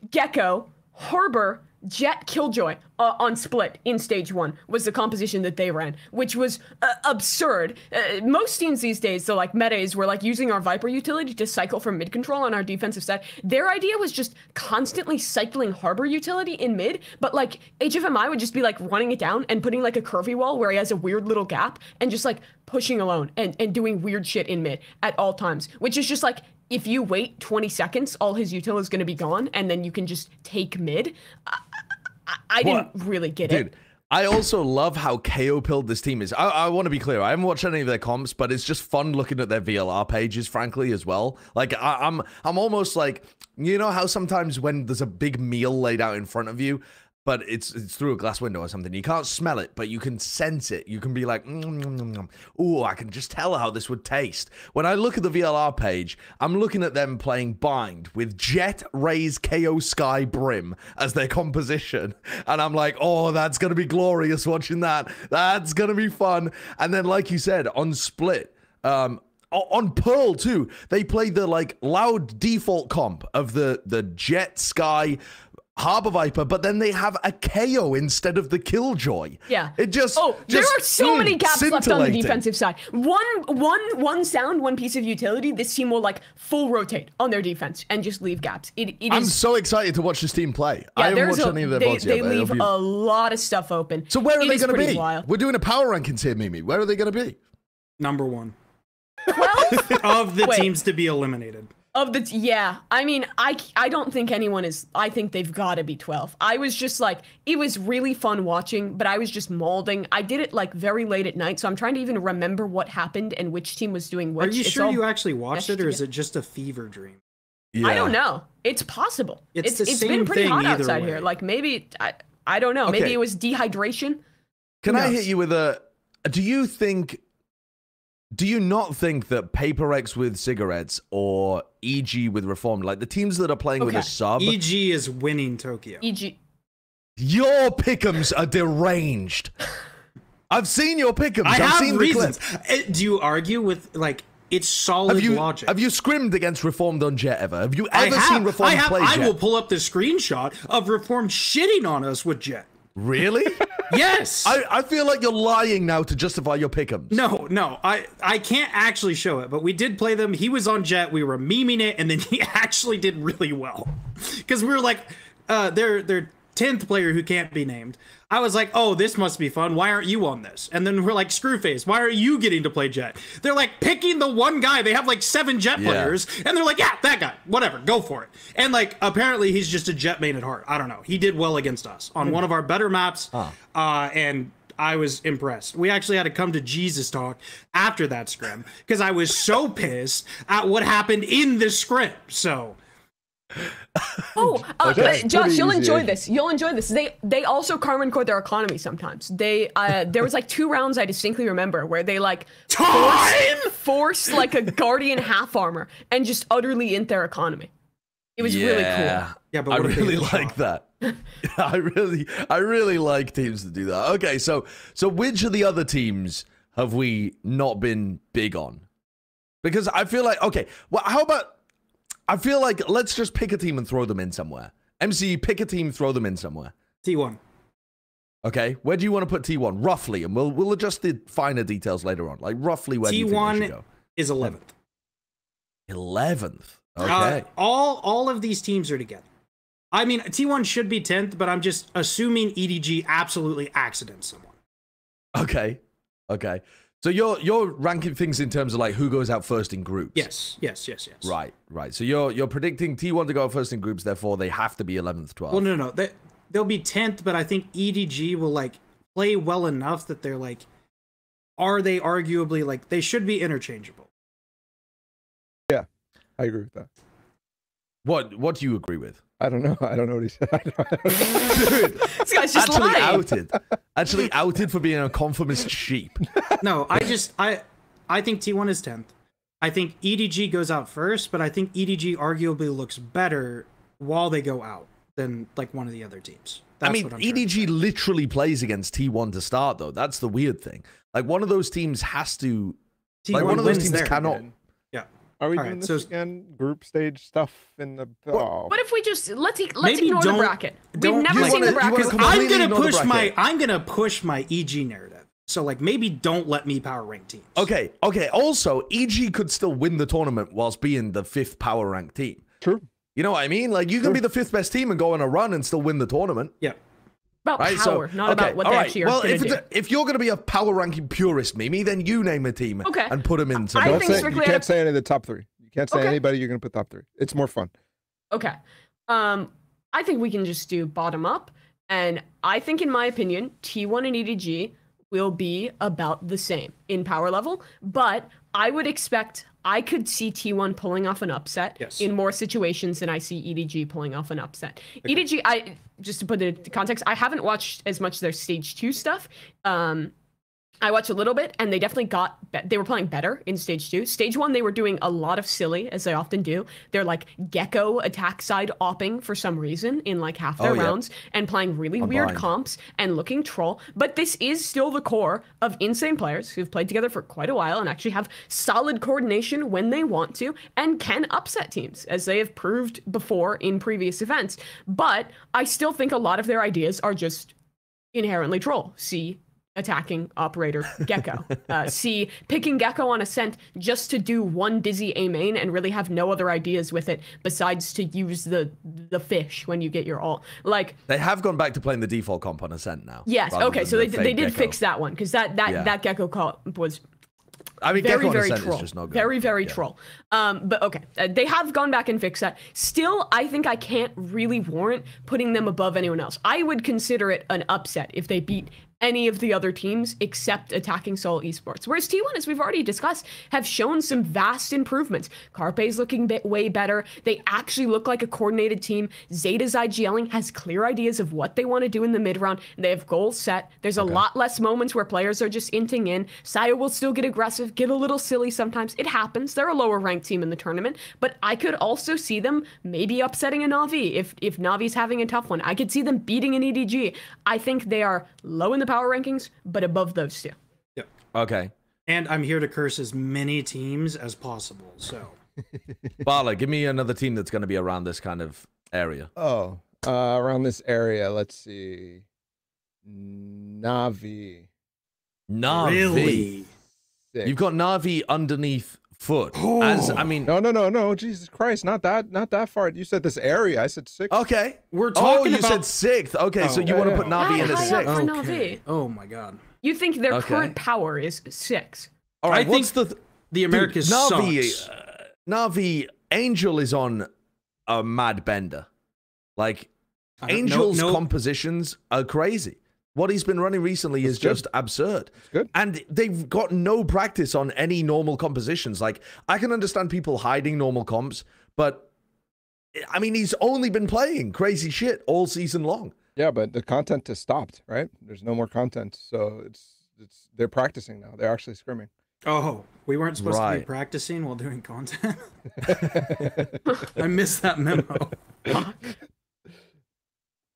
Gecko, Harbor, Jet, Killjoy uh, on split in stage one was the composition that they ran, which was uh, absurd. Uh, most teams these days, so like metas, were like using our Viper utility to cycle from mid control on our defensive side. Their idea was just constantly cycling Harbor utility in mid, but like H F M I would just be like running it down and putting like a curvy wall where he has a weird little gap and just like pushing alone and, and doing weird shit in mid at all times, which is just like, if you wait twenty seconds, all his util is going to be gone, and then you can just take mid. I, I, I didn't really get Dude, it. I also love how K O pilled this team is. I, I want to be clear. I haven't watched any of their comps, but it's just fun looking at their V L R pages, frankly, as well. Like, I, I'm, I'm almost like, you know how sometimes when there's a big meal laid out in front of you, but it's it's through a glass window or something. You can't smell it, but you can sense it. You can be like, mm, mm, mm, mm. Ooh, I can just tell how this would taste. When I look at the V L R page, I'm looking at them playing Bind with Jet, Raze, K O, Sky, Brim as their composition. And I'm like, oh, that's going to be glorious watching that. That's going to be fun. And then, like you said, on Split, um, on Pearl too, they play the like loud default comp of the, the Jet, Sky, Harbor Viper, but then they have a K O instead of the Killjoy. Yeah. It just Oh, just, there are so mm, many gaps left on the defensive side. One one one sound, one piece of utility, this team will like full rotate on their defense and just leave gaps. It, it I'm is, so excited to watch this team play. Yeah, I haven't watched a, any of their bots yet. They leave a lot of stuff open. So where are it they going to be? Wild. We're doing a power rankings here, Mimi. Where are they going to be? Number one. of the Wait. teams to be eliminated. Of the, t yeah, I mean, I, I don't think anyone is, I think they've got to be twelve. I was just like, it was really fun watching, but I was just molding. I did it like very late at night, so I'm trying to even remember what happened and which team was doing which. Are you it's sure you actually watched it, or is it just a fever dream? Yeah. I don't know. It's possible. It's, it's, the it's same been pretty thing hot outside way. here. Like maybe, I, I don't know, okay. maybe it was dehydration. Can I hit you with a, do you think... Do you not think that Paper Rex with Cigarettes or E G with Reformed, like the teams that are playing okay. with a sub... E G is winning Tokyo. E G. Your pick'ems are deranged. I've seen your pick'ems. I I've have seen reasons. Do you argue with, like, it's solid have you, logic. Have you scrimmed against Reformed on Jet ever? Have you ever have. seen Reformed I have. play I Jet? I will pull up the screenshot of Reformed shitting on us with Jet. Really? Yes. I, I feel like you're lying now to justify your pick'ems. No, no, I, I can't actually show it, but we did play them. He was on Jet. We were memeing it, and then he actually did really well. Because we were like, uh, they're they're tenth player who can't be named. I was like, oh, this must be fun. Why aren't you on this? And then we're like, Screwface, why are you getting to play Jet? They're like picking the one guy. They have like seven Jet yeah. players. And they're like, yeah, that guy. Whatever. Go for it. And like, apparently he's just a Jet main at heart. I don't know. He did well against us on mm-hmm. one of our better maps. Huh. Uh, and I was impressed. We actually had to come to Jesus talk after that scrim because I was so pissed at what happened in the scrim. So... oh, uh, okay. Josh, you'll enjoy this. You'll enjoy this. They they also Carmen core their economy sometimes. They uh, there was like two rounds I distinctly remember where they like forced, forced like a guardian half armor and just utterly int their economy. It was yeah. really cool. Yeah, but I really like that. I really I really like teams that do that. Okay, so so which of the other teams have we not been big on? Because I feel like okay, well, how about? I feel like let's just pick a team and throw them in somewhere. M C, pick a team, throw them in somewhere. T one. Okay, where do you want to put T one? Roughly, and we'll we'll adjust the finer details later on. Like roughly where T one do you think we should go? Is eleventh. eleventh. Okay. Uh, all all of these teams are together. I mean, T one should be tenth, but I'm just assuming E D G absolutely accidents someone. Okay. Okay. So you're you're ranking things in terms of like who goes out first in groups. Yes, yes, yes, yes. Right, right. So you're you're predicting T one to go out first in groups, therefore they have to be eleventh, twelfth. Well, no, no, they they'll be tenth, but I think E D G will like play well enough that they're like, are they arguably like they should be interchangeable? Yeah, I agree with that. What what do you agree with? I don't know. I don't know what he said. I don't, I don't Dude, this guy's just actually lying. outed. Actually outed for being a conformist sheep. No, I just I I think T one is tenth. I think E D G goes out first, but I think E D G arguably looks better while they go out than like one of the other teams. That's I mean, what I'm E D G sure literally plays against T one to start though. That's the weird thing. Like one of those teams has to. T one like one of those teams there, cannot. Then. Are we All doing right, this so again? Group stage stuff in the. Oh. What if we just let's let's Maybe ignore the bracket? We've never seen wanna, the bracket. I'm gonna push my I'm gonna push my E G narrative. So like maybe don't let me power rank teams. Okay, okay. Also, E G could still win the tournament whilst being the fifth power rank team. True. You know what I mean? Like you can True. be the fifth best team and go on a run and still win the tournament. Yeah. About right? power, so, not okay. about what All they right. actually are well, if, do. if you're going to be a power ranking purist, Mimi, then you name a team okay. and put them in. I don't think say, you can't say any of the top three. You can't say okay. anybody you're going to put top three. It's more fun. Okay. Um, I think we can just do bottom up. And I think, in my opinion, T one and E D G will be about the same in power level. But I would expect... I could see T one pulling off an upset yes. in more situations than I see E D G pulling off an upset. Okay. E D G, I just to put it into context, I haven't watched as much of their stage two stuff. Um, I watched a little bit, and they definitely got, be they were playing better in stage two. Stage one, they were doing a lot of silly, as they often do. They're like gecko attack side opping for some reason in like half their oh, yeah. rounds and playing really I'm weird blind. comps and looking troll. But this is still the core of insane players who've played together for quite a while and actually have solid coordination when they want to and can upset teams, as they have proved before in previous events. But I still think a lot of their ideas are just inherently troll. See? Attacking operator gecko. Uh, C, picking gecko on ascent just to do one dizzy A main and really have no other ideas with it besides to use the the fish when you get your ult. Like, they have gone back to playing the default comp on ascent now. Yes, okay, so they, the they did gecko. fix that one, because that, that, yeah. that gecko comp was... I mean, very, very troll. Just not good. Very, very yeah. troll. Um, but okay, uh, they have gone back and fixed that. Still, I think I can't really warrant putting them above anyone else. I would consider it an upset if they beat any of the other teams except Attacking Soul Esports. Whereas T one, as we've already discussed, have shown some vast improvements. Carpe's looking bit, way better. They actually look like a coordinated team. Zeta's IGLing has clear ideas of what they want to do in the mid round. They have goals set. There's a okay. lot less moments where players are just inting in. Saya will still get aggressive, get a little silly sometimes. It happens. They're a lower ranked team in the tournament, but I could also see them maybe upsetting a Na'Vi if, if Na'Vi's having a tough one. I could see them beating an E D G. I think they are low in the power rankings, but above those two. Yep. Okay. And I'm here to curse as many teams as possible, so. Bala, give me another team that's going to be around this kind of area. Oh, uh, around this area. Let's see. Na'Vi. Na'Vi. Really? Six. You've got Na'Vi underneath foot. Oh. As I mean, no, no, no, no. Jesus Christ, not that, not that far. You said this area. I said sixth. Okay, we're talking. Oh, you about... said sixth. Okay, oh, so you yeah, want to yeah. put Na'Vi in at sixth? Okay. Oh my God. You think their okay. current power is six? All right. I what's think the th the Americas dude, Na'Vi, sucks. Uh, Na'Vi Angel is on a mad bender. Like Angel's no, no. compositions are crazy. What he's been running recently That's is good. just absurd. Good. And they've got no practice on any normal compositions. Like, I can understand people hiding normal comps, but, I mean, he's only been playing crazy shit all season long. Yeah, but the content has stopped, right? There's no more content, so it's it's they're practicing now. They're actually scrimming. Oh, we weren't supposed right. to be practicing while doing content? I missed that memo.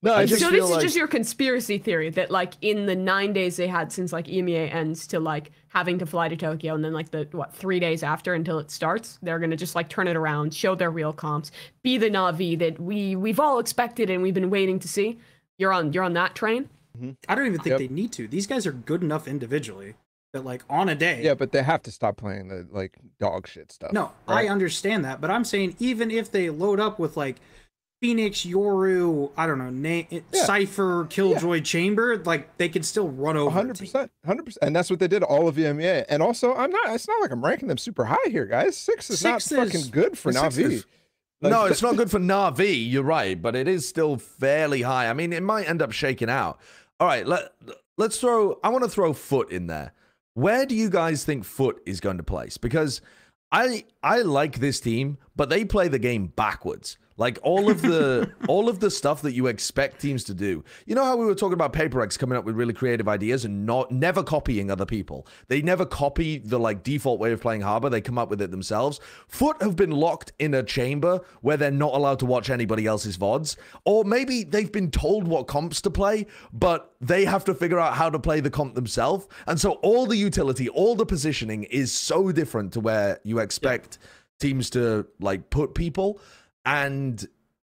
No, I just so this like... is just your conspiracy theory that like in the nine days they had since like E M E A ends to like having to fly to Tokyo, and then like the what three days after until it starts, they're gonna just like turn it around, show their real comps, be the Na'Vi that we we've all expected and we've been waiting to see. You're on you're on that train. Mm-hmm. I don't even think yep. they need to. These guys are good enough individually that like on a day. Yeah, but they have to stop playing the like dog shit stuff. No, right? I understand that, but I'm saying even if they load up with like Phoenix, Yoru, I don't know, name, yeah. Cypher, Killjoy, yeah. Chamber, like they could still run over. one hundred percent, one hundred percent, and that's what they did all of E M E A. And also, I'm not. It's not like I'm ranking them super high here, guys. Six is six not is, fucking good for Na'Vi. Like, no, it's not good for Na'Vi. You're right, but it is still fairly high. I mean, it might end up shaking out. All right, let let's throw. I want to throw Foot in there. Where do you guys think Foot is going to place? Because I I like this team, but they play the game backwards. Like all of the all of the stuff that you expect teams to do. You know how we were talking about Paper Rex coming up with really creative ideas and not never copying other people. They never copy the like default way of playing Harbor. They come up with it themselves. Foot have been locked in a chamber where they're not allowed to watch anybody else's V O Ds. Or maybe they've been told what comps to play, but they have to figure out how to play the comp themselves. And so all the utility, all the positioning is so different to where you expect teams to like put people. And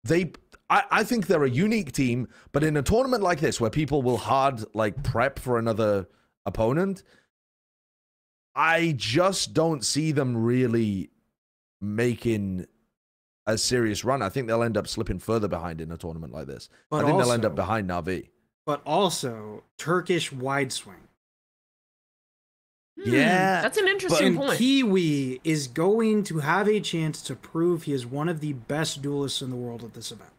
they, I, I think they're a unique team, but in a tournament like this, where people will hard like prep for another opponent, I just don't see them really making a serious run. I think they'll end up slipping further behind in a tournament like this. But I think also, they'll end up behind Na'Vi. But also, Turkish wide swing. Hmm, yeah, that's an interesting point. Kiwi is going to have a chance to prove he is one of the best duelists in the world at this event.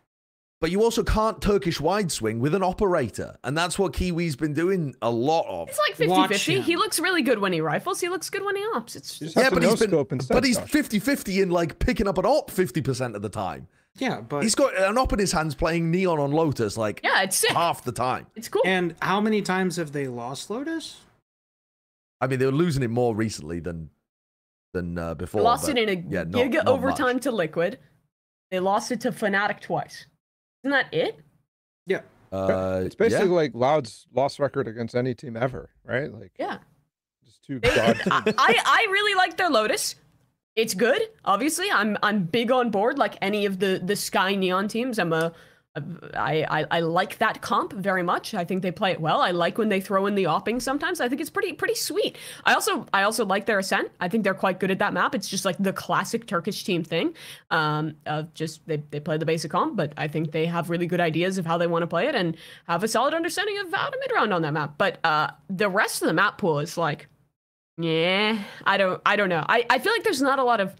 But you also can't Turkish wide swing with an operator, and that's what Kiwi's been doing a lot of. It's like fifty fifty. He looks really good when he rifles. He looks good when he ops. It's just... yeah, but he's been, but he's fifty fifty in like picking up an op fifty percent of the time. Yeah, but he's got an op in his hands playing Neon on Lotus like yeah, it's sick. half the time. It's cool. And how many times have they lost Lotus? I mean, they were losing it more recently than than uh, before. They lost it in a yeah, not, giga not overtime much. to Liquid. They lost it to Fnatic twice. Isn't that it? Yeah. Uh, it's basically yeah. like Loud's loss record against any team ever, right? Like yeah. Just two they, I, I really like their Lotus. It's good, obviously. I'm I'm big on board, like any of the the Sky Neon teams. I'm a I, I, I like that comp very much. I think they play it well. I like when they throw in the opping sometimes. I think it's pretty pretty sweet. I also I also like their Ascent. I think they're quite good at that map. It's just like the classic Turkish team thing. Um, uh, just they, they play the basic comp, but I think they have really good ideas of how they want to play it and have a solid understanding of how to mid round on that map. But uh, the rest of the map pool is like, yeah, I don't I don't know. I, I feel like there's not a lot of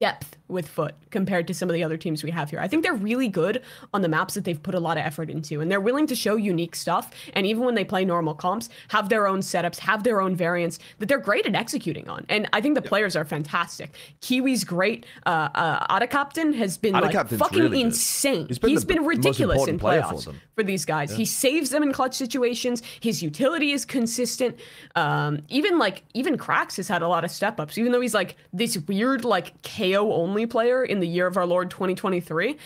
depth with Foot compared to some of the other teams we have here. I think they're really good on the maps that they've put a lot of effort into, and they're willing to show unique stuff, and even when they play normal comps, have their own setups, have their own variants that they're great at executing on. And I think the yeah. players are fantastic. Kiwi's great. Uh, uh, Adakaptan has been like fucking really insane. He's been, He's been ridiculous in playoffs for, for these guys. Yeah. He saves them in clutch situations. His utility is consistent. Um, even like, even Krax has had a lot of step-ups, even though he's like this weird like K O only player in the year of our Lord twenty twenty-three,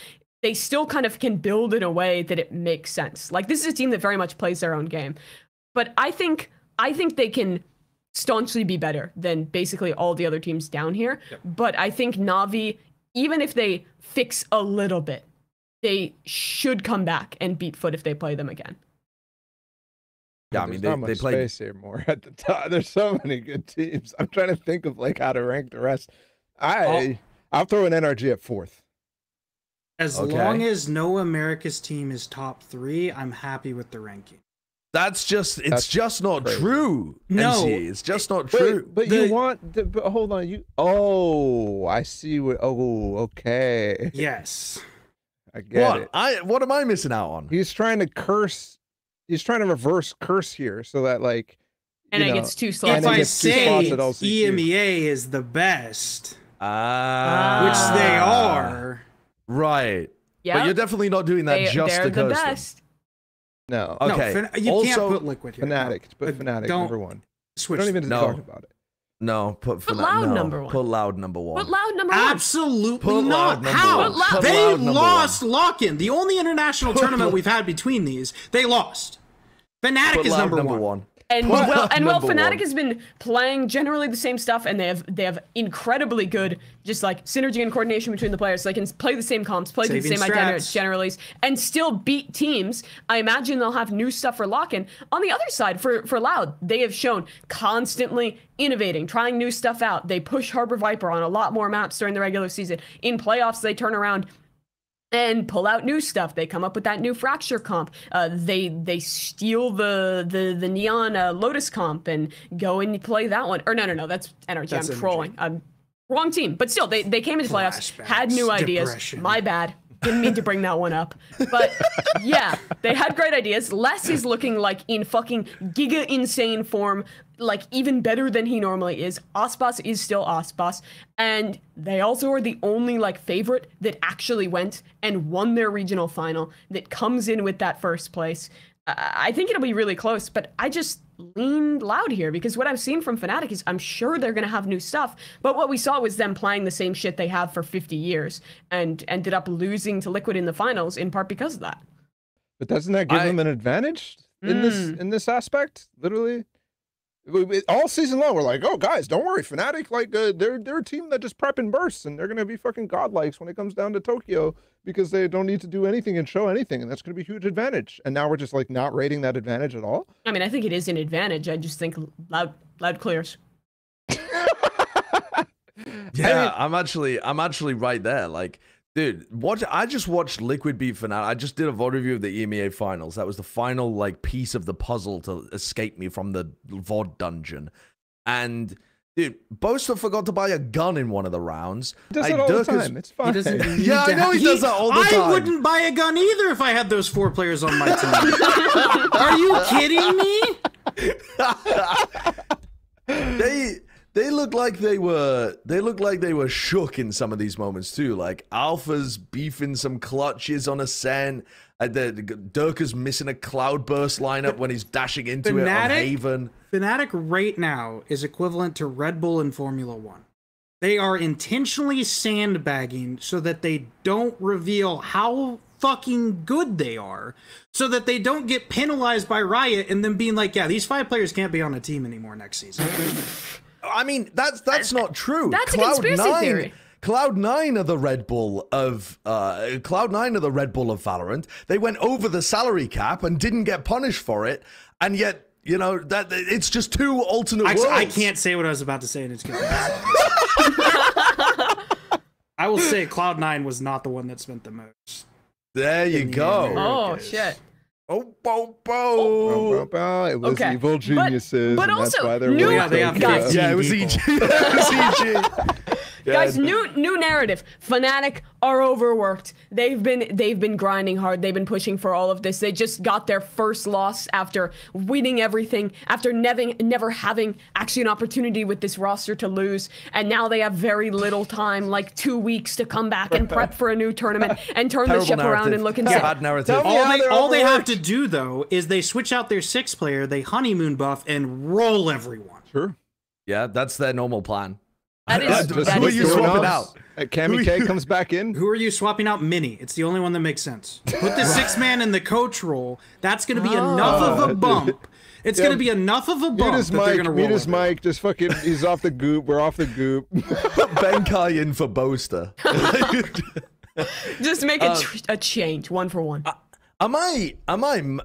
they still kind of can build in a way that it makes sense. Like, this is a team that very much plays their own game. But I think I think they can staunchly be better than basically all the other teams down here. Yep. But I think Na'Vi, even if they fix a little bit, they should come back and beat Foot if they play them again. Yeah, I mean, there's they, not they much play space here more at the top. There's so many good teams. I'm trying to think of like how to rank the rest. I, oh. I'll throw an N R G at fourth. As okay. long as no America's team is top three, I'm happy with the ranking. That's just, it's That's just not crazy. true. No. M C. It's just not true. But, but the, you want, the, but hold on, you, oh, I see what, oh, okay. Yes. I get what? it. I, what am I missing out on? He's trying to curse, he's trying to reverse curse here so that like. And it gets two slots. If I say E M E A is the best. Uh, which they are. Right. Yeah. But you're definitely not doing that they, just they're the best. No. Okay. No, you also, can't put Liquid here. Fnatic. Put Fnatic number one. Switch. Don't even no. talk about it. No. Put, put Loud no. number one. Put Loud number one. Put Loud number one. Absolutely not. How? They lost Lock-In. The only international put tournament put, we've had between these, they lost. Fnatic is number, number one. one. And what? well, and well, Fnatic has been playing generally the same stuff, and they have they have incredibly good just like synergy and coordination between the players. So they can play the same comps, play Saving the same identities generally, and still beat teams. I imagine they'll have new stuff for Lock-In. On the other side, for for Loud, they have shown constantly innovating, trying new stuff out. They push Harbor Viper on a lot more maps during the regular season. In playoffs, they turn around and pull out new stuff. They come up with that new Fracture comp. Uh, they they steal the the the Neon uh, Lotus comp and go and play that one. Or no no no, that's N R G. That's I'm trolling. I'm wrong team. But still, they they came into playoffs, Flashbacks, had new ideas. Depression. My bad. Didn't mean to bring that one up. But yeah, they had great ideas. Les is looking like in fucking giga insane form, like even better than he normally is. Aspas is still Aspas. And they also are the only like favorite that actually went and won their regional final that comes in with that first place. Uh, I think it'll be really close, but I just lean Loud here because what I've seen from Fnatic is I'm sure they're going to have new stuff, but what we saw was them playing the same shit they have for fifty years and ended up losing to Liquid in the finals in part because of that. But doesn't that give I, them an advantage in mm. this in this aspect? Literally? All season long, we're like, oh, guys, don't worry. Fnatic, like, uh, they're, they're a team that just prep and bursts, and they're going to be fucking godlikes when it comes down to Tokyo because they don't need to do anything and show anything, and that's going to be a huge advantage. And now we're just, like, not rating that advantage at all? I mean, I think it is an advantage. I just think Loud, Loud clears. yeah, I mean, I'm actually I'm actually right there. Like, dude, watch, I just watched Liquid beat Fnatic. I just did a V O D review of the E M E A finals. That was the final like piece of the puzzle to escape me from the V O D dungeon. And dude, Boaster forgot to buy a gun in one of the rounds. He does I, it all Dirk the time. Is, it's fine. Yeah, I know he, he does that all the time. I wouldn't buy a gun either if I had those four players on my team. Are you kidding me? they... they looked like they were they looked like they were shook in some of these moments too. Like Alpha's beefing some clutches on Ascent. Uh, the, the Durka's missing a Cloudburst lineup when he's dashing into Fnatic, it on Haven. Fnatic right now is equivalent to Red Bull in Formula One. They are intentionally sandbagging so that they don't reveal how fucking good they are, so that they don't get penalized by Riot and then being like, yeah, these five players can't be on a team anymore next season. I mean, that's that's not true. That's Cloud a conspiracy Nine, theory. Cloud Nine are the Red Bull of uh, Cloud Nine are the Red Bull of Valorant. They went over the salary cap and didn't get punished for it, and yet you know that it's just two alternate Actually, worlds. I can't say what I was about to say, and it's going. I will say Cloud Nine was not the one that spent the most. There you the go. Americas. Oh shit. Oh, bo, bo. Oh, bo, bo. It was okay. Evil Geniuses. But, but also, new yeah, they have guys. Yeah, it was E G. Yeah. Guys, new new narrative. Fnatic are overworked. They've been they've been grinding hard. They've been pushing for all of this. They just got their first loss after winning everything, after never never having actually an opportunity with this roster to lose. And now they have very little time, like two weeks, to come back and prep for a new tournament and turn the ship narrative. around and look and yeah. bad narrative. All they all they have to do though is they switch out their six player, they honeymoon buff, and roll everyone. Sure. Yeah, that's their normal plan. That is, that that who is are you swapping out? Cammy K comes back in. Who are you swapping out? Mini. It's the only one that makes sense. Put the six man in the coach role. That's going to be oh. enough of a bump. It's yeah. going to be enough of a bump. Mute his mic. Mute his mic. Just fucking. He's off the goop. We're off the goop. Put Benkai in for Boaster. Just make a, um, a change, one for one. Uh, am I? Am I?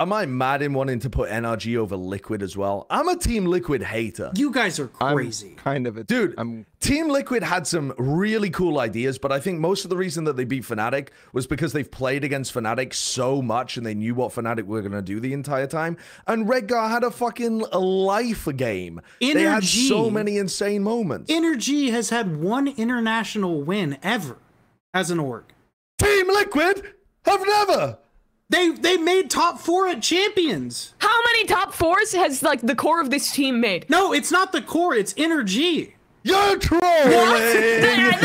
Am I mad in wanting to put N R G over Liquid as well? I'm a Team Liquid hater. You guys are crazy. I'm kind of a dude. I'm... Team Liquid had some really cool ideas, but I think most of the reason that they beat Fnatic was because they've played against Fnatic so much and they knew what Fnatic were going to do the entire time. And Redgar had a fucking life game. N R G, they had so many insane moments. N R G has had one international win ever as an org. Team Liquid have never. They they made top four at Champions. How many top fours has like the core of this team made? No, it's not the core. It's N R G. You're trolling. You're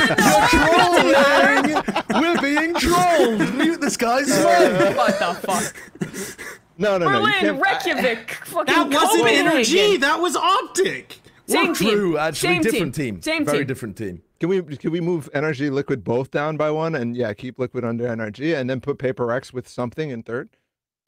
trolling. We're being trolled. Mute this guy's mic. What the fuck? No, no, Berlin, no. Berlin, Reykjavik, fucking Copenhagen. That wasn't N R G. That was Optic. Same team. True, actually, Same different team. team. Same Very team. different team. Can we can we move N R G Liquid both down by one and yeah keep Liquid under N R G and then put Paper Rex with something in third?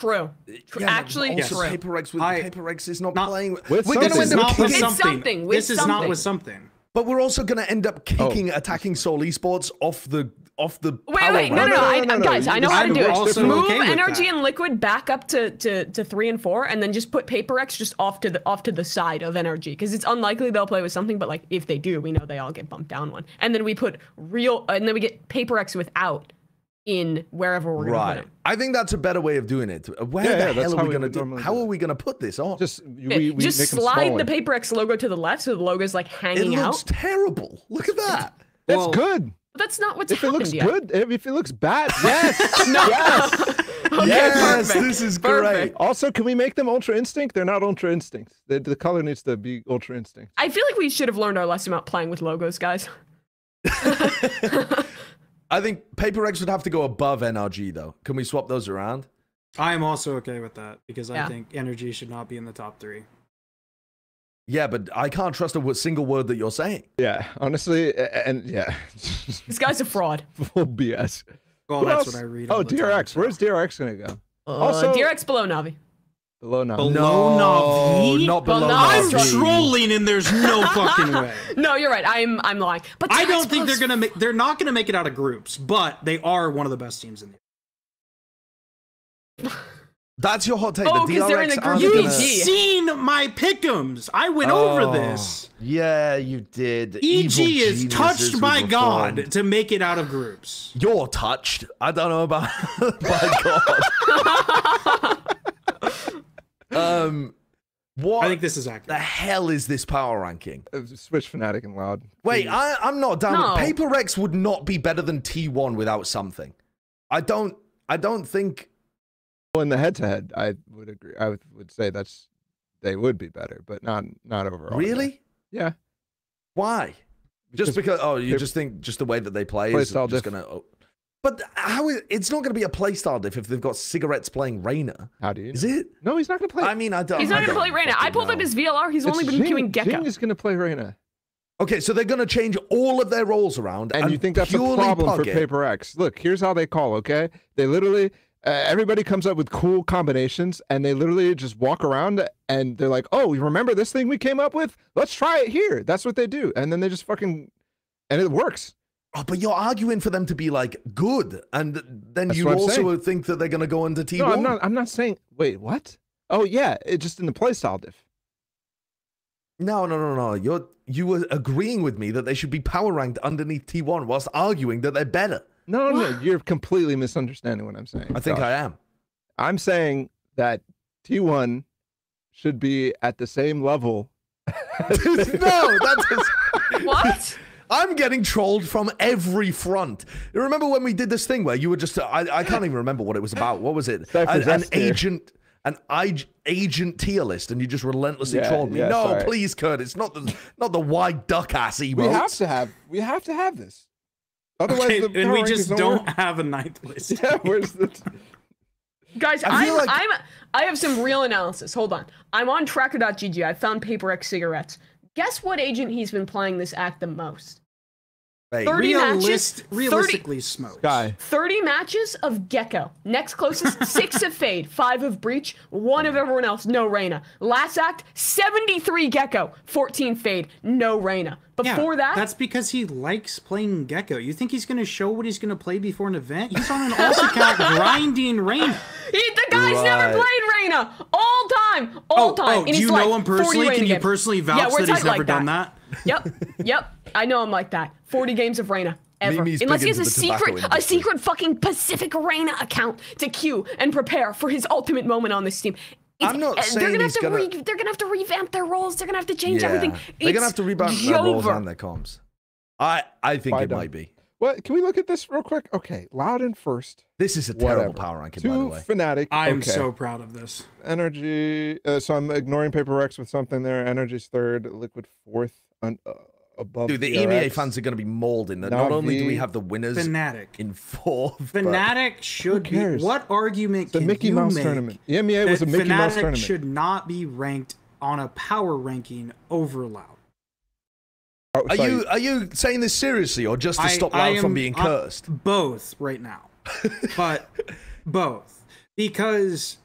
True. Yeah, Actually, yeah. true. Paper Rex with I, Paper Rex is not, not playing with, with something. This is not with something. This is not with something. But we're also going to end up kicking, oh. attacking Soul Esports off the off the. Wait, wait, no, no, no, no, I, no, no, no, guys, I know how to do it. Move N R G and Liquid back up to, to to three and four, and then just put Paper Rex just off to the off to the side of N R G because it's unlikely they'll play with something. But like, if they do, we know they all get bumped down one, and then we put real, and then we get Paper Rex without in wherever we're right. going to put it. I think that's a better way of doing it. Where yeah, the yeah, hell are we going to do? How are we going to put this on? Just, we, we just slide the Paper X logo to the left so the logo's like hanging out. It looks out. terrible. Look at that. That's well, good. That's not what's if happened If it looks yet. good, if it looks bad, yes. no. Yes. okay, yes, perfect. This is perfect. great. Also, can we make them Ultra Instinct? They're not Ultra Instinct. The, the color needs to be Ultra Instinct. I feel like we should have learned our lesson about playing with logos, guys. I think Paper X would have to go above N R G, though. Can we swap those around? I am also okay with that, because yeah. I think N R G should not be in the top three. Yeah, but I can't trust a single word that you're saying. Yeah, honestly, and yeah. This guy's a fraud. Full B S. Well, Who that's else? what I read. Oh, D R X. Where's D R X going to go? Uh, also, D R X below Na'Vi. Below Na'Vi. Below Na'Vi? Not below Na'Vi. I'm trolling and there's no fucking way. No, you're right. I'm I'm lying. But I don't think they're gonna make they're not gonna make it out of groups, but they are one of the best teams in the That's your hot take. Oh, because the they're in the group. You've gonna... seen my pick'ems. I went oh, over this. Yeah, you did. E G is touched by God formed. to make it out of groups. You're touched. I don't know about by God. Um, what? I think this is accurate. The hell is this power ranking? Switch Fnatic and Loud. Wait, I, I'm not down. No. Paper Rex would not be better than T one without something. I don't. I don't think. Well, in the head-to-head, I would agree. I would, would say that's they would be better, but not not overall. Really? Yeah. Why? Because just because oh you just think just the way that they play is just diff. gonna. Oh. But how is it's not gonna be a play style diff if they've got cigarettes playing Reyna? How do you? Is know? it? No, he's not gonna play. I mean, I don't. He's not I gonna play Reyna. I pulled know. up his V L R. He's it's only been queuing Gekka. Jing is gonna play Reyna. Okay, so they're gonna change all of their roles around, and, and you think that's a problem for it. Paper X? Look, here's how they call. Okay, they literally. Uh, everybody comes up with cool combinations, and they literally just walk around, and they're like, "Oh, you remember this thing we came up with? Let's try it here." That's what they do, and then they just fucking, and it works. Oh, but you're arguing for them to be like good, and then That's you also saying. think that they're gonna go into T one. No, I'm not. I'm not saying. Wait, what? Oh yeah, it just in the playstyle diff. No, no, no, no. You're you were agreeing with me that they should be power ranked underneath T one, whilst arguing that they're better. No, no, no, you're completely misunderstanding what I'm saying. I think Gosh. I am. I'm saying that T one should be at the same level. no, that's just... What? I'm getting trolled from every front. You remember when we did this thing where you were just, uh, I, I can't even remember what it was about. What was it? An, an agent... An agent tier list, and you just relentlessly yeah, trolled me. Yeah, no, sorry. please, Kurt. It's not the not the wide duck ass emotes. We have to have. We have to have this. Otherwise, okay, the and we just don't have a ninth list. Yeah, where's the guys? I'm, like... I'm. I have some real analysis. Hold on. I'm on tracker dot G G. I found Paper X cigarettes. Guess what agent he's been playing this act the most? Hey, thirty realist, matches. Realistically, smoke. Thirty matches of Gekko. Next closest, six of Fade, five of Breach, one of everyone else. No Reyna. Last act, seventy-three Gekko, fourteen Fade. No Reyna. Before yeah, that, that's because he likes playing Gekko. You think he's going to show what he's going to play before an event? He's on an alt account grinding Reyna. He, the guy's right. never played Reyna all time, all oh, time. Oh, and do you like know him personally? Can you personally vouch yeah, that he's never like done that? that? Yep, yep. I know him like that. forty games of Reyna ever. Mimi's Unless he has a secret, industry. a secret fucking Pacific Reyna account to queue and prepare for his ultimate moment on this team. It's, I'm not uh, saying they're gonna have to gonna... Re they're gonna have to revamp their roles. They're gonna have to change yeah. everything. It's they're gonna have to revamp their roles and their comms. I I think Why it don't. might be. Well, can we look at this real quick? Okay, Loud in first. This is a Whatever. terrible power ranking, Two by the way. Fnatic. I am okay. so proud of this. Energy. Uh, so I'm ignoring Paper Rex with something there. Energy's third. Liquid fourth. Un uh, above. Dude, the E M E A fans are gonna be molding that. Not, not only do we have the winners. Fnatic in fourth. Fnatic should be. What argument the can Mickey you Mouse make? Tournament. The E M E A was a Mickey Fnatic Mouse tournament. Fnatic should not be ranked on a power ranking over Loud. Oh, are you are you saying this seriously or just to I, stop Loud am, from being cursed? I'm both right now, but both because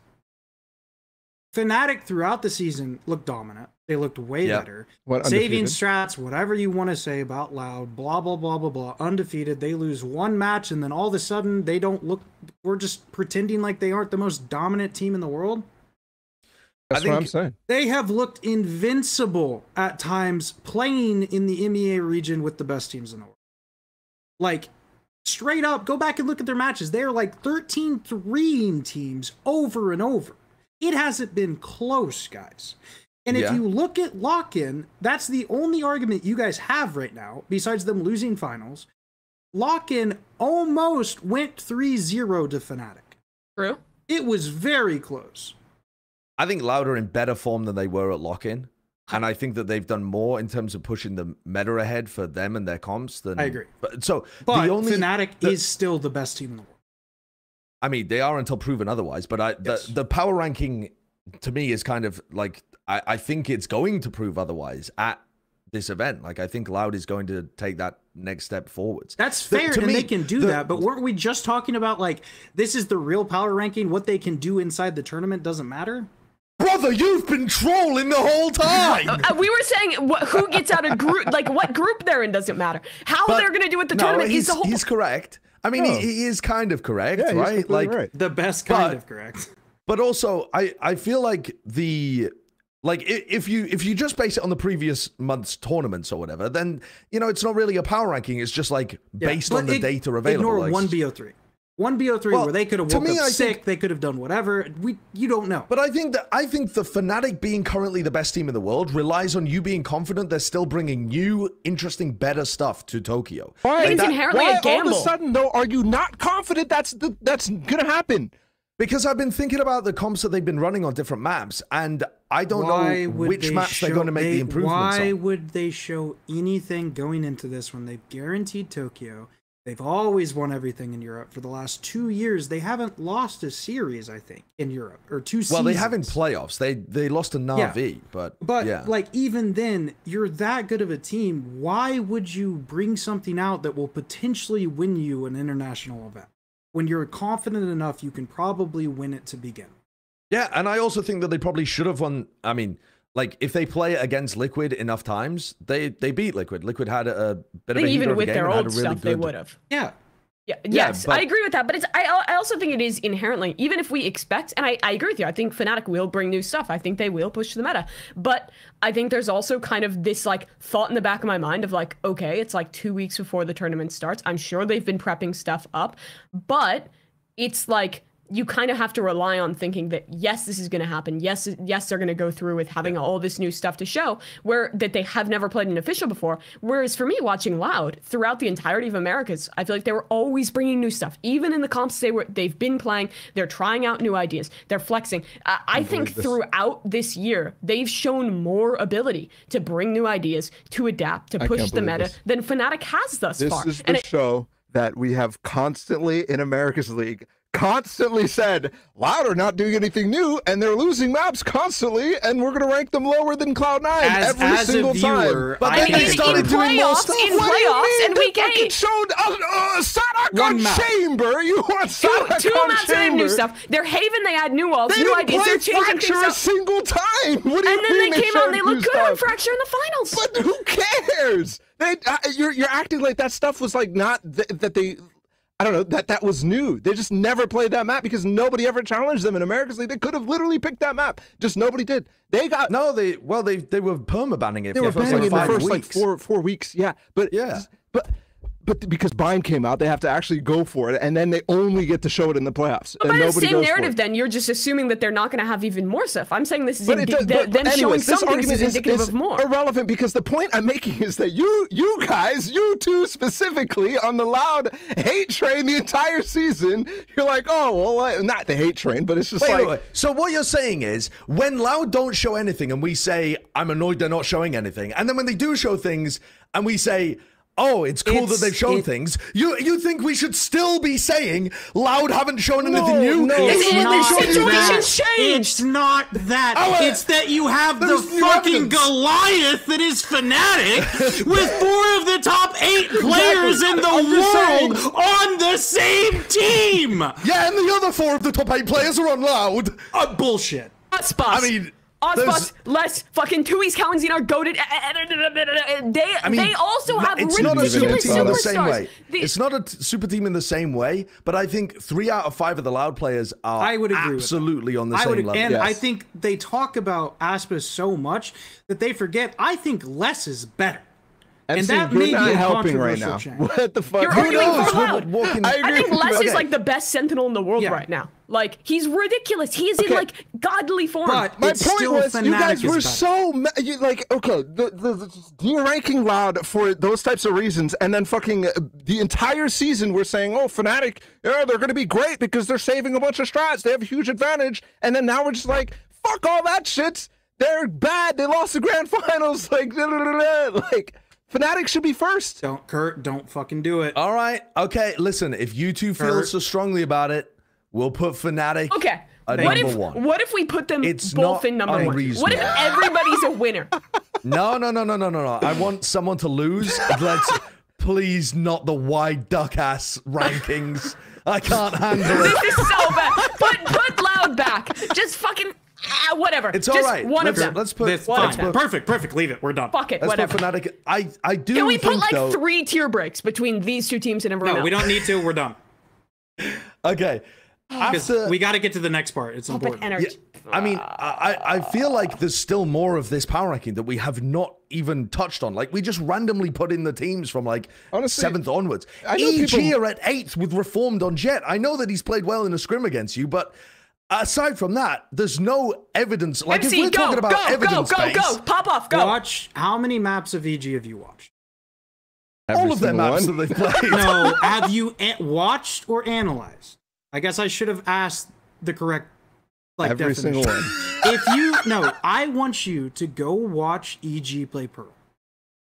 Fnatic throughout the season looked dominant. They looked way yep. better. What, saving strats, whatever you want to say about Loud, blah blah blah blah blah. Undefeated, they lose one match and then all of a sudden they don't look. We're just pretending like they aren't the most dominant team in the world. That's what I'm saying. They have looked invincible at times playing in the E M E A region with the best teams in the world. Like, straight up, go back and look at their matches. They are like thirteen three teams over and over. It hasn't been close, guys. And yeah. if you look at Lock-In, that's the only argument you guys have right now, besides them losing finals. Lock-In almost went three zero to Fnatic. True. It was very close. I think Loud are in better form than they were at Lock-In, and I think that they've done more in terms of pushing the meta ahead for them and their comps than I agree. But, so but the only Fnatic the, is still the best team in the world. I mean, they are until proven otherwise. But I, yes. the the power ranking to me is kind of like I, I think it's going to prove otherwise at this event. Like I think Loud is going to take that next step forwards. That's fair, the, to and me, they can do the, that. But weren't we just talking about like this is the real power ranking? What they can do inside the tournament doesn't matter. Brother, you've been trolling the whole time. Uh, we were saying what, who gets out of group, like what group they're in doesn't matter. How but they're going to do with the no, tournament is the whole. He's correct. I mean, no. he, he is kind of correct, yeah, right? Like right. the best kind but, of correct. But also, I I feel like the like if you if you just base it on the previous month's tournaments or whatever, then you know it's not really a power ranking. It's just like yeah, based on the it, data available. Ignore like, one B O three. one B O three well, where they could have woke me, up I sick, think, they could have done whatever. We you don't know. But I think that I think the Fnatic being currently the best team in the world relies on you being confident they're still bringing new, interesting, better stuff to Tokyo. Why, like that, inherently why a gamble. all of a sudden though are you not confident that's the, that's gonna happen? Because I've been thinking about the comps that they've been running on different maps, and I don't know which maps they're going to make the improvements on. Why would they show anything going into this when they've guaranteed Tokyo? They've always won everything in Europe. For the last two years, they haven't lost a series, I think, in Europe, or two seasons. Well, they have in playoffs. They they lost to Na'Vi, yeah. but But, yeah. like, even then, you're that good of a team. Why would you bring something out that will potentially win you an international event? When you're confident enough, you can probably win it to begin. Yeah, and I also think that they probably should have won. I mean... Like, if they play against Liquid enough times, they, they beat Liquid. Liquid had a bit of a heater of a game. I think even with their old stuff, they would have. Yeah. Yeah. Yes, I agree with that. But it's I, I also think it is inherently, even if we expect, and I, I agree with you, I think Fnatic will bring new stuff. I think they will push the meta. But I think there's also kind of this, like, thought in the back of my mind of, like, okay, it's, like, two weeks before the tournament starts. I'm sure they've been prepping stuff up. But it's, like... you kind of have to rely on thinking that, yes, this is going to happen. Yes, yes, they're going to go through with having all this new stuff to show where that they have never played an official before. Whereas for me, watching Loud throughout the entirety of Americas, I feel like they were always bringing new stuff. Even in the comps they were, they've been playing, they're trying out new ideas, they're flexing. I, I think this. throughout this year, they've shown more ability to bring new ideas, to adapt, to push the meta this. than Fnatic has thus this far. This is the and show it, that we have constantly in America's League constantly said, Loud are not doing anything new, and they're losing maps constantly, and we're going to rank them lower than Cloud Nine as, every as single viewer, time. But I then they started in doing playoffs, more stuff. In what playoffs, and we fucking showed uh, uh, Sadak on map. Chamber. You want Sadak two, two on maps Chamber? New stuff. They're Haven. They had new walls, they new ideas. They're changing things up. A single time. What do you and mean then they, they came out. They looked good stuff. on Fracture in the finals. But who cares? They, uh, you're you're acting like that stuff was like not th that they. I don't know, that that was new. They just never played that map because nobody ever challenged them in America's League. They could have literally picked that map. Just nobody did. They got... No, they... Well, they they were perma-banning it. They were banning it for the first, like, four, four weeks. Yeah, but... Yeah. But... But because Bind came out, they have to actually go for it, and then they only get to show it in the playoffs. But and by the same narrative, then you're just assuming that they're not going to have even more stuff. I'm saying this is but it does, but, them anyways, showing some things is indicative is of more. Irrelevant because the point I'm making is that you, you guys, you two specifically on the Loud hate train the entire season. You're like, oh well, not the hate train, but it's just wait, like. Wait, wait. So what you're saying is when Loud don't show anything, and we say I'm annoyed they're not showing anything, and then when they do show things, and we say. Oh, it's cool it's, that they've shown it, things. You you think we should still be saying Loud haven't shown anything no, new? No, it's when not they show that. Changed. It's not that. Oh, it's that you have the fucking Goliath that is Fnatic with four of the top eight players exactly. in the I'm world on the same team. Yeah, and the other four of the top eight players are on Loud. Uh, bullshit. That's boss. I mean. Ozbus, Les, fucking Tui's, Kalanzinar, goated. They, I mean, they also have it's not a super team in the same way. The, it's not a super team in the same way, but I think three out of five of the Loud players are I would agree absolutely on the I same would, level. And yes. I think they talk about Aspas so much that they forget, I think Les is better. And, and that may be helping right now. Change. What the fuck? You're Who knows? Walking I, I think Les okay. is like the best Sentinel in the world yeah. right now. Like, he's ridiculous. He is okay. in, like, godly form. But my point was, you guys were so, you, like, okay, the, the, the, you're ranking Loud for those types of reasons, and then fucking uh, the entire season we're saying, oh, Fnatic, yeah, they're going to be great because they're saving a bunch of strats. They have a huge advantage. And then now we're just like, fuck all that shit. They're bad. They lost the grand finals. Like, da, da, da, da. like... Fnatic should be first. Don't, Kurt, don't fucking do it. All right. Okay, listen, if you two feel Kurt. so strongly about it, we'll put Fnatic okay. at what number if, one. What if we put them it's both in number one? What if everybody's a winner? No, no, no, no, no, no, no. I want someone to lose. Let's please not the wide duck ass rankings. I can't handle it. This is so bad. Put, put Loud back. Just fucking... Ah, whatever. It's all right. One let's, of them. Let's put. This, one let's put perfect. Perfect. Leave it. We're done. Fuck it. Let's whatever. Put Fnatic. I. I do. Can we think, put like though, three tier breaks between these two teams and everyone? No, we don't need to. We're done. Okay. After, we got to get to the next part. It's important. Yeah, I mean, I. I feel like there's still more of this power ranking that we have not even touched on. Like we just randomly put in the teams from like Honestly, seventh onwards. I know E G people... are at eighth with Reformed on Jet. I know that he's played well in a scrim against you, but. Aside from that, there's no evidence. Like, M C, if we're go, talking about go, evidence go, go, base, go, pop off, go. Watch how many maps of E G have you watched? Every All of them maps that they've played. No, have you watched or analyzed? I guess I should have asked the correct like every definition. Single one. If you no, I want you to go watch E G play Pearl.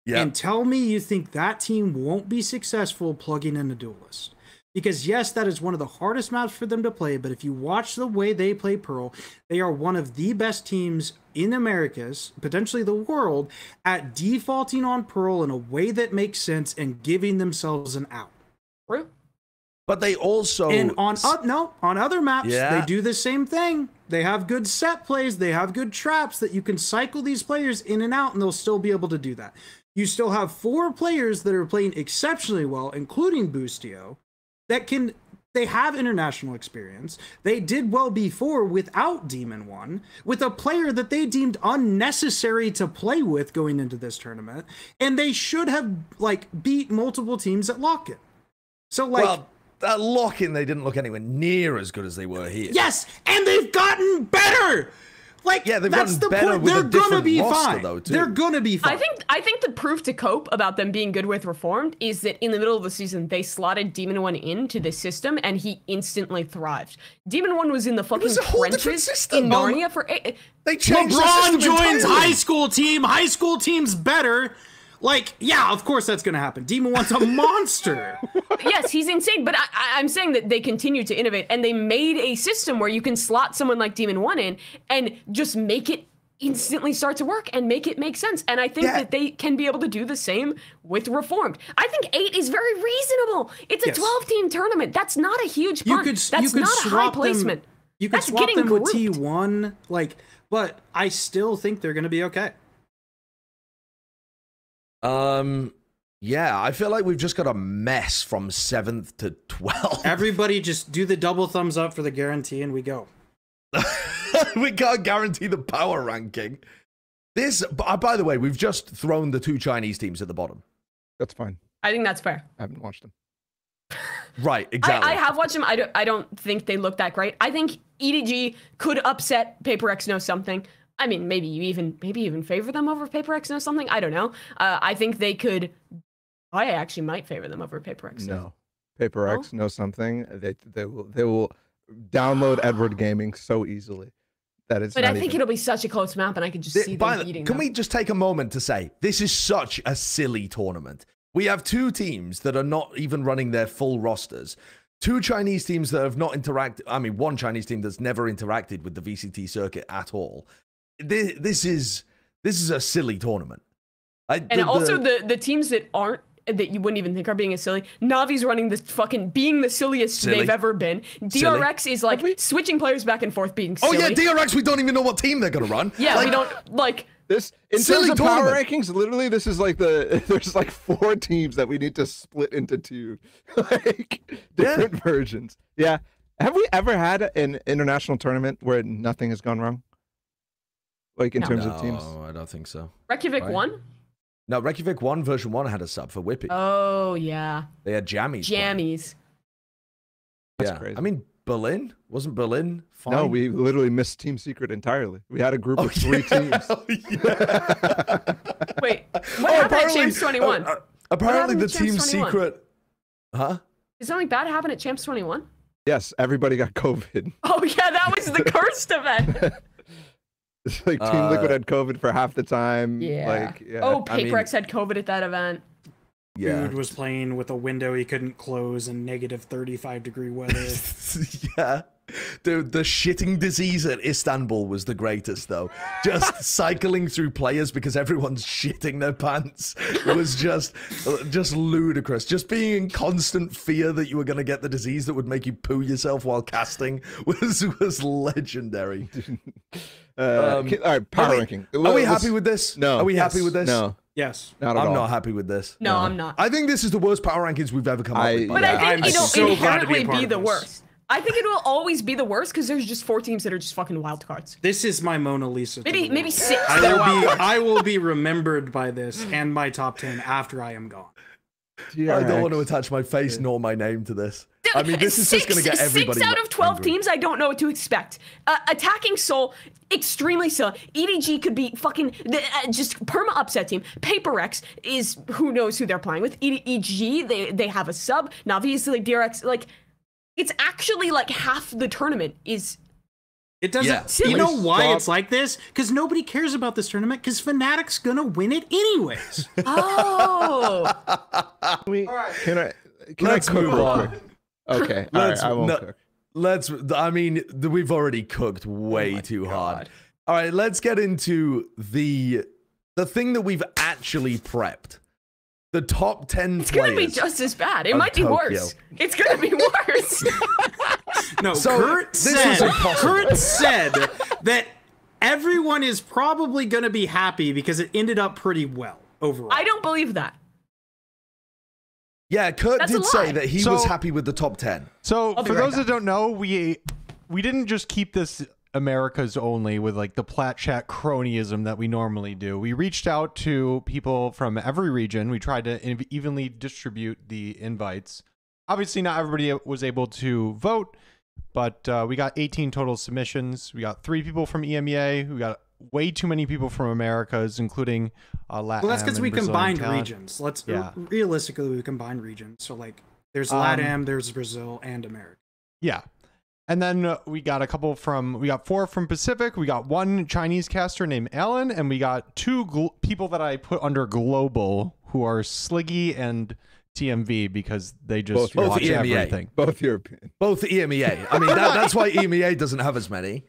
Yep. And tell me you think that team won't be successful plugging in a duelist. Because yes, that is one of the hardest maps for them to play, but if you watch the way they play Pearl, they are one of the best teams in Americas, potentially the world, at defaulting on Pearl in a way that makes sense and giving themselves an out. Right? But they also... And on, uh, no, on other maps, yeah. they do the same thing. They have good set plays, they have good traps that you can cycle these players in and out, and they'll still be able to do that. You still have four players that are playing exceptionally well, including Bustio, that can, they have international experience. They did well before without Demon One, with a player that they deemed unnecessary to play with going into this tournament. And they should have like beat multiple teams at Lock-In. So like, well, at Lock-In, they didn't look anywhere near as good as they were here. Yes. And they've gotten better. Like, yeah, that's the point. They're gonna be fine. Though, They're gonna be fine. I think I think the proof to cope about them being good with Reformed is that in the middle of the season they slotted Demon One into the system and he instantly thrived. Demon One was in the fucking trenches in Narnia for eight. They changed the system. LeBron joins high school team. High school team's better. Like, yeah, of course that's going to happen. Demon One's a monster. Yes, he's insane. But I, I, I'm saying that they continue to innovate, and they made a system where you can slot someone like Demon One in and just make it instantly start to work and make it make sense. And I think yeah. that they can be able to do the same with Reformed. I think eight is very reasonable. It's a twelve-team yes. tournament. That's not a huge punt. You could, that's you could not a high placement. Them, you could that's swap them grouped. with T one. Like, but I still think they're going to be okay. Um, yeah, I feel like we've just got a mess from seventh to twelfth. Everybody just do the double thumbs up for the guarantee and we go. We can't guarantee the power ranking. This, by the way, we've just thrown the two Chinese teams at the bottom. That's fine. I think that's fair. I haven't watched them. Right, exactly. I, I have watched them. I don't, I don't think they look that great. I think E D G could upset Paper Rex Know Something. I mean, maybe you even maybe you even favor them over Paper X or something. I don't know. Uh, I think they could. I actually might favor them over Paper X. No, Paper X no? Know Something. They they will they will download Edward Gaming so easily that it's. But I think even... it'll be such a close map, and I can just the, see them eating. Can them. we just take a moment to say this is such a silly tournament? We have two teams that are not even running their full rosters. Two Chinese teams that have not interacted. I mean, one Chinese team that's never interacted with the V C T circuit at all. This, this is this is a silly tournament. I, the, and also the, the the teams that aren't that you wouldn't even think are being as silly. Navi's running this fucking being the silliest silly. they've ever been. D R X silly. is like we... switching players back and forth being silly. Oh yeah, D R X, we don't even know what team they're gonna run. Yeah, like, we don't like this in silly terms of power rankings. Literally, this is like the there's like four teams that we need to split into two like different yeah. versions. Yeah. Have we ever had an international tournament where nothing has gone wrong? Like in no. terms no, of teams? No, I don't think so. Reykjavik right? won? No, Reykjavik won version one had a sub for Whippy. Oh, yeah. They had Jammies. Jammies. That's yeah. crazy. I mean, Berlin? Wasn't Berlin fine? No, we literally missed Team Secret entirely. We had a group oh, of three yeah. teams. Oh, yeah. Wait, what oh, happened at Champs twenty-one? Uh, uh, apparently the Team twenty-one? Secret... Huh? Did something bad happen at Champs twenty-one? Yes, everybody got COVID. Oh, yeah, that was the cursed event. Like Team uh, Liquid had COVID for half the time. Yeah. Like, yeah. Oh, Paper Rex had COVID at that event. Yeah. Dude was playing with a window he couldn't close in negative thirty-five degree weather. Yeah. Dude, the shitting disease at Istanbul was the greatest though. Just cycling through players because everyone's shitting their pants. It was just, just ludicrous. Just being in constant fear that you were going to get the disease that would make you poo yourself while casting was was legendary. Uh, um, all right, power are we, ranking. Are we Let's, happy with this? No. Are we yes. happy with this? No. Yes. Not at I'm all. not happy with this. No, no, I'm not. I think this is the worst power rankings we've ever come I, up with. But yeah. I think I'm it'll so inherently be, be the worst. I think it will always be the worst because there's just four teams that are just fucking wild cards. This is my Mona Lisa. Maybe maybe six. I will be I will be remembered by this and my top ten after I am gone. D R X. I don't want to attach my face yeah. nor my name to this. Dude, I mean, this six, is just going to get everybody. Six out of twelve angry. teams, I don't know what to expect. Uh, attacking Seoul, extremely silly. E D G could be fucking uh, just perma upset team. Paper Rex is who knows who they're playing with. E D G, they they have a sub. Navi is like D R X, like. It's actually like half the tournament is... It doesn't... Yes. You know why Stop. It's like this? Because nobody cares about this tournament because Fnatic's going to win it anyways. Oh! Can, we, All right. can I, can Let's I cook move real on. quick? Okay. All right, I won't no, cook. Let's... I mean, we've already cooked way oh too God. hard. All right, let's get into the the thing that we've actually prepped. The top ten it's players. It's going to be just as bad. It might be Tokyo. worse. It's going to be worse. No, so Kurt, said, Kurt said that everyone is probably going to be happy because it ended up pretty well overall. I don't believe that. Yeah, Kurt That's did say that he so, was happy with the top ten. So for right those now. that don't know, we we didn't just keep this Americas only with like the Plat Chat cronyism that we normally do. We reached out to people from every region. We tried to evenly distribute the invites. Obviously not everybody was able to vote, but uh, we got eighteen total submissions. We got three people from E M E A. We got way too many people from Americas, including uh, Latin. Well, that's because we Brazilian combined talent. regions. Let's yeah. realistically we combined regions. So like there's Latin, um, there's Brazil and America. Yeah. And then uh, we got a couple from, we got four from Pacific, we got one Chinese caster named Alan, and we got two people that I put under global, who are Sliggy and T M V, because they just both, watch both everything. Both European. Both E M E A. I mean, that, that's why E M E A doesn't have as many,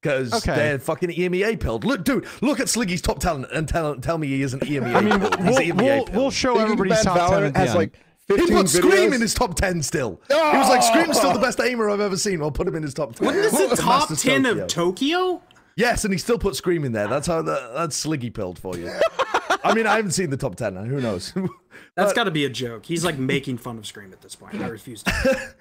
because okay. they're fucking E M E A pilled. Look, dude, look at Sliggy's top talent and tell, tell me he isn't E M E A. I mean, we'll, we'll, we'll, we'll show everybody's top talent as like... He put videos. Scream in his top ten still. Oh! He was like, Scream's still the best aimer I've ever seen. I'll put him in his top ten. Wasn't this the top ten of Tokyo? Yes, and he still put Scream in there. That's how the, that's Sliggy pilled for you. I mean, I haven't seen the top ten. Who knows? That's got to be a joke. He's like making fun of Scream at this point. I refuse to.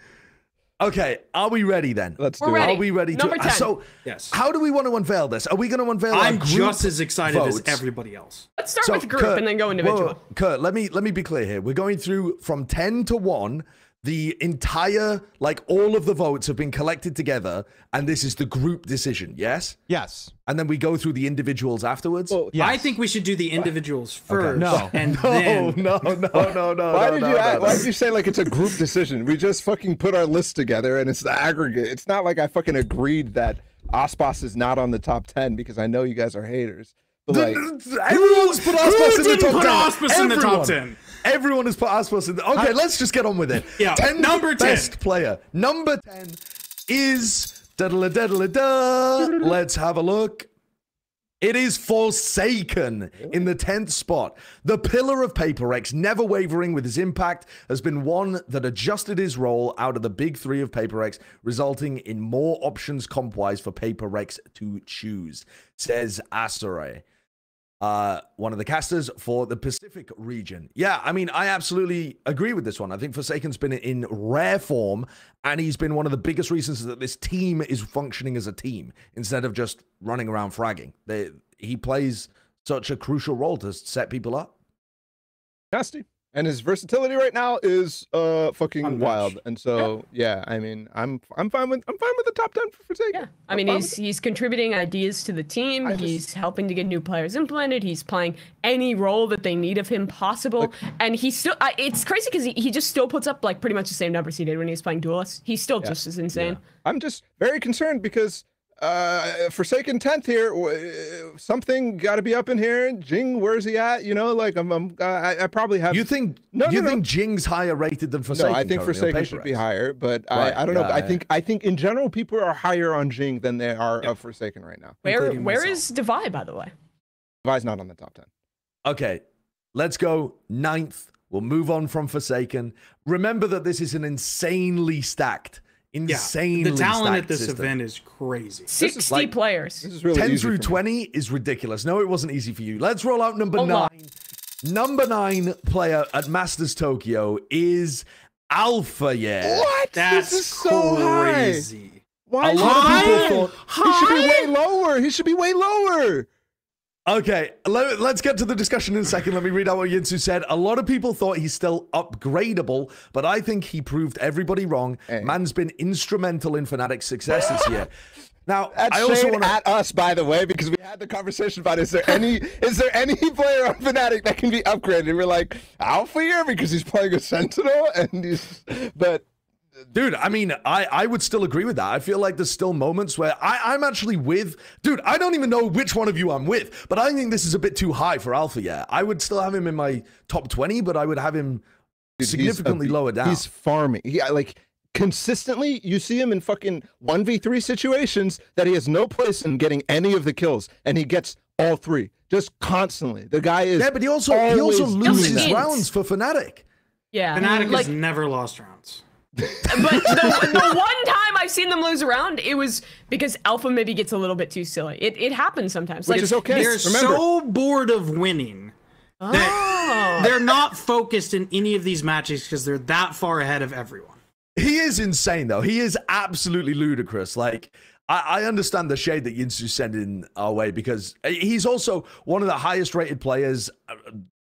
Okay, are we ready then? Let's do We're it. Ready. Are we ready? Number to, ten. So, yes. How do we want to unveil this? Are we going to unveil? I'm just as excited votes? as everybody else. Let's start so, with group Kurt, and then go individual. Well, Kurt, let me let me be clear here. We're going through from ten to one. The entire, like all of the votes have been collected together, and this is the group decision. Yes. Yes. And then we go through the individuals afterwards. Well, yes. I think we should do the individuals first. Okay. No. And no, then... no, no, no, no. Why no, did no, you? No, add, no. Why did you say like it's a group decision? We just fucking put our list together, and it's the aggregate. It's not like I fucking agreed that Aspas is not on the top ten because I know you guys are haters. But like, everyone's put Aspas in the top ten. Everyone. In the top ten. Everyone has put Aspas in the... Okay, I, let's just get on with it. Yeah, ten number best ten. player. Number ten is... Da-da-da-da-da-da. Let's have a look. It is Forsaken in the tenth spot. The pillar of Paper Rex, never wavering with his impact, has been one that adjusted his role out of the big three of Paper Rex, resulting in more options comp-wise for Paper Rex to choose, says Asare. Uh, one of the casters for the Pacific region. Yeah, I mean, I absolutely agree with this one. I think Forsaken's been in rare form, and he's been one of the biggest reasons that this team is functioning as a team instead of just running around fragging. They, he plays such a crucial role to set people up. Nasty. And his versatility right now is uh, fucking Unmatched. wild. And so, yeah. yeah, I mean, I'm I'm fine with I'm fine with the top ten for Forsaken. Yeah, I I'm mean, he's he's contributing ideas to the team. Just, he's helping to get new players implemented. He's playing any role that they need of him possible. Like, and he still, uh, it's crazy because he, he just still puts up like pretty much the same numbers he did when he was playing Duelist. He's still yeah, just as insane. Yeah. I'm just very concerned because uh, Forsaken tenth here, something got to be up in here. Jing, where's he at? You know, like I'm, I'm uh, I, I probably have. You think? No, you no, think no. Jing's higher rated than Forsaken? No, I think Forsaken should be higher, but right. I, I don't yeah, know. Yeah. I think, I think in general people are higher on Jing than they are yeah. of Forsaken right now. Where, where myself. is Devi, by the way? Devi's not on the top ten. Okay, let's go ninth. We'll move on from Forsaken. Remember that this is an insanely stacked. Insane. Yeah, the talent at this system. event is crazy. Sixty this is like, players. This is really Ten through twenty is ridiculous. No, it wasn't easy for you. Let's roll out number Hold nine. On. Number nine player at Masters Tokyo is Alpha. Yeah. What? That's this is so crazy. High. Why? A lot high? of people thought high? he should be way lower. He should be way lower. Okay, let, let's get to the discussion in a second. Let me read out what Yinsu said. A lot of people thought he's still upgradable, but I think he proved everybody wrong. Hey. Man's been instrumental in Fnatic's success this year. Now, That's I also want to at us, by the way, because we had the conversation about is there any is there any player on Fnatic that can be upgraded? And we're like Alpha here because he's playing a Sentinel, and he's but Dude, I mean, I, I would still agree with that. I feel like there's still moments where I, I'm actually with... Dude, I don't even know which one of you I'm with, but I think this is a bit too high for Alpha, yeah. I would still have him in my top twenty, but I would have him Dude, significantly a, lower down. He's farming. Yeah, like, consistently, you see him in fucking one v three situations that he has no place in getting any of the kills, and he gets all three. Just constantly. The guy is... Yeah, but he also, he also loses rounds for Fnatic. Yeah. Fnatic like, has never lost rounds. But the, the one time I've seen them lose a round, it was because Alpha maybe gets a little bit too silly. It, it happens sometimes. Which like, is okay. They're Remember. so bored of winning that oh. they're not focused in any of these matches because they're that far ahead of everyone. He is insane, though. He is absolutely ludicrous. Like, I, I understand the shade that Yinsu's sending our way because he's also one of the highest rated players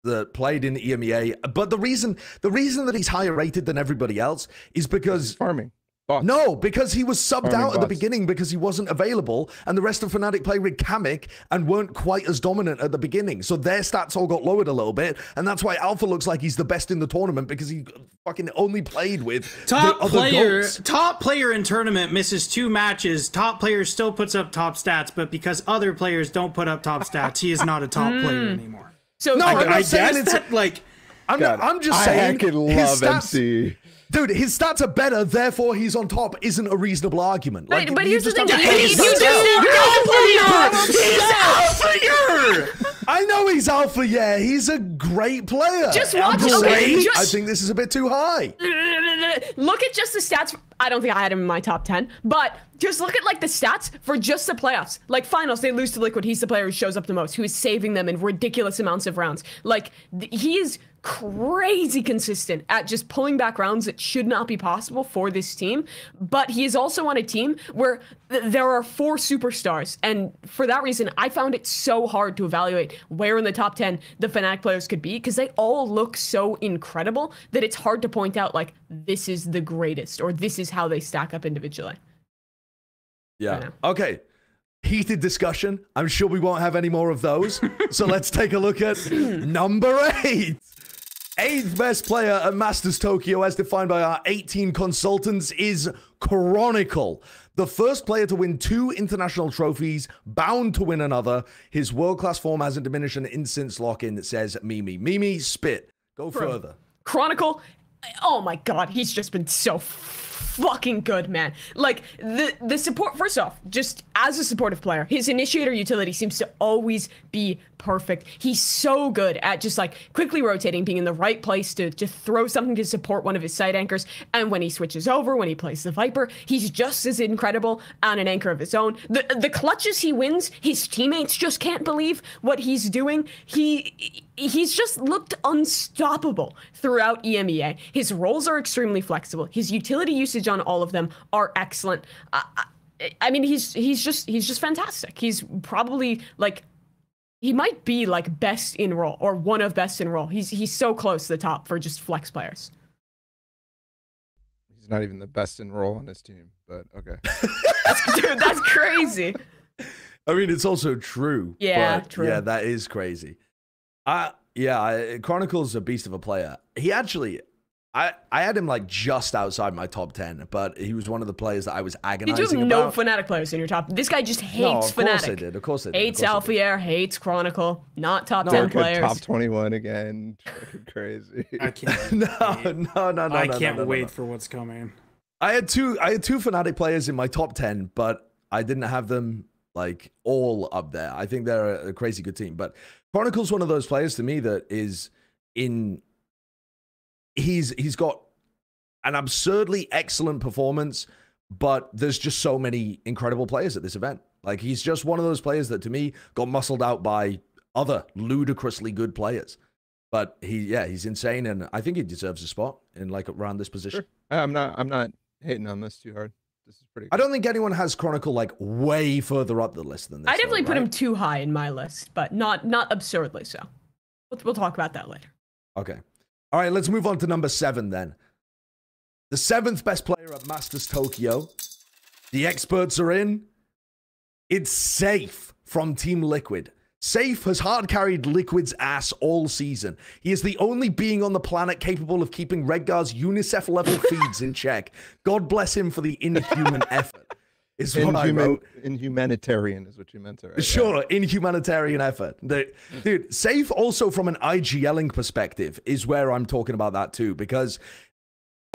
that played in the E M E A, but the reason the reason that he's higher rated than everybody else is because farming. Bots. No, because he was subbed farming out bots. at the beginning because he wasn't available, and the rest of Fnatic played with Kamek and weren't quite as dominant at the beginning, so their stats all got lowered a little bit, and that's why Alpha looks like he's the best in the tournament because he fucking only played with top the other player. Goats. Top player in tournament misses two matches. Top player still puts up top stats, but because other players don't put up top stats, he is not a top player anymore. So no, I, I'm not I saying it's that, like. I'm, God, not, I'm just saying. I can love his stats, M C. Dude, his stats are better. Therefore, he's on top. Isn't a reasonable argument. Like, but, but here's the thing: you just He's alpha. I know he's alpha. Yeah, he's a great player. Just watch. Okay, just, I think this is a bit too high. Look at just the stats. I don't think I had him in my top ten, but just look at like the stats for just the playoffs. Like finals, they lose to Liquid. He's the player who shows up the most, who is saving them in ridiculous amounts of rounds. Like he is crazy consistent at just pulling back rounds that should not be possible for this team. But he is also on a team where th there are four superstars. And for that reason, I found it so hard to evaluate where in the top ten the Fnatic players could be because they all look so incredible that it's hard to point out like this is the greatest or this is how they stack up individually. Yeah. Okay. Heated discussion. I'm sure we won't have any more of those. So let's take a look at number eight. Eighth best player at Masters Tokyo, as defined by our eighteen consultants, is Chronicle. The first player to win two international trophies, bound to win another. His world-class form hasn't diminished an inch since Lock-In, says Mimi. Mimi, spit. Go Bro. further. Chronicle. Oh my God, he's just been so fucking good, man. Like the the support, first off, just as a supportive player, his initiator utility seems to always be perfect. He's so good at just like quickly rotating, being in the right place to just throw something to support one of his side anchors. And when he switches over, when he plays the Viper, he's just as incredible on an anchor of his own. The the clutches he wins, his teammates just can't believe what he's doing. He he's just looked unstoppable throughout E M E A. His roles are extremely flexible. His utility usage on all of them are excellent. I, I, I mean, he's he's just he's just fantastic. He's probably like. He might be like best in role or one of best in role. He's he's so close to the top for just flex players. He's not even the best in role on his team, but okay. that's, dude, that's crazy. I mean, it's also true. Yeah, true. Yeah, that is crazy. I yeah, I, Chronicle's a beast of a player. He actually, I I had him like just outside my top ten, but he was one of the players that I was agonizing about. You do no Fnatic players in your top. This guy just hates no, of Fnatic. Of course I did. Of course I did. Hates Alphair, hates Chronicle. Not top no, ten players. Top twenty-one again. Fucking crazy. I can't. no, no, no, no. I no, can't no, no, wait no. for what's coming. I had two. I had two Fnatic players in my top ten, but I didn't have them like all up there. I think they're a, a crazy good team, but Chronicle's one of those players to me that is in. He's he's got an absurdly excellent performance, but there's just so many incredible players at this event. Like, he's just one of those players that, to me, got muscled out by other ludicrously good players. But he, yeah, he's insane, and I think he deserves a spot in like around this position. Sure. I'm not I'm not hating on this too hard. This is pretty. Good. I don't think anyone has Chronicle like way further up the list than this. I definitely though, put right? him too high in my list, but not not absurdly so. We'll, we'll talk about that later. Okay. All right, let's move on to number seven then. The seventh best player at Masters Tokyo. The experts are in. It's Safe from Team Liquid. Safe has hard carried Liquid's ass all season. He is the only being on the planet capable of keeping Redguard's UNICEF level feeds in check. God bless him for the inhuman effort. Is what I wrote. Inhumanitarian is what you meant to write. Sure, right? Inhumanitarian effort. The, dude, Safe also from an IGLing perspective is where I'm talking about that too, because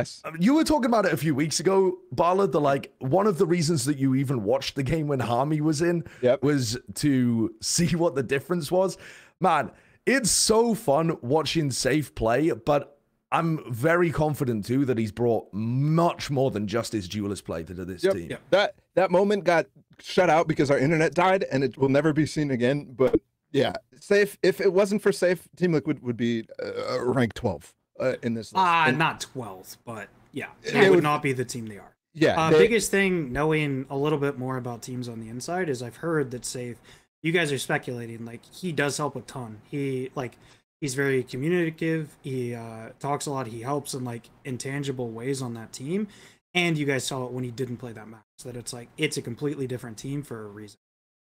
yes. You were talking about it a few weeks ago, Bala, the like one of the reasons that you even watched the game when Hami was in yep. was to see what the difference was. Man, it's so fun watching Safe play, but I'm very confident too that he's brought much more than just his duelist play to this yep, team. Yep. That that moment got shut out because our internet died and it will never be seen again. But yeah, Safe, if it wasn't for Safe, Team Liquid would be uh, rank twelve. Uh, in this list. Uh, and not twelfth, but yeah, they would, would not be the team they are. Yeah. Uh, they, biggest thing, knowing a little bit more about teams on the inside, is I've heard that Safe, you guys are speculating, like, he does help a ton. He, like, he's very communicative. He uh, talks a lot. He helps in, like, intangible ways on that team. And you guys saw it when he didn't play that match, that it's, like, it's a completely different team for a reason.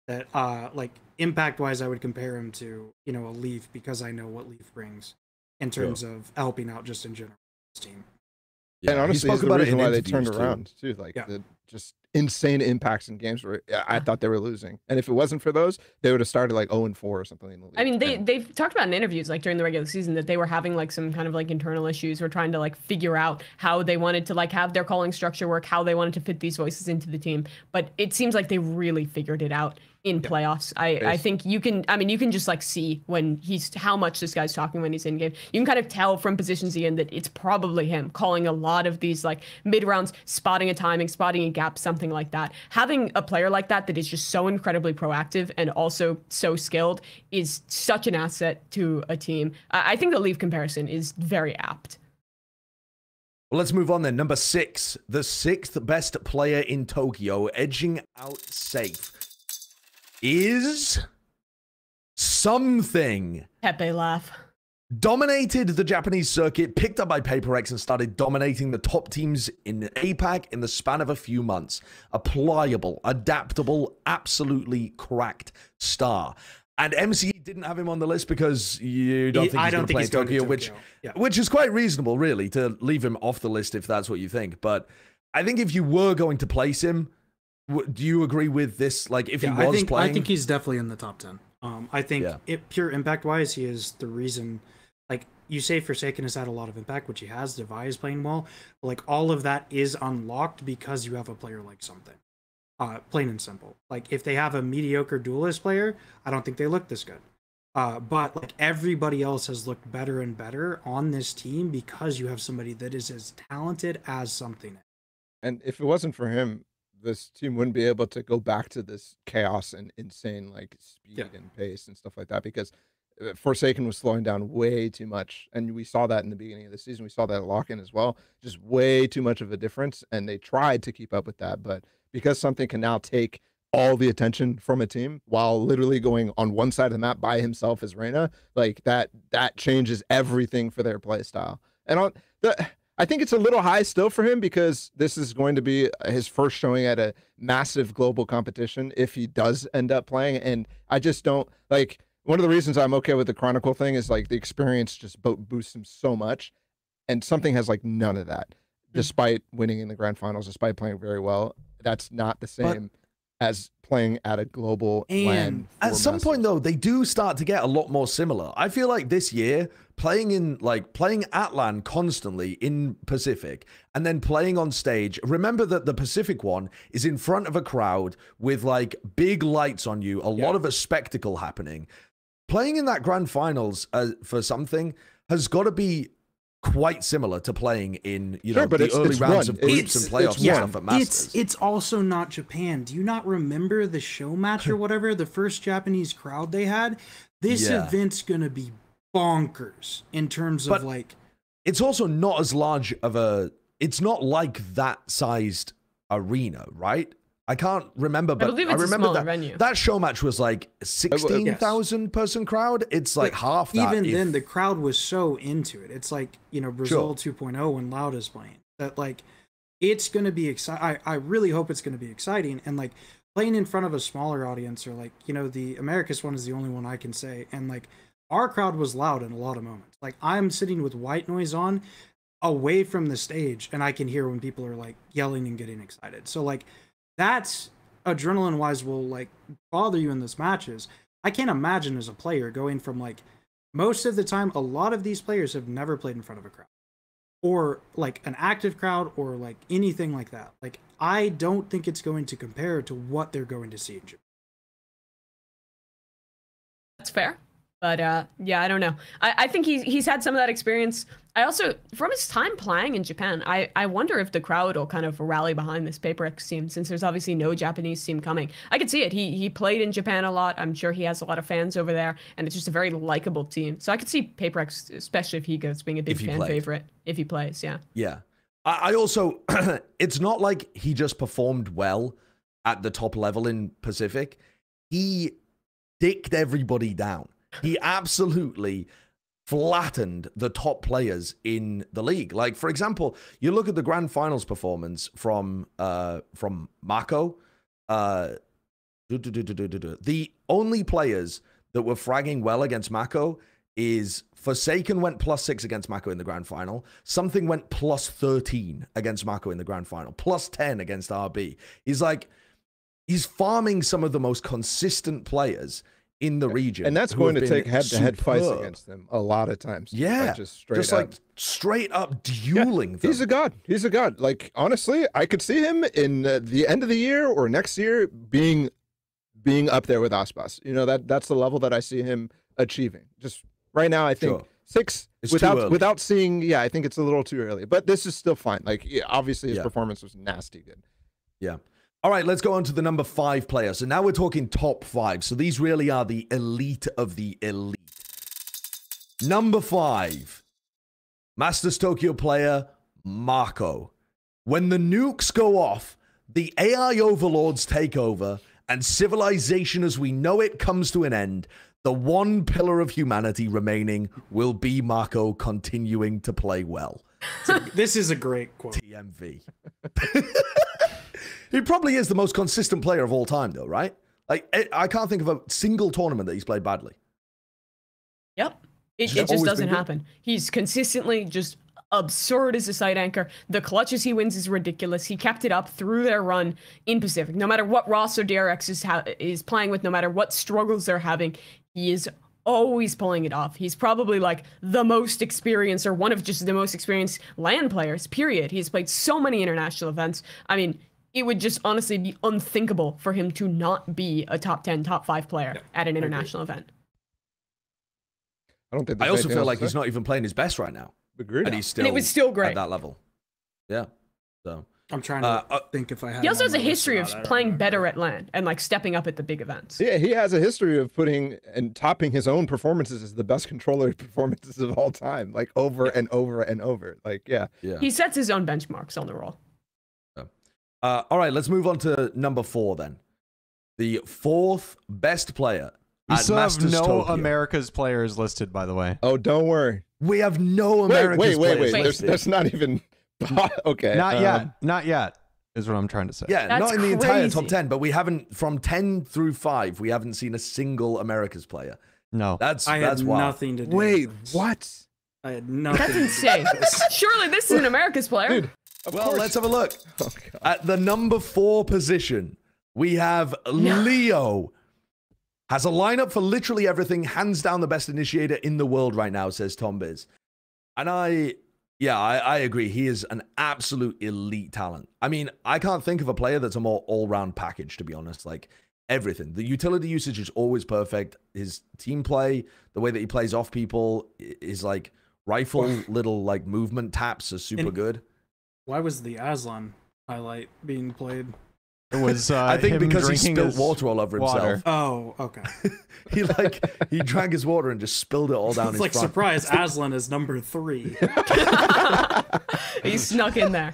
That, uh, like, impact-wise, I would compare him to, you know, a Leaf, because I know what Leaf brings in terms yeah. of helping out just in general this team. Yeah, and honestly, it's the about reason why they turned too. around too. Like yeah. the just insane impacts in games where I thought they were losing. And if it wasn't for those, they would have started like oh and four or something in the league. I mean, they, and, they've talked about in interviews like during the regular season that they were having like some kind of like internal issues or trying to like figure out how they wanted to like have their calling structure work, how they wanted to fit these voices into the team. But it seems like they really figured it out in yeah. playoffs. I, I think you can, I mean, you can just like see when he's, how much this guy's talking when he's in game. You can kind of tell from positions he in that it's probably him calling a lot of these like mid rounds, spotting a timing, spotting a gap, something like that. Having a player like that that is just so incredibly proactive and also so skilled is such an asset to a team. I think the Leaf comparison is very apt. Well, let's move on then. Number six, the sixth best player in Tokyo, edging out Safe, is something. Pepe laugh. Dominated the Japanese circuit, picked up by Paper Rex, and started dominating the top teams in APAC in the span of a few months. A pliable, adaptable, absolutely cracked star. And M C E didn't have him on the list because you don't he, think he's going to play in Tokyo, Tokyo. Which, yeah. which is quite reasonable, really, to leave him off the list if that's what you think. But I think if you were going to place him, do you agree with this? Like, if yeah, he was I think, playing, I think he's definitely in the top ten. Um, I think yeah. it, pure impact wise, he is the reason. Like you say, Forsaken has had a lot of impact, which he has. Devi is playing well. Like all of that is unlocked because you have a player like something. Uh, plain and simple. Like if they have a mediocre duelist player, I don't think they look this good. Uh, but like everybody else has looked better and better on this team because you have somebody that is as talented as something. And if it wasn't for him, this team wouldn't be able to go back to this chaos and insane like speed yeah. and pace and stuff like that, because Forsaken was slowing down way too much. And we saw that in the beginning of the season. We saw that at Lock-In as well, just way too much of a difference. And they tried to keep up with that, but because something can now take all the attention from a team while literally going on one side of the map by himself as Reyna, like that, that changes everything for their play style. And on the, I think it's a little high still for him because this is going to be his first showing at a massive global competition if he does end up playing. And I just don't like one of the reasons I'm okay with the Chronicle thing is like the experience just boosts him so much. And something has like none of that despite winning in the grand finals, despite playing very well. That's not the same but as playing at a global land. At some massive. point, though, they do start to get a lot more similar. I feel like this year, playing in like playing at LAN constantly in Pacific and then playing on stage. Remember that the Pacific one is in front of a crowd with like big lights on you, a yeah. lot of a spectacle happening. Playing in that grand finals uh, for something has got to be quite similar to playing in you sure, know but the it's, early it's rounds run. of groups it's, and playoffs and yeah. stuff at Masters. It's it's also not Japan. Do you not remember the show match or whatever, the first Japanese crowd they had? This yeah. event's going to be bonkers in terms of but like it's also not as large of a it's not like that sized arena, right? I can't remember, but I, I remember that venue. that show match was like sixteen thousand yes. person crowd. It's like but half that. Even if... then, the crowd was so into it. It's like, you know, Brazil sure. two point oh when Loud is playing. That like, it's going to be exciting. I really hope it's going to be exciting. And like, playing in front of a smaller audience, or like, you know, the Americas one is the only one I can say. And like, our crowd was loud in a lot of moments. Like, I'm sitting with white noise on away from the stage, and I can hear when people are like yelling and getting excited. So like, that's adrenaline wise will like bother you in those matches. I can't imagine as a player going from like, most of the time, a lot of these players have never played in front of a crowd, or like an active crowd, or like anything like that. Like, I don't think it's going to compare to what they're going to see in Japan. That's fair. But uh, yeah, I don't know. I, I think he's, he's had some of that experience. I also, from his time playing in Japan, I, I wonder if the crowd will kind of rally behind this Paper X team, since there's obviously no Japanese team coming. I could see it. He, he played in Japan a lot. I'm sure he has a lot of fans over there, and it's just a very likable team. So I could see Paper X, especially if he goes, being a big fan played. favorite, if he plays, yeah. Yeah. I, I also, it's not like he just performed well at the top level in Pacific. He dicked everybody down. He absolutely flattened the top players in the league. Like, for example, you look at the grand finals performance from uh, from Mako. Uh, do, do, do, do, do, do. The only players that were fragging well against Mako is Forsaken went plus six against Mako in the grand final. Something went plus thirteen against Mako in the grand final. Plus ten against R B. He's like, he's farming some of the most consistent players in the region, and that's going to take head-to-head -head fights against them a lot of times. Yeah, like just straight just up. like straight up dueling. Yeah, them. He's a god. He's a god. Like, honestly, I could see him in uh, the end of the year or next year being being up there with Aspas. You know, that that's the level that I see him achieving. Just right now, I think sure. six it's without without seeing. Yeah, I think it's a little too early, but this is still fine. Like, yeah, obviously, his yeah. performance was nasty good. Yeah. All right, let's go on to the number five player. So now we're talking top five. So these really are the elite of the elite. Number five, Masters Tokyo player, Mako. When the nukes go off, the A I overlords take over, and civilization as we know it comes to an end. The one pillar of humanity remaining will be Mako continuing to play well. So this is a great quote. T M V. He probably is the most consistent player of all time, though, right? Like, I can't think of a single tournament that he's played badly. Yep. It, it just doesn't happen. He's consistently just absurd as a side anchor. The clutches he wins is ridiculous. He kept it up through their run in Pacific. No matter what roster D R X is, is playing with, no matter what struggles they're having, he is always pulling it off. He's probably like the most experienced, or one of just the most experienced LAN players, period. He's played so many international events. I mean, it would just honestly be unthinkable for him to not be a top ten, top five player yeah, at an international agreed. event. I don't think I also feel like he's not even playing his best right now. Agreed. And he's still and it was still great. at that level. Yeah. So I'm trying to uh, think if I have. He also has a history of playing better at LAN and like stepping up at the big events. Yeah, he has a history of putting and topping his own performances as the best controller performances of all time, like over and over and over. Like, yeah. yeah. He sets his own benchmarks on the roll. Uh, all right, let's move on to number four then. The fourth best player we at Masters Tokyo. We have no Americas players listed, by the way. Oh, don't worry. We have no Americas wait, wait, wait, players wait. There's, there's not even... okay. Not um, yet. Not yet is what I'm trying to say. Yeah, That's not in the crazy. entire top ten, but we haven't... From ten through five, we haven't seen a single Americas player. No. That's I that's had wild. nothing to do Wait, with what? I had nothing That's insane. Surely this is an Americas player. Dude. Of well, course. let's have a look. Oh, at the number four position, we have no. Leo. Has a lineup for literally everything. Hands down the best initiator in the world right now, says Tom Biz. And I, yeah, I, I agree. He is an absolute elite talent. I mean, I can't think of a player that's a more all-round package, to be honest. Like, everything. The utility usage is always perfect. His team play, the way that he plays off people, is like rifle little like movement taps are super and good. Why was the Aslan highlight being played? It was, uh, I think because he spilled water all over water. himself. Oh, okay. he like, he drank his water and just spilled it all down it's his like, front. Surprise, Aslan is number three. He snuck in there.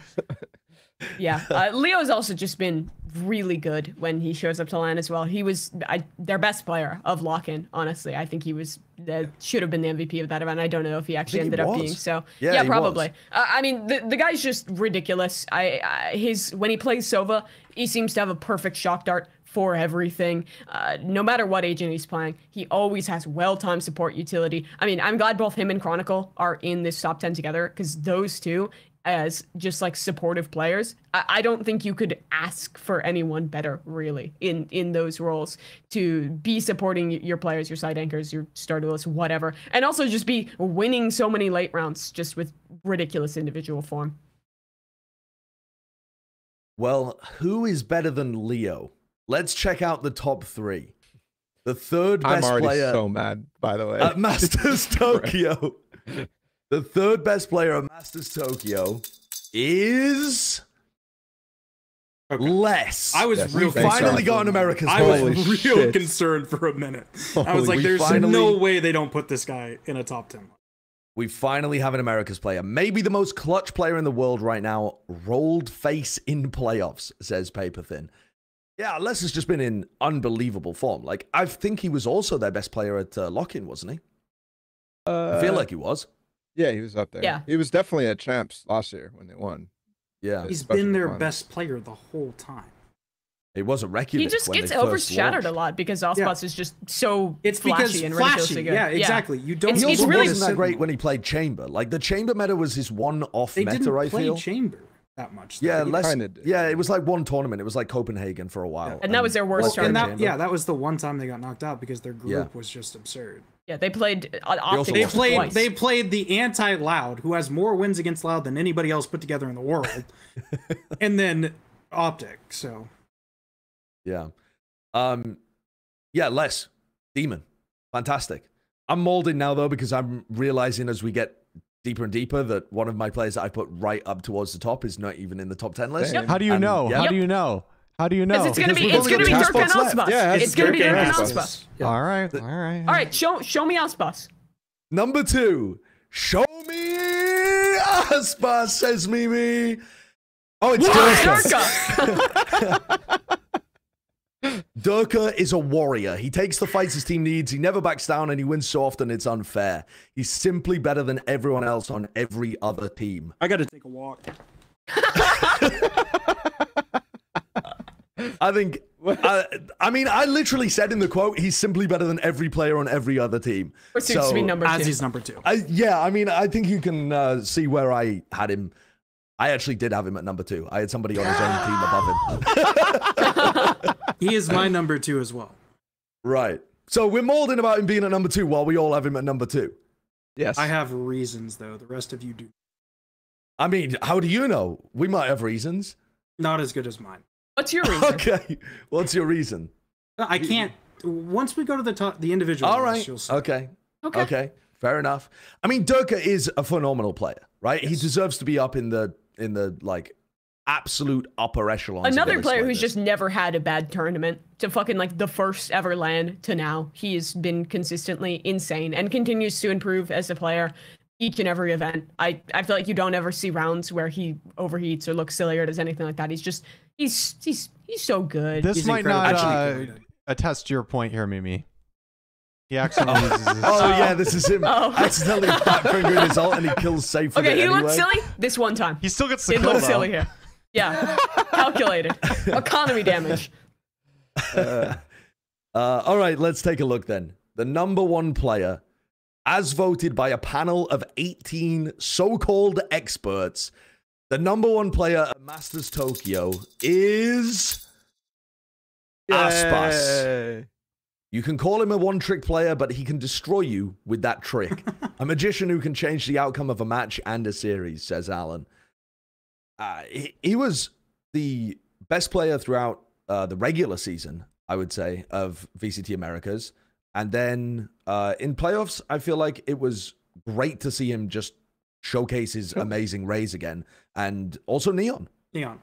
Yeah, uh, Leo's also just been really good when he shows up to LAN as well. He was I, their best player of Lock-In, honestly. I think he was uh, should have been the M V P of that event. I don't know if he actually ended he up being so. Yeah, yeah probably. Uh, I mean, the, the guy's just ridiculous. I, I his when he plays Sova, he seems to have a perfect shock dart for everything. Uh, no matter what agent he's playing, he always has well-timed support utility. I mean, I'm glad both him and Chronicle are in this top ten together, because those two, as just like supportive players, I, I don't think you could ask for anyone better, really, in, in those roles, to be supporting your players, your side anchors, your starter list, whatever, and also just be winning so many late rounds just with ridiculous individual form. Well, who is better than Leo? Let's check out the top three. The third best player... I'm already player so mad, by the way. At Masters Tokyo. The third best player at Masters Tokyo is... Okay. Les. I was yes, real finally got an Americas. I was Holy real shit. concerned for a minute. Holy I was like, there's finally... no way they don't put this guy in a top ten. We finally have an Americas player. Maybe the most clutch player in the world right now. Rolled face in playoffs, says Paper Thin. Yeah, Les has just been in unbelievable form. Like, I think he was also their best player at uh, Lock-In, wasn't he? Uh, I feel like he was. Yeah, he was up there. Yeah. He was definitely at Champs last year when they won. Yeah. He's been their finals. best player the whole time. It was a Reykjavik. He just gets overshadowed a lot because Offspot yeah. is just so it's flashy and flashy. Good. Yeah, exactly. You don't. It's, he also it's really wasn't simple. that great when he played Chamber. Like the Chamber meta was his one-off meta. Didn't I play feel. Chamber that much. Though. Yeah, less. Yeah, it was like one tournament. It was like Copenhagen for a while, yeah. and, and that was their worst. And that, yeah, that was the one time they got knocked out because their group yeah. was just absurd. Yeah, they played. Uh, they, they played. Twice. They played the anti-Loud, who has more wins against Loud than anybody else put together in the world, and then Optic. So. Yeah. Um, yeah, Les, Demon. Fantastic. I'm molding now, though, because I'm realizing as we get deeper and deeper that one of my players that I put right up towards the top is not even in the top ten list. Yep. How do you know? Yep. How do you know? How do you know? It's gonna be it's gonna be Dirk and Ausbus. Yeah, it's gonna be Dirk and Ausbus. All right, all right. All right, show show me Ausbus. Number two. Show me Ausbus, says Mimi. Oh, it's Dirk. Durka is a warrior. He takes the fights his team needs. He never backs down, and he wins so often it's unfair. He's simply better than everyone else on every other team. I gotta take a walk. I think, I, I mean, I literally said in the quote, he's simply better than every player on every other team. Or seems so, to be number two. As he's number two. I, yeah, I mean, I think you can uh, see where I had him. I actually did have him at number two. I had somebody on his own team above him. He is my number two as well. Right. So we're molding about him being at number two while we all have him at number two. Yes. I have reasons, though. The rest of you do. I mean, how do you know? We might have reasons. Not as good as mine. What's your reason? Okay. What's your reason? I can't. Once we go to the top, the individual. All right. You'll see. Okay. Okay. Okay. Fair enough. I mean, Durka is a phenomenal player, right? Yes. He deserves to be up in the in the like absolute upper echelon. Another player like who's this. just never had a bad tournament to fucking like the first ever LAN to now. He has been consistently insane and continues to improve as a player each and every event. I, I feel like you don't ever see rounds where he overheats or looks silly or does anything like that. He's just, he's he's he's so good. This he's might incredible. not Actually, uh, attest to your point here, Mimi. He actually uses his Oh yeah, this is him oh. accidentally fat-fingering his ult and he kills safe. Okay, he anyway. looked silly this one time. He still gets the kill. He looked silly here. Yeah, calculated. Economy damage. Uh, uh, all right, let's take a look then. The number one player, as voted by a panel of eighteen so-called experts, the number one player at Masters Tokyo is... Yay. Aspas. You can call him a one-trick player, but he can destroy you with that trick. A magician who can change the outcome of a match and a series, says Alan. Uh, he, he was the best player throughout uh, the regular season, I would say, of V C T Americas. And then uh, in playoffs, I feel like it was great to see him just showcase his amazing raise again. And also Neon. Neon.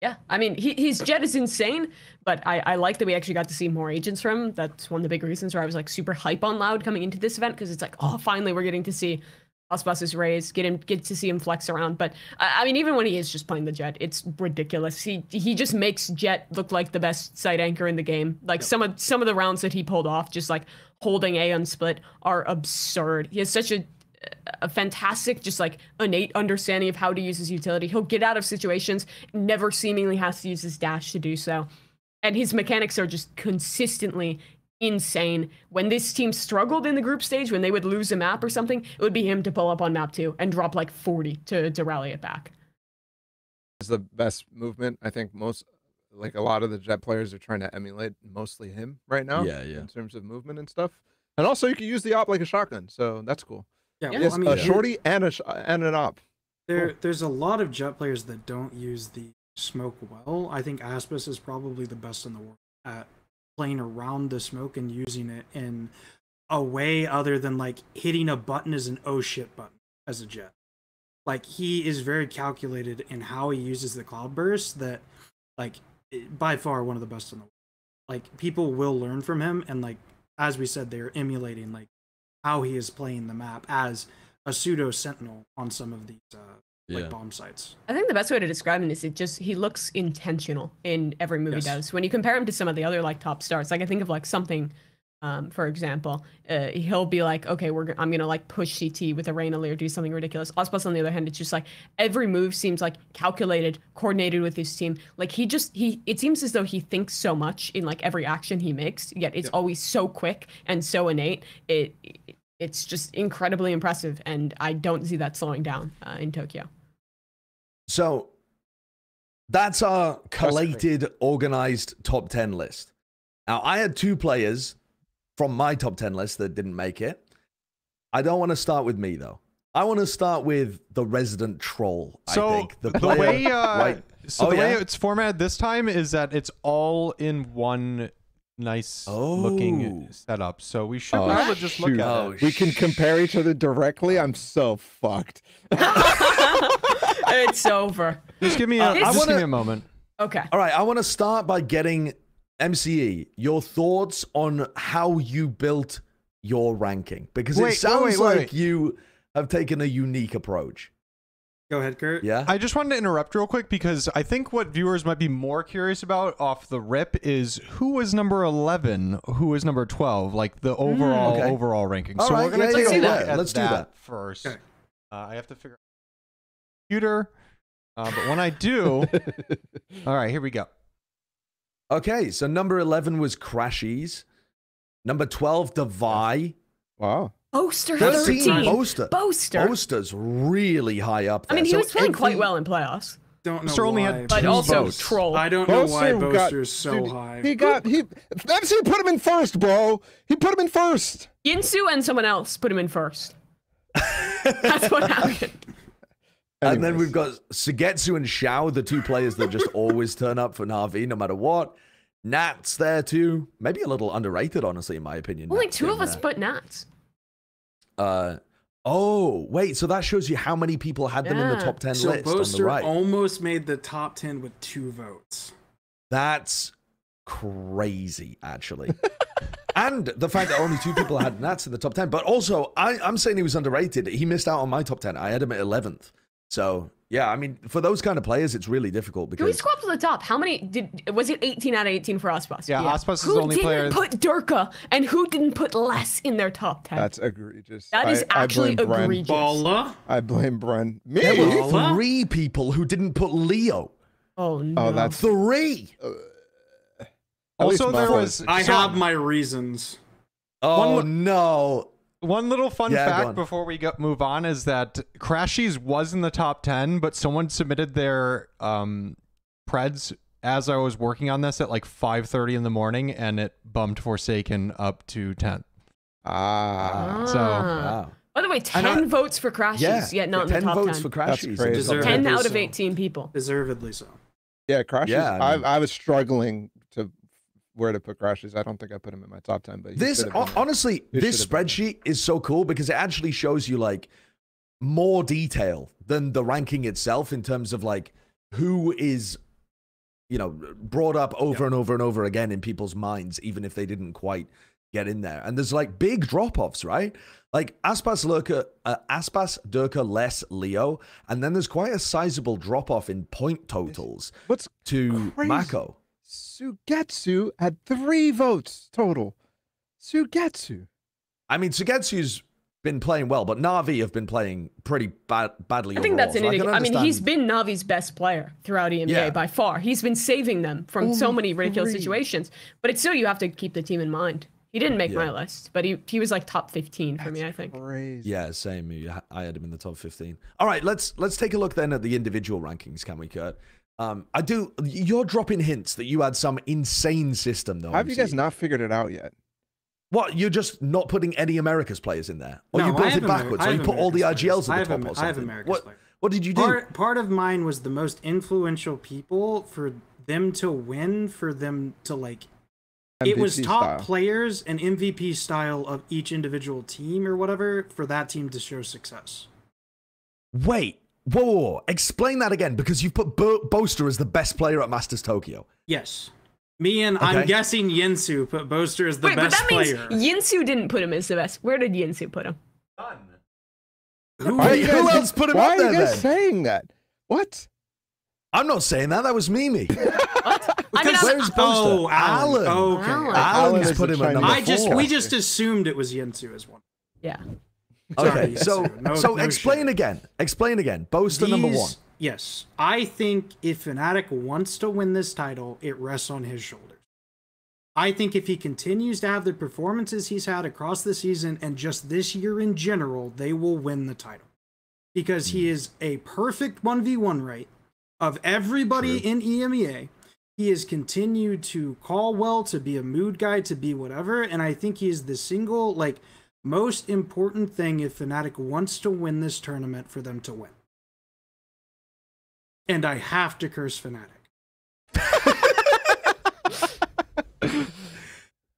Yeah, I mean, he, his jet is insane, but I, I like that we actually got to see more agents from him. That's one of the big reasons where I was like super hype on Loud coming into this event, because it's like, oh, finally we're getting to see Ausbus's raise, get him, get to see him flex around. But I, I mean, even when he is just playing the jet, it's ridiculous. He he just makes Jet look like the best side anchor in the game. Like some of some of the rounds that he pulled off, just like holding A on split, are absurd. He has such a a fantastic, just like innate understanding of how to use his utility. He'll get out of situations, never seemingly has to use his dash to do so. and his mechanics are just consistently insane. When this team struggled in the group stage, when they would lose a map or something, it would be him to pull up on map two and drop like forty to, to rally it back. It's the best movement. I think most, like a lot of the Jet players are trying to emulate mostly him right now. Yeah, yeah. In terms of movement and stuff. And also you can use the op like a shotgun, so that's cool. Yeah, well, yes, I mean, a shorty and, a sh and an op. There, cool. There's a lot of Jet players that don't use the smoke well. I think Aspis is probably the best in the world at playing around the smoke and using it in a way other than like hitting a button as an oh shit button as a Jet. Like he is very calculated in how he uses the cloud burst that like by far one of the best in the world. Like people will learn from him, and like as we said, they're emulating like how he is playing the map as a pseudo sentinel on some of these uh, like yeah. bomb sites. I think the best way to describe him is it just he looks intentional in every move yes. he does. When you compare him to some of the other like top stars, like I think of like something, um, for example, uh, he'll be like, okay, we're g I'm gonna like push C T with a Reyna or do something ridiculous. Ospos on the other hand, it's just like every move seems like calculated, coordinated with his team. Like he just he it seems as though he thinks so much in like every action he makes, yet it's yeah. always so quick and so innate. It. it It's just incredibly impressive, and I don't see that slowing down uh, in Tokyo. So that's our collated, organized top ten list. Now, I had two players from my top ten list that didn't make it. I don't want to start with me, though. I want to start with the resident troll, so I think. The, player, the way, uh, right? so oh, the yeah? way it's formatted this time is that it's all in one... nice oh. looking setup, so we should oh, be able to just shoot. look at oh, it. We can compare each other directly. I'm so fucked. It's over. Just give me a, uh, just wanna, give me a moment. Okay. All right. I want to start by getting M C E your thoughts on how you built your ranking, because wait, it sounds wait, wait, like wait. you have taken a unique approach. Go ahead, Kurt. Yeah. I just wanted to interrupt real quick because I think what viewers might be more curious about off the rip is who was number eleven, who was number twelve, like the overall mm, okay. overall ranking. All so right, we're gonna yeah, take a look at Let's that, do that first. Okay. Uh, I have to figure out the computer, uh, but when I do, all right, here we go. Okay, so number eleven was Crashies. Number twelve, Devi. Wow. Boaster thirteen. Boaster. Boaster. Boaster's really high up there. I mean, he so was playing quite well in playoffs. Don't know only why. But also votes. Troll. I don't Boaster know why Boaster's so dude, high. He got... he. M C put him in first, bro. He put him in first. Yinsu and someone else put him in first. That's what happened. Anyways. And then we've got Sugetsu and Xiao, the two players that just always turn up for Na'Vi no matter what. Nat's there too. Maybe a little underrated, honestly, in my opinion. Only Nat's two of us there. put Nat's. Uh, oh, wait, so that shows you how many people had them yeah. in the top ten so list Boaster on the right. almost made the top ten with two votes. That's crazy, actually. And the fact that only two people had Nats in the top ten. But also, I, I'm saying he was underrated. He missed out on my top ten. I had him at eleventh. So, yeah, I mean, for those kind of players, it's really difficult because... Can we scroll up to the top? How many did... Was it eighteen out of eighteen for Ospos? Yeah, yeah. Ospos is who the only player... Who didn't put Durka and who didn't put Les in their top ten? That's egregious. That is I, actually I egregious. Bala? I blame Bren. Me? There were Bala? three people who didn't put Leo. Oh, no. Oh, that's... Three! Uh, also, there was... I so, have my reasons. Oh, One... no. One little fun yeah, fact before we go, move on is that Crashies was in the top ten, but someone submitted their um, Preds as I was working on this at like five thirty in the morning, and it bumped Forsaken up to tenth. Ah. So, wow. By the way, ten I, votes for Crashies, yeah, yet not in the top ten. ten votes for Crashies. ten out of eighteen people. Deservedly so. Yeah, Crashies. Yeah, I, mean, I, I was struggling to... where to put Crashes. I don't think I put him in my top ten, but this honestly, this spreadsheet is so cool because it actually shows you like more detail than the ranking itself in terms of like who is, you know, brought up over and over and over again in people's minds, even if they didn't quite get in there. And there's like big drop-offs, right? Like Aspas, Lurka, uh, Aspas, Durka, Les, Leo, and then there's quite a sizable drop-off in point totals What's to crazy. Mako. Sugetsu had three votes total. Sugetsu. I mean, Sugetsu's been playing well, but Na'Vi have been playing pretty bad, badly. I think overall, that's an so indication. I, I mean, he's been Na'Vi's best player throughout E M E A yeah. by far. He's been saving them from Only so many ridiculous three. situations. But it's still, you have to keep the team in mind. He didn't make yeah. my list, but he he was like top fifteen for that's me, I think. Crazy. Yeah, same. I had him in the top fifteen. All right, let's let's take a look then at the individual rankings, can we, Kurt? Um, I do. You're dropping hints that you had some insane system, though. How have you guys not figured it out yet? What, you're just not putting any Americas players in there? Or no, you built it backwards? Ameri or you put America's all the I G Ls at the top or something? I have Americas what, players. What did you do? Part, part of mine was the most influential people for them to win, for them to like... M V P it was top style. players and M V P style of each individual team or whatever for that team to show success. Wait. Whoa, whoa, whoa. Explain that again, because you put Bo Boaster as the best player at Masters Tokyo. Yes. Me and okay. I'm guessing Yinsu put Boaster as the Wait, best player. Wait, but that means player. Yinsu didn't put him as the best. Where did Yinsu put him? None. Who, who guys, else put him up there? Why are you guys then? saying that? What? I'm not saying that. That was Mimi. What? I mean, where's Boaster? Oh, Alan. Oh, okay. Alan. Alan's Alan put him at number I just, four. We just assumed it was Yinsu as one. Yeah. Okay, so no, so no explain shit. again. Explain again. Boaster These, number one. Yes, I think if Fnatic wants to win this title, it rests on his shoulders. I think if he continues to have the performances he's had across the season and just this year in general, they will win the title. Because he is a perfect one v one rate of everybody True. in E M E A. He has continued to call well, to be a mood guy, to be whatever, and I think he is the single, like, most important thing if Fnatic wants to win this tournament for them to win. And I have to curse Fnatic.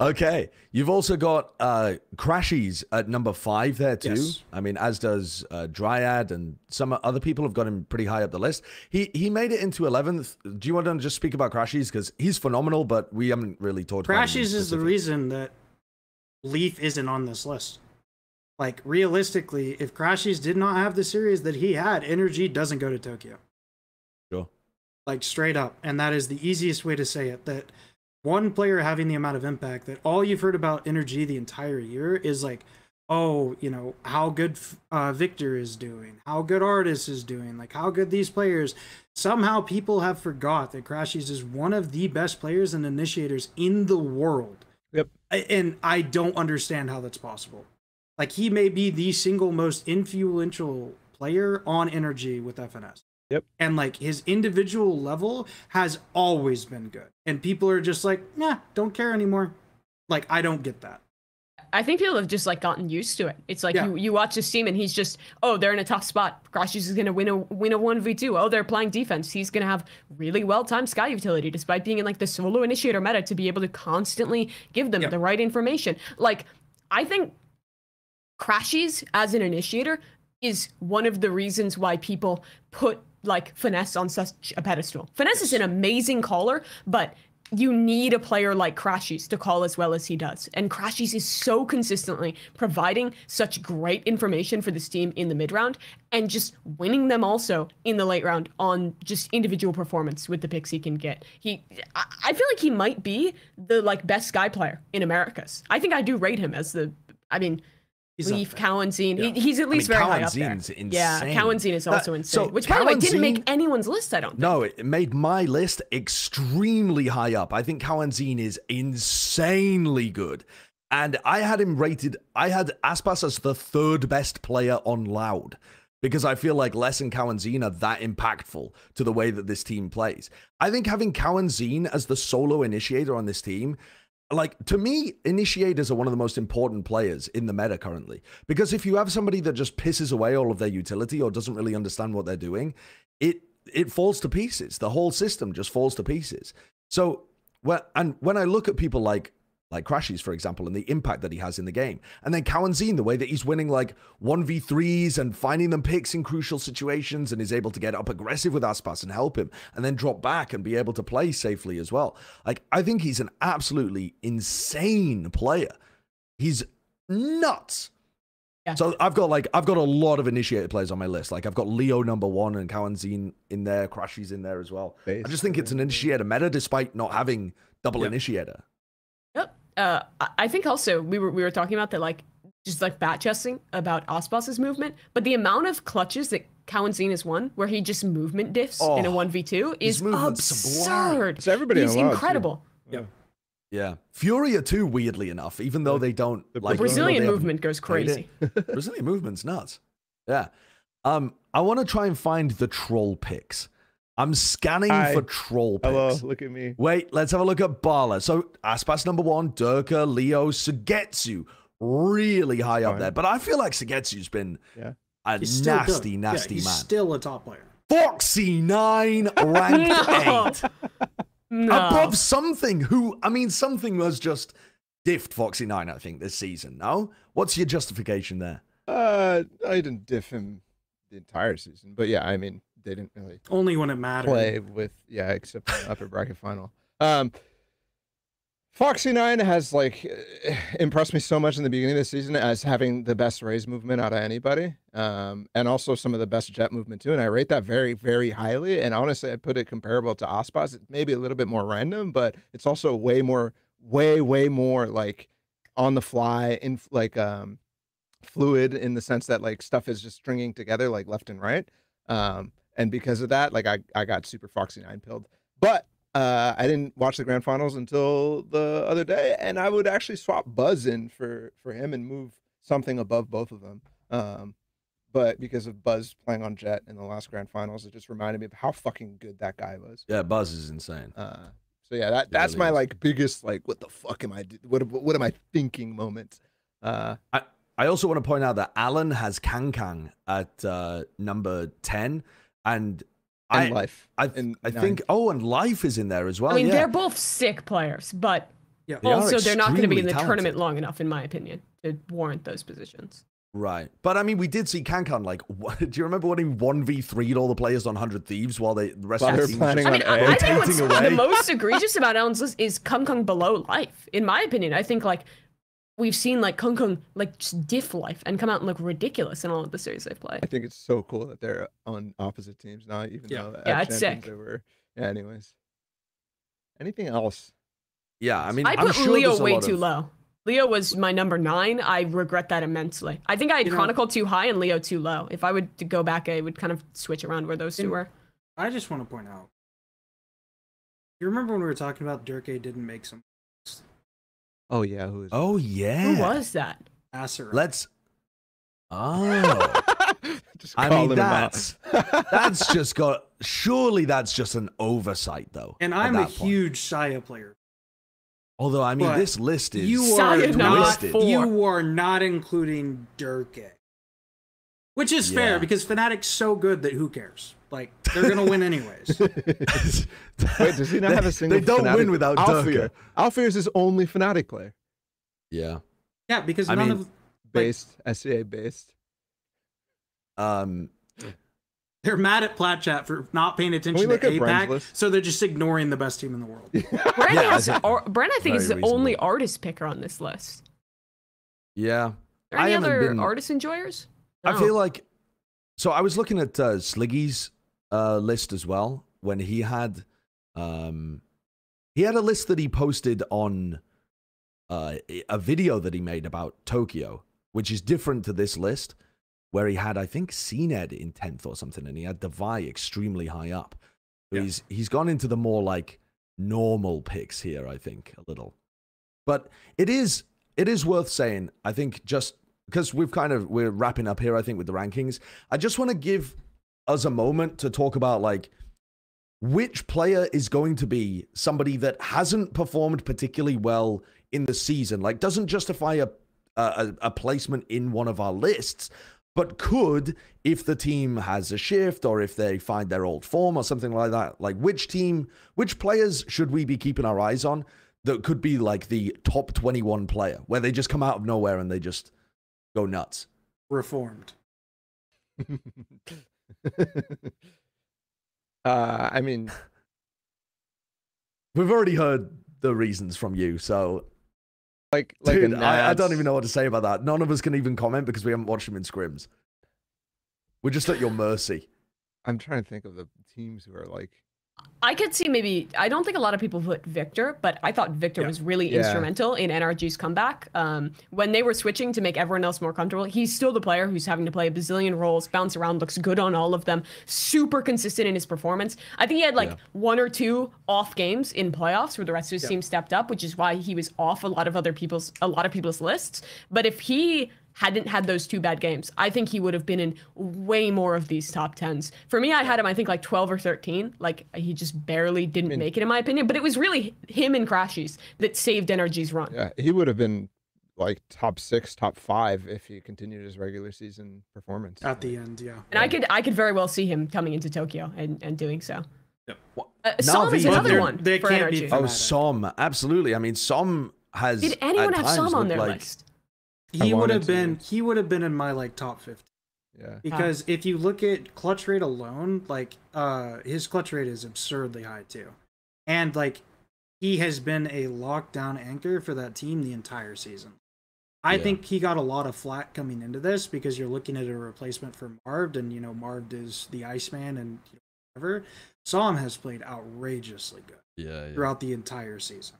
Okay. You've also got uh, Crashies at number five there, too. Yes. I mean, as does uh, Dryad, and some other people have got him pretty high up the list. He he made it into eleventh. Do you want to just speak about Crashies? Because he's phenomenal, but we haven't really talked about him. Crashies is the reason that Leaf isn't on this list. Like, realistically, if Crashies did not have the series that he had, Energy doesn't go to Tokyo. Sure. Like, straight up. And that is the easiest way to say it, that one player having the amount of impact that all you've heard about Energy the entire year is like, oh, you know, how good uh, Victor is doing, how good Artis is doing, like, how good these players. Somehow people have forgot that Crashies is one of the best players and initiators in the world. Yep. And I don't understand how that's possible. Like, he may be the single most influential player on Energy with F N S. Yep. And, like, his individual level has always been good. And people are just like, nah, don't care anymore. Like, I don't get that. I think people have just, like, gotten used to it. It's like, yeah. you, you watch this team and he's just, oh, they're in a tough spot. Crashies is going to win a win a one v two. Oh, they're playing defense. He's going to have really well-timed Sky utility, despite being in, like, the solo initiator meta, to be able to constantly give them yeah. the right information. Like, I think Crashies, as an initiator, is one of the reasons why people put, like, Finesse on such a pedestal. Finesse is an amazing caller, but... you need a player like Crashies to call as well as he does. And Crashies is so consistently providing such great information for this team in the mid round, and just winning them also in the late round on just individual performance with the picks he can get. He, I feel like he might be the, like, best Sky player in Americas. I think I do rate him as the, I mean, he's Leaf, Cowanzine. Yeah. He, he's at least I mean, very Cowanzine's high up there. Insane. Yeah, Cowanzine is also that, insane. So which, by the way, didn't make anyone's list, I don't think. No, it made my list extremely high up. I think Cowanzine is insanely good. And I had him rated... I had Aspas as the third best player on Loud, because I feel like Les and Cowanzine are that impactful to the way that this team plays. I think having Cowanzine as the solo initiator on this team... like, to me, initiators are one of the most important players in the meta currently, because if you have somebody that just pisses away all of their utility or doesn't really understand what they're doing, it it falls to pieces. The whole system just falls to pieces. So, well, and when I look at people like like Crashies, for example, and the impact that he has in the game, and then Cowanzine, the way that he's winning, like, one v threes and finding them picks in crucial situations, and is able to get up aggressive with Aspas and help him, and then drop back and be able to play safely as well. Like, I think he's an absolutely insane player. He's nuts. Yeah. So I've got, like, I've got a lot of initiated players on my list. Like, I've got Leo number one and Cowanzine in there, Crashies in there as well. Basically. I just think it's an initiator meta, despite not having double yep. initiator. Yep. Uh, I think also we were we were talking about that, like, just like bat chesting about Ospas's movement, but the amount of clutches that Kawanzin has won, where he just movement diffs oh, in a one v two, is absurd. So everybody He's incredible. Yeah. yeah. Yeah. Furia too, weirdly enough, even though they don't the, like... The Brazilian movement goes crazy. Brazilian movement's nuts. Yeah. Um, I want to try and find the troll picks. I'm scanning Hi. for troll picks. Hello, look at me. Wait, let's have a look at Bala. So, Aspas number one, Durka, Leo, Sugetsu, really high up there. But I feel like Sugetsu's been yeah. a he's nasty, nasty yeah, he's man. He's still a top player. Foxy nine, ranked eight. No. Above something who, I mean, something was just diffed Foxy nine, I think, this season. No? What's your justification there? Uh, I didn't diff him the entire season, but yeah, I mean, they didn't really. Only when it mattered. Play with, yeah, except upper bracket final. Um, Foxy nine has, like, impressed me so much in the beginning of the season as having the best raise movement out of anybody, um, and also some of the best jet movement, too, and I rate that very, very highly, and honestly, I put it comparable to Aspas. It's maybe a little bit more random, but it's also way more, way, way more, like, on the fly, in like, um, fluid in the sense that, like, stuff is just stringing together, like, left and right, um, and because of that, like, I, I got super Foxy nine pilled, but... Uh, I didn't watch the grand finals until the other day, and I would actually swap Buzz in for, for him and move something above both of them. Um, but because of Buzz playing on Jet in the last grand finals, it just reminded me of how fucking good that guy was. Yeah, Buzz is insane. Uh, so yeah, that that's my like biggest like what the fuck am I do what what am I thinking moment. Uh, I I also want to point out that Alan has Kankang at uh, number ten and. And I, life. I, and I think, oh, and Life is in there as well. I mean, yeah. they're both sick players, but yeah. they also they're not going to be in the talented. tournament long enough, in my opinion, to warrant those positions. Right. But, I mean, we did see Kankan, like, what, do you remember when he one v three'd all the players on one hundred Thieves while they, the rest but of the team was just, I mean, I, I think what's away. the most egregious about Alan's list is Kung Kung below Life, in my opinion. I think, like, we've seen, like, Kung Kung, like, just diff Life and come out and look ridiculous in all of the series they've played. I think it's so cool that they're on opposite teams now, even yeah. though... Yeah, it's sick. They were... Yeah, anyways. Anything else? Yeah, I mean, I I'm put sure Leo way too of... low. Leo was my number nine. I regret that immensely. I think I had you Chronicle know, too high and Leo too low. If I would to go back, I would kind of switch around where those two were. I just want to point out... You remember when we were talking about Durke didn't make some... Oh yeah, who is Oh yeah. Who was that? Asura. Let's Oh. just I mean that's that's just got surely that's just an oversight though. And I'm a point. huge Saya player. Although I mean but this list is you are not you are not including Durke. Which is yeah. fair because Fnatic's so good that who cares? Like they're gonna win anyways. Wait, does he not they, have a single? They don't Fnatic win without Durka. Alfear is his only Fnatic player. Yeah. Yeah, because I none mean, of based like, S C A based. Um, they're mad at Plat Chat for not paying attention to A PAC, so they're just ignoring the best team in the world. Brent, yeah, has, or, Brent, I think, is the reasonable. only artist picker on this list. Yeah. Are there any I other been... artist enjoyers? No. I feel like. So I was looking at uh, Sliggy's Uh, list as well when he had um he had a list that he posted on uh a video that he made about Tokyo, which is different to this list, where he had I think C N E D in tenth or something, and he had Devi extremely high up. So yeah. he's he's gone into the more like normal picks here, I think, a little. But it is it is worth saying, I think, just because we've kind of we're wrapping up here, I think, with the rankings. I just want to give us a moment to talk about, like, which player is going to be somebody that hasn't performed particularly well in the season, like doesn't justify a, a a placement in one of our lists, but could if the team has a shift or if they find their old form or something like that. Like which team, which players should we be keeping our eyes on that could be like the top twenty-one player where they just come out of nowhere and they just go nuts? Reformed. uh I mean, we've already heard the reasons from you, so like, like dude, I, I don't even know what to say about that. None of us can even comment because we haven't watched them in scrims. We're just at your mercy. I'm trying to think of the teams who are like I could see maybe, I don't think a lot of people put Victor, but I thought Victor yeah. was really yeah. instrumental in N R G's comeback. Um, when they were switching to make everyone else more comfortable, he's still the player who's having to play a bazillion roles, bounce around, looks good on all of them, super consistent in his performance. I think he had like yeah. one or two off games in playoffs where the rest of his yeah. team stepped up, which is why he was off a lot of other people's, a lot of people's lists. But if he hadn't had those two bad games, I think he would have been in way more of these top tens. For me, I had him, I think, like twelve or thirteen. Like, he just barely didn't I mean, make it, in my opinion. But it was really him and Crashies that saved N R G's run. Yeah, he would have been, like, top six, top five if he continued his regular season performance. At the end, yeah. And yeah. I could I could very well see him coming into Tokyo and, and doing so. Yep. Well, uh, Som is another one they for can't N R G. Be oh, Som, absolutely. I mean, Som has... Did anyone have Som on their like... list? He would have been he would have been in my like top fifty. Yeah. Because ah. if you look at clutch rate alone, like uh his clutch rate is absurdly high too. And like he has been a lockdown anchor for that team the entire season. I yeah. think he got a lot of flack coming into this because you're looking at a replacement for Marvd, and you know Marvd is the Iceman and you know, whatever. Som has played outrageously good yeah, yeah. throughout the entire season.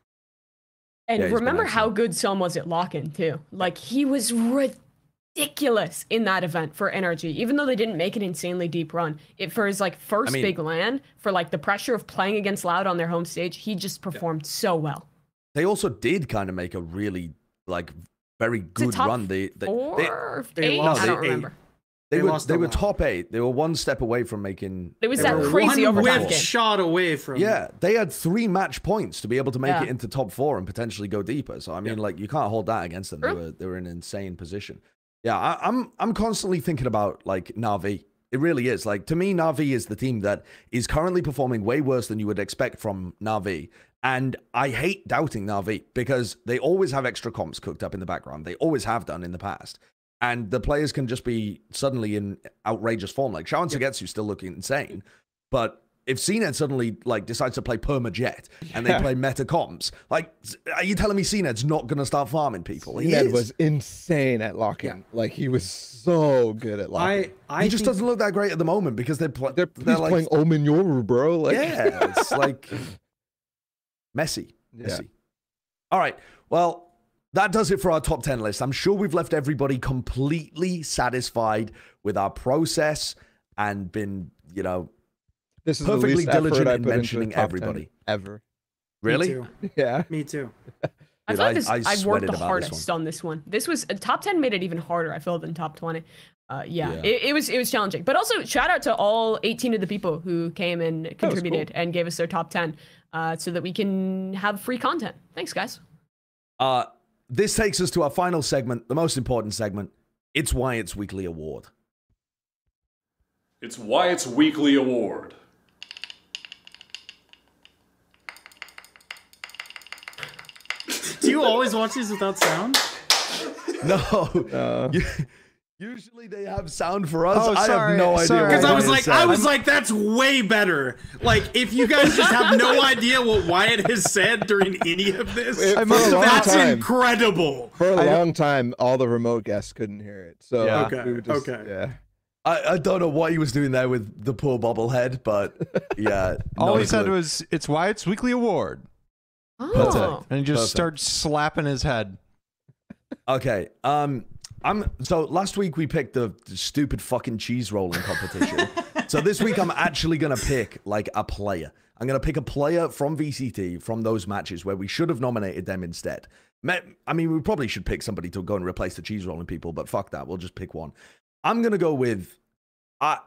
And yeah, remember how good Som was at Lock-In, too. Like, he was ridiculous in that event for N R G, even though they didn't make an insanely deep run. It, for his, like, first I mean, big LAN, for, like, the pressure of playing against Loud on their home stage, he just performed yeah. so well. They also did kind of make a really, like, very good run. They, they, four they, they, eight? No, they I don't eight. remember. They, they were, they were top eight. They were one step away from making... It was that crazy overtime game. Shot away from... Yeah, they had three match points to be able to make yeah. it into top four and potentially go deeper. So, I mean, yeah. like, you can't hold that against them. They were, they were in an insane position. Yeah, I, I'm, I'm constantly thinking about, like, Na'Vi. It really is. Like, to me, Na'Vi is the team that is currently performing way worse than you would expect from Na'Vi. And I hate doubting Na'Vi because they always have extra comps cooked up in the background. They always have done in the past. And the players can just be suddenly in outrageous form. Like, Shawn Sugetsu's yep. still looking insane. But if C NED suddenly, like, decides to play Permajet and yeah. they play meta comps, like, are you telling me C NED's not going to start farming people? C NED was insane at Lock-In. Yeah. Like, he was so good at Lock-In. I, I he just doesn't look that great at the moment because they're, pl they're, they're like, playing Omen Yoru, bro. Like, yeah, it's like messy. Messy. Yeah. All right. Well, that does it for our top ten list. I'm sure we've left everybody completely satisfied with our process and been, you know, this is perfectly diligent in mentioning everybody. Ever. Really? Me too. Yeah. Me too. Dude, I thought I've I, I worked the hardest this on this one. This was uh, top ten made it even harder, I feel, than top twenty. Uh, yeah, yeah. It, it was it was challenging. But also, shout out to all eighteen of the people who came and contributed cool. and gave us their top ten uh, so that we can have free content. Thanks, guys. Uh, This takes us to our final segment, the most important segment. It's Wyatt's Weekly Award. It's Wyatt's Weekly Award. Do you always watch these without sound? No. Uh, usually they have sound for us. Oh, sorry, I have no idea. Because I was like, I was like, that's way better. Like, if you guys just have no idea what Wyatt has said during any of this, it, that's time. incredible. For a long time, all the remote guests couldn't hear it. So yeah. okay, we just, okay, yeah. I, I don't know what he was doing there with the poor bobblehead, but yeah. all he said was, "It's Wyatt's Weekly Award." Oh. That's it. And he just Perfect. starts slapping his head. Okay. Um. I'm, so last week we picked the stupid fucking cheese rolling competition. So this week I'm actually going to pick like a player. I'm going to pick a player from V C T from those matches where we should have nominated them instead. I mean, we probably should pick somebody to go and replace the cheese rolling people, but fuck that. We'll just pick one. I'm going to go with, I,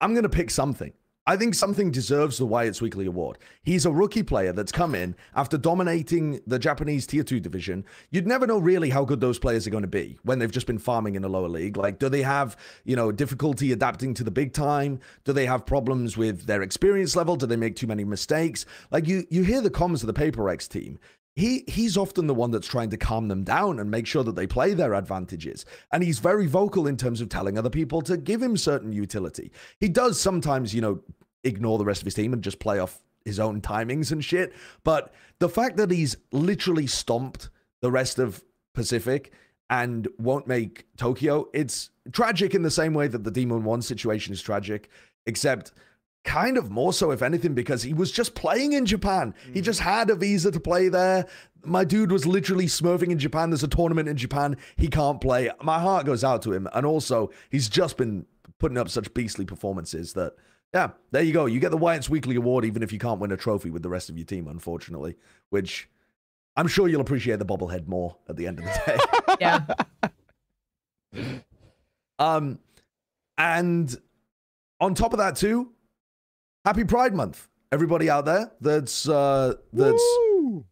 I'm going to pick something. I think something deserves the Wyatt's Weekly Award. He's a rookie player that's come in after dominating the Japanese tier two division. You'd never know really how good those players are going to be when they've just been farming in a lower league. Like, do they have, you know, difficulty adapting to the big time? Do they have problems with their experience level? Do they make too many mistakes? Like, you, you hear the comms of the Paper Rex team. He, he's often the one that's trying to calm them down and make sure that they play their advantages. And he's very vocal in terms of telling other people to give him certain utility. He does sometimes, you know, ignore the rest of his team and just play off his own timings and shit. But the fact that he's literally stomped the rest of Pacific and won't make Tokyo, it's tragic in the same way that the Demon one situation is tragic, except... kind of more so, if anything, because he was just playing in Japan. Mm. He just had a visa to play there. My dude was literally smurfing in Japan. There's a tournament in Japan. He can't play. My heart goes out to him. And also, he's just been putting up such beastly performances that, yeah, there you go. You get the Wyatt's Weekly Award, even if you can't win a trophy with the rest of your team, unfortunately, which I'm sure you'll appreciate the bobblehead more at the end of the day. Yeah. um, and on top of that, too, happy Pride Month, everybody out there that's uh, that's Woo!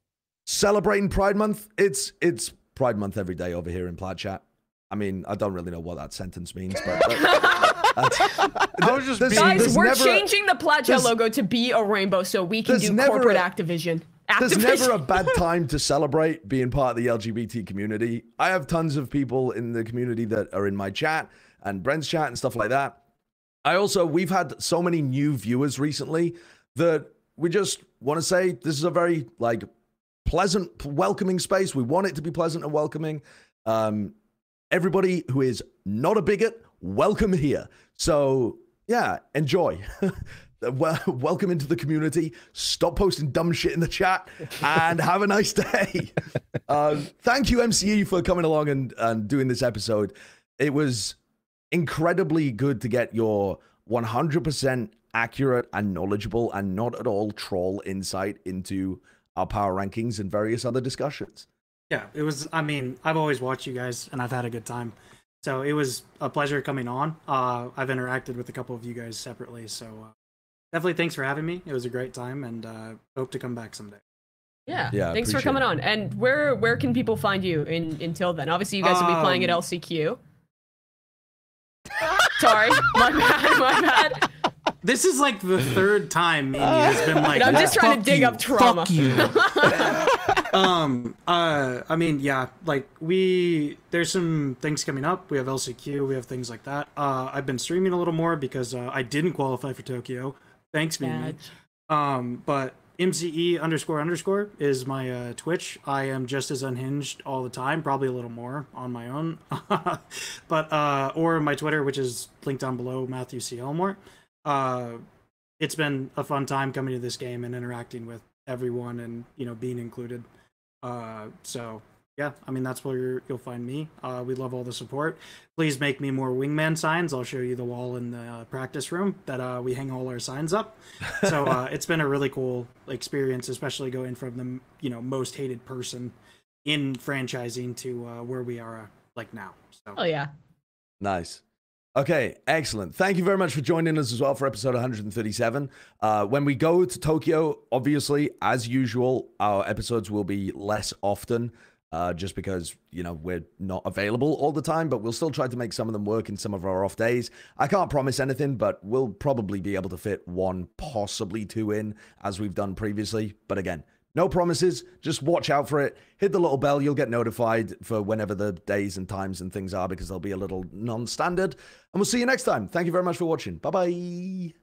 Celebrating Pride Month. It's it's Pride Month every day over here in Plaid Chat. I mean, I don't really know what that sentence means, but... but I was just there's, guys, there's we're changing a, the Plaid Chat logo to be a rainbow so we can do corporate a, Activision. Activision. There's never a bad time to celebrate being part of the L G B T community. I have tons of people in the community that are in my chat and Brent's chat and stuff like that. I also, we've had so many new viewers recently that we just want to say this is a very, like, pleasant, welcoming space. We want it to be pleasant and welcoming. Um... Everybody who is not a bigot, welcome here. So, yeah, enjoy. Welcome into the community. Stop posting dumb shit in the chat and have a nice day. Uh, thank you, M C E, for coming along and, and doing this episode. It was incredibly good to get your one hundred percent accurate and knowledgeable and not at all troll insight into our power rankings and various other discussions. Yeah, it was, I mean, I've always watched you guys and I've had a good time. So it was a pleasure coming on. Uh, I've interacted with a couple of you guys separately. So uh, definitely thanks for having me. It was a great time and uh, hope to come back someday. Yeah, yeah thanks for coming it. on. And where where can people find you in, until then? Obviously, you guys will be um, playing at L C Q. Sorry, my bad, my bad. This is like the third time Mimi has been like, I'm just trying to dig you, up trauma. Fuck you. um, uh, I mean, yeah, like we, there's some things coming up. We have L C Q, we have things like that. Uh, I've been streaming a little more because uh, I didn't qualify for Tokyo. Thanks, Mimi. Um, but M C E underscore underscore is my uh, Twitch. I am just as unhinged all the time, probably a little more on my own. but uh, or my Twitter, which is linked down below, Matthew C. Elmore. Uh, it's been a fun time coming to this game and interacting with everyone and, you know, being included. Uh, so yeah, I mean, that's where you're, you'll find me. Uh, we love all the support. Please make me more wingman signs. I'll show you the wall in the uh, practice room that, uh, we hang all our signs up. So, uh, it's been a really cool experience, especially going from the, you know, most hated person in franchising to, uh, where we are uh, like now. So. Oh yeah. Nice. Okay, excellent. Thank you very much for joining us as well for episode one hundred thirty-seven. Uh, when we go to Tokyo, obviously, as usual, our episodes will be less often uh, just because, you know, we're not available all the time, but we'll still try to make some of them work in some of our off days. I can't promise anything, but we'll probably be able to fit one, possibly two in as we've done previously. But again, no promises. Just watch out for it. Hit the little bell. You'll get notified for whenever the days and times and things are because they'll be a little non-standard. And we'll see you next time. Thank you very much for watching. Bye-bye.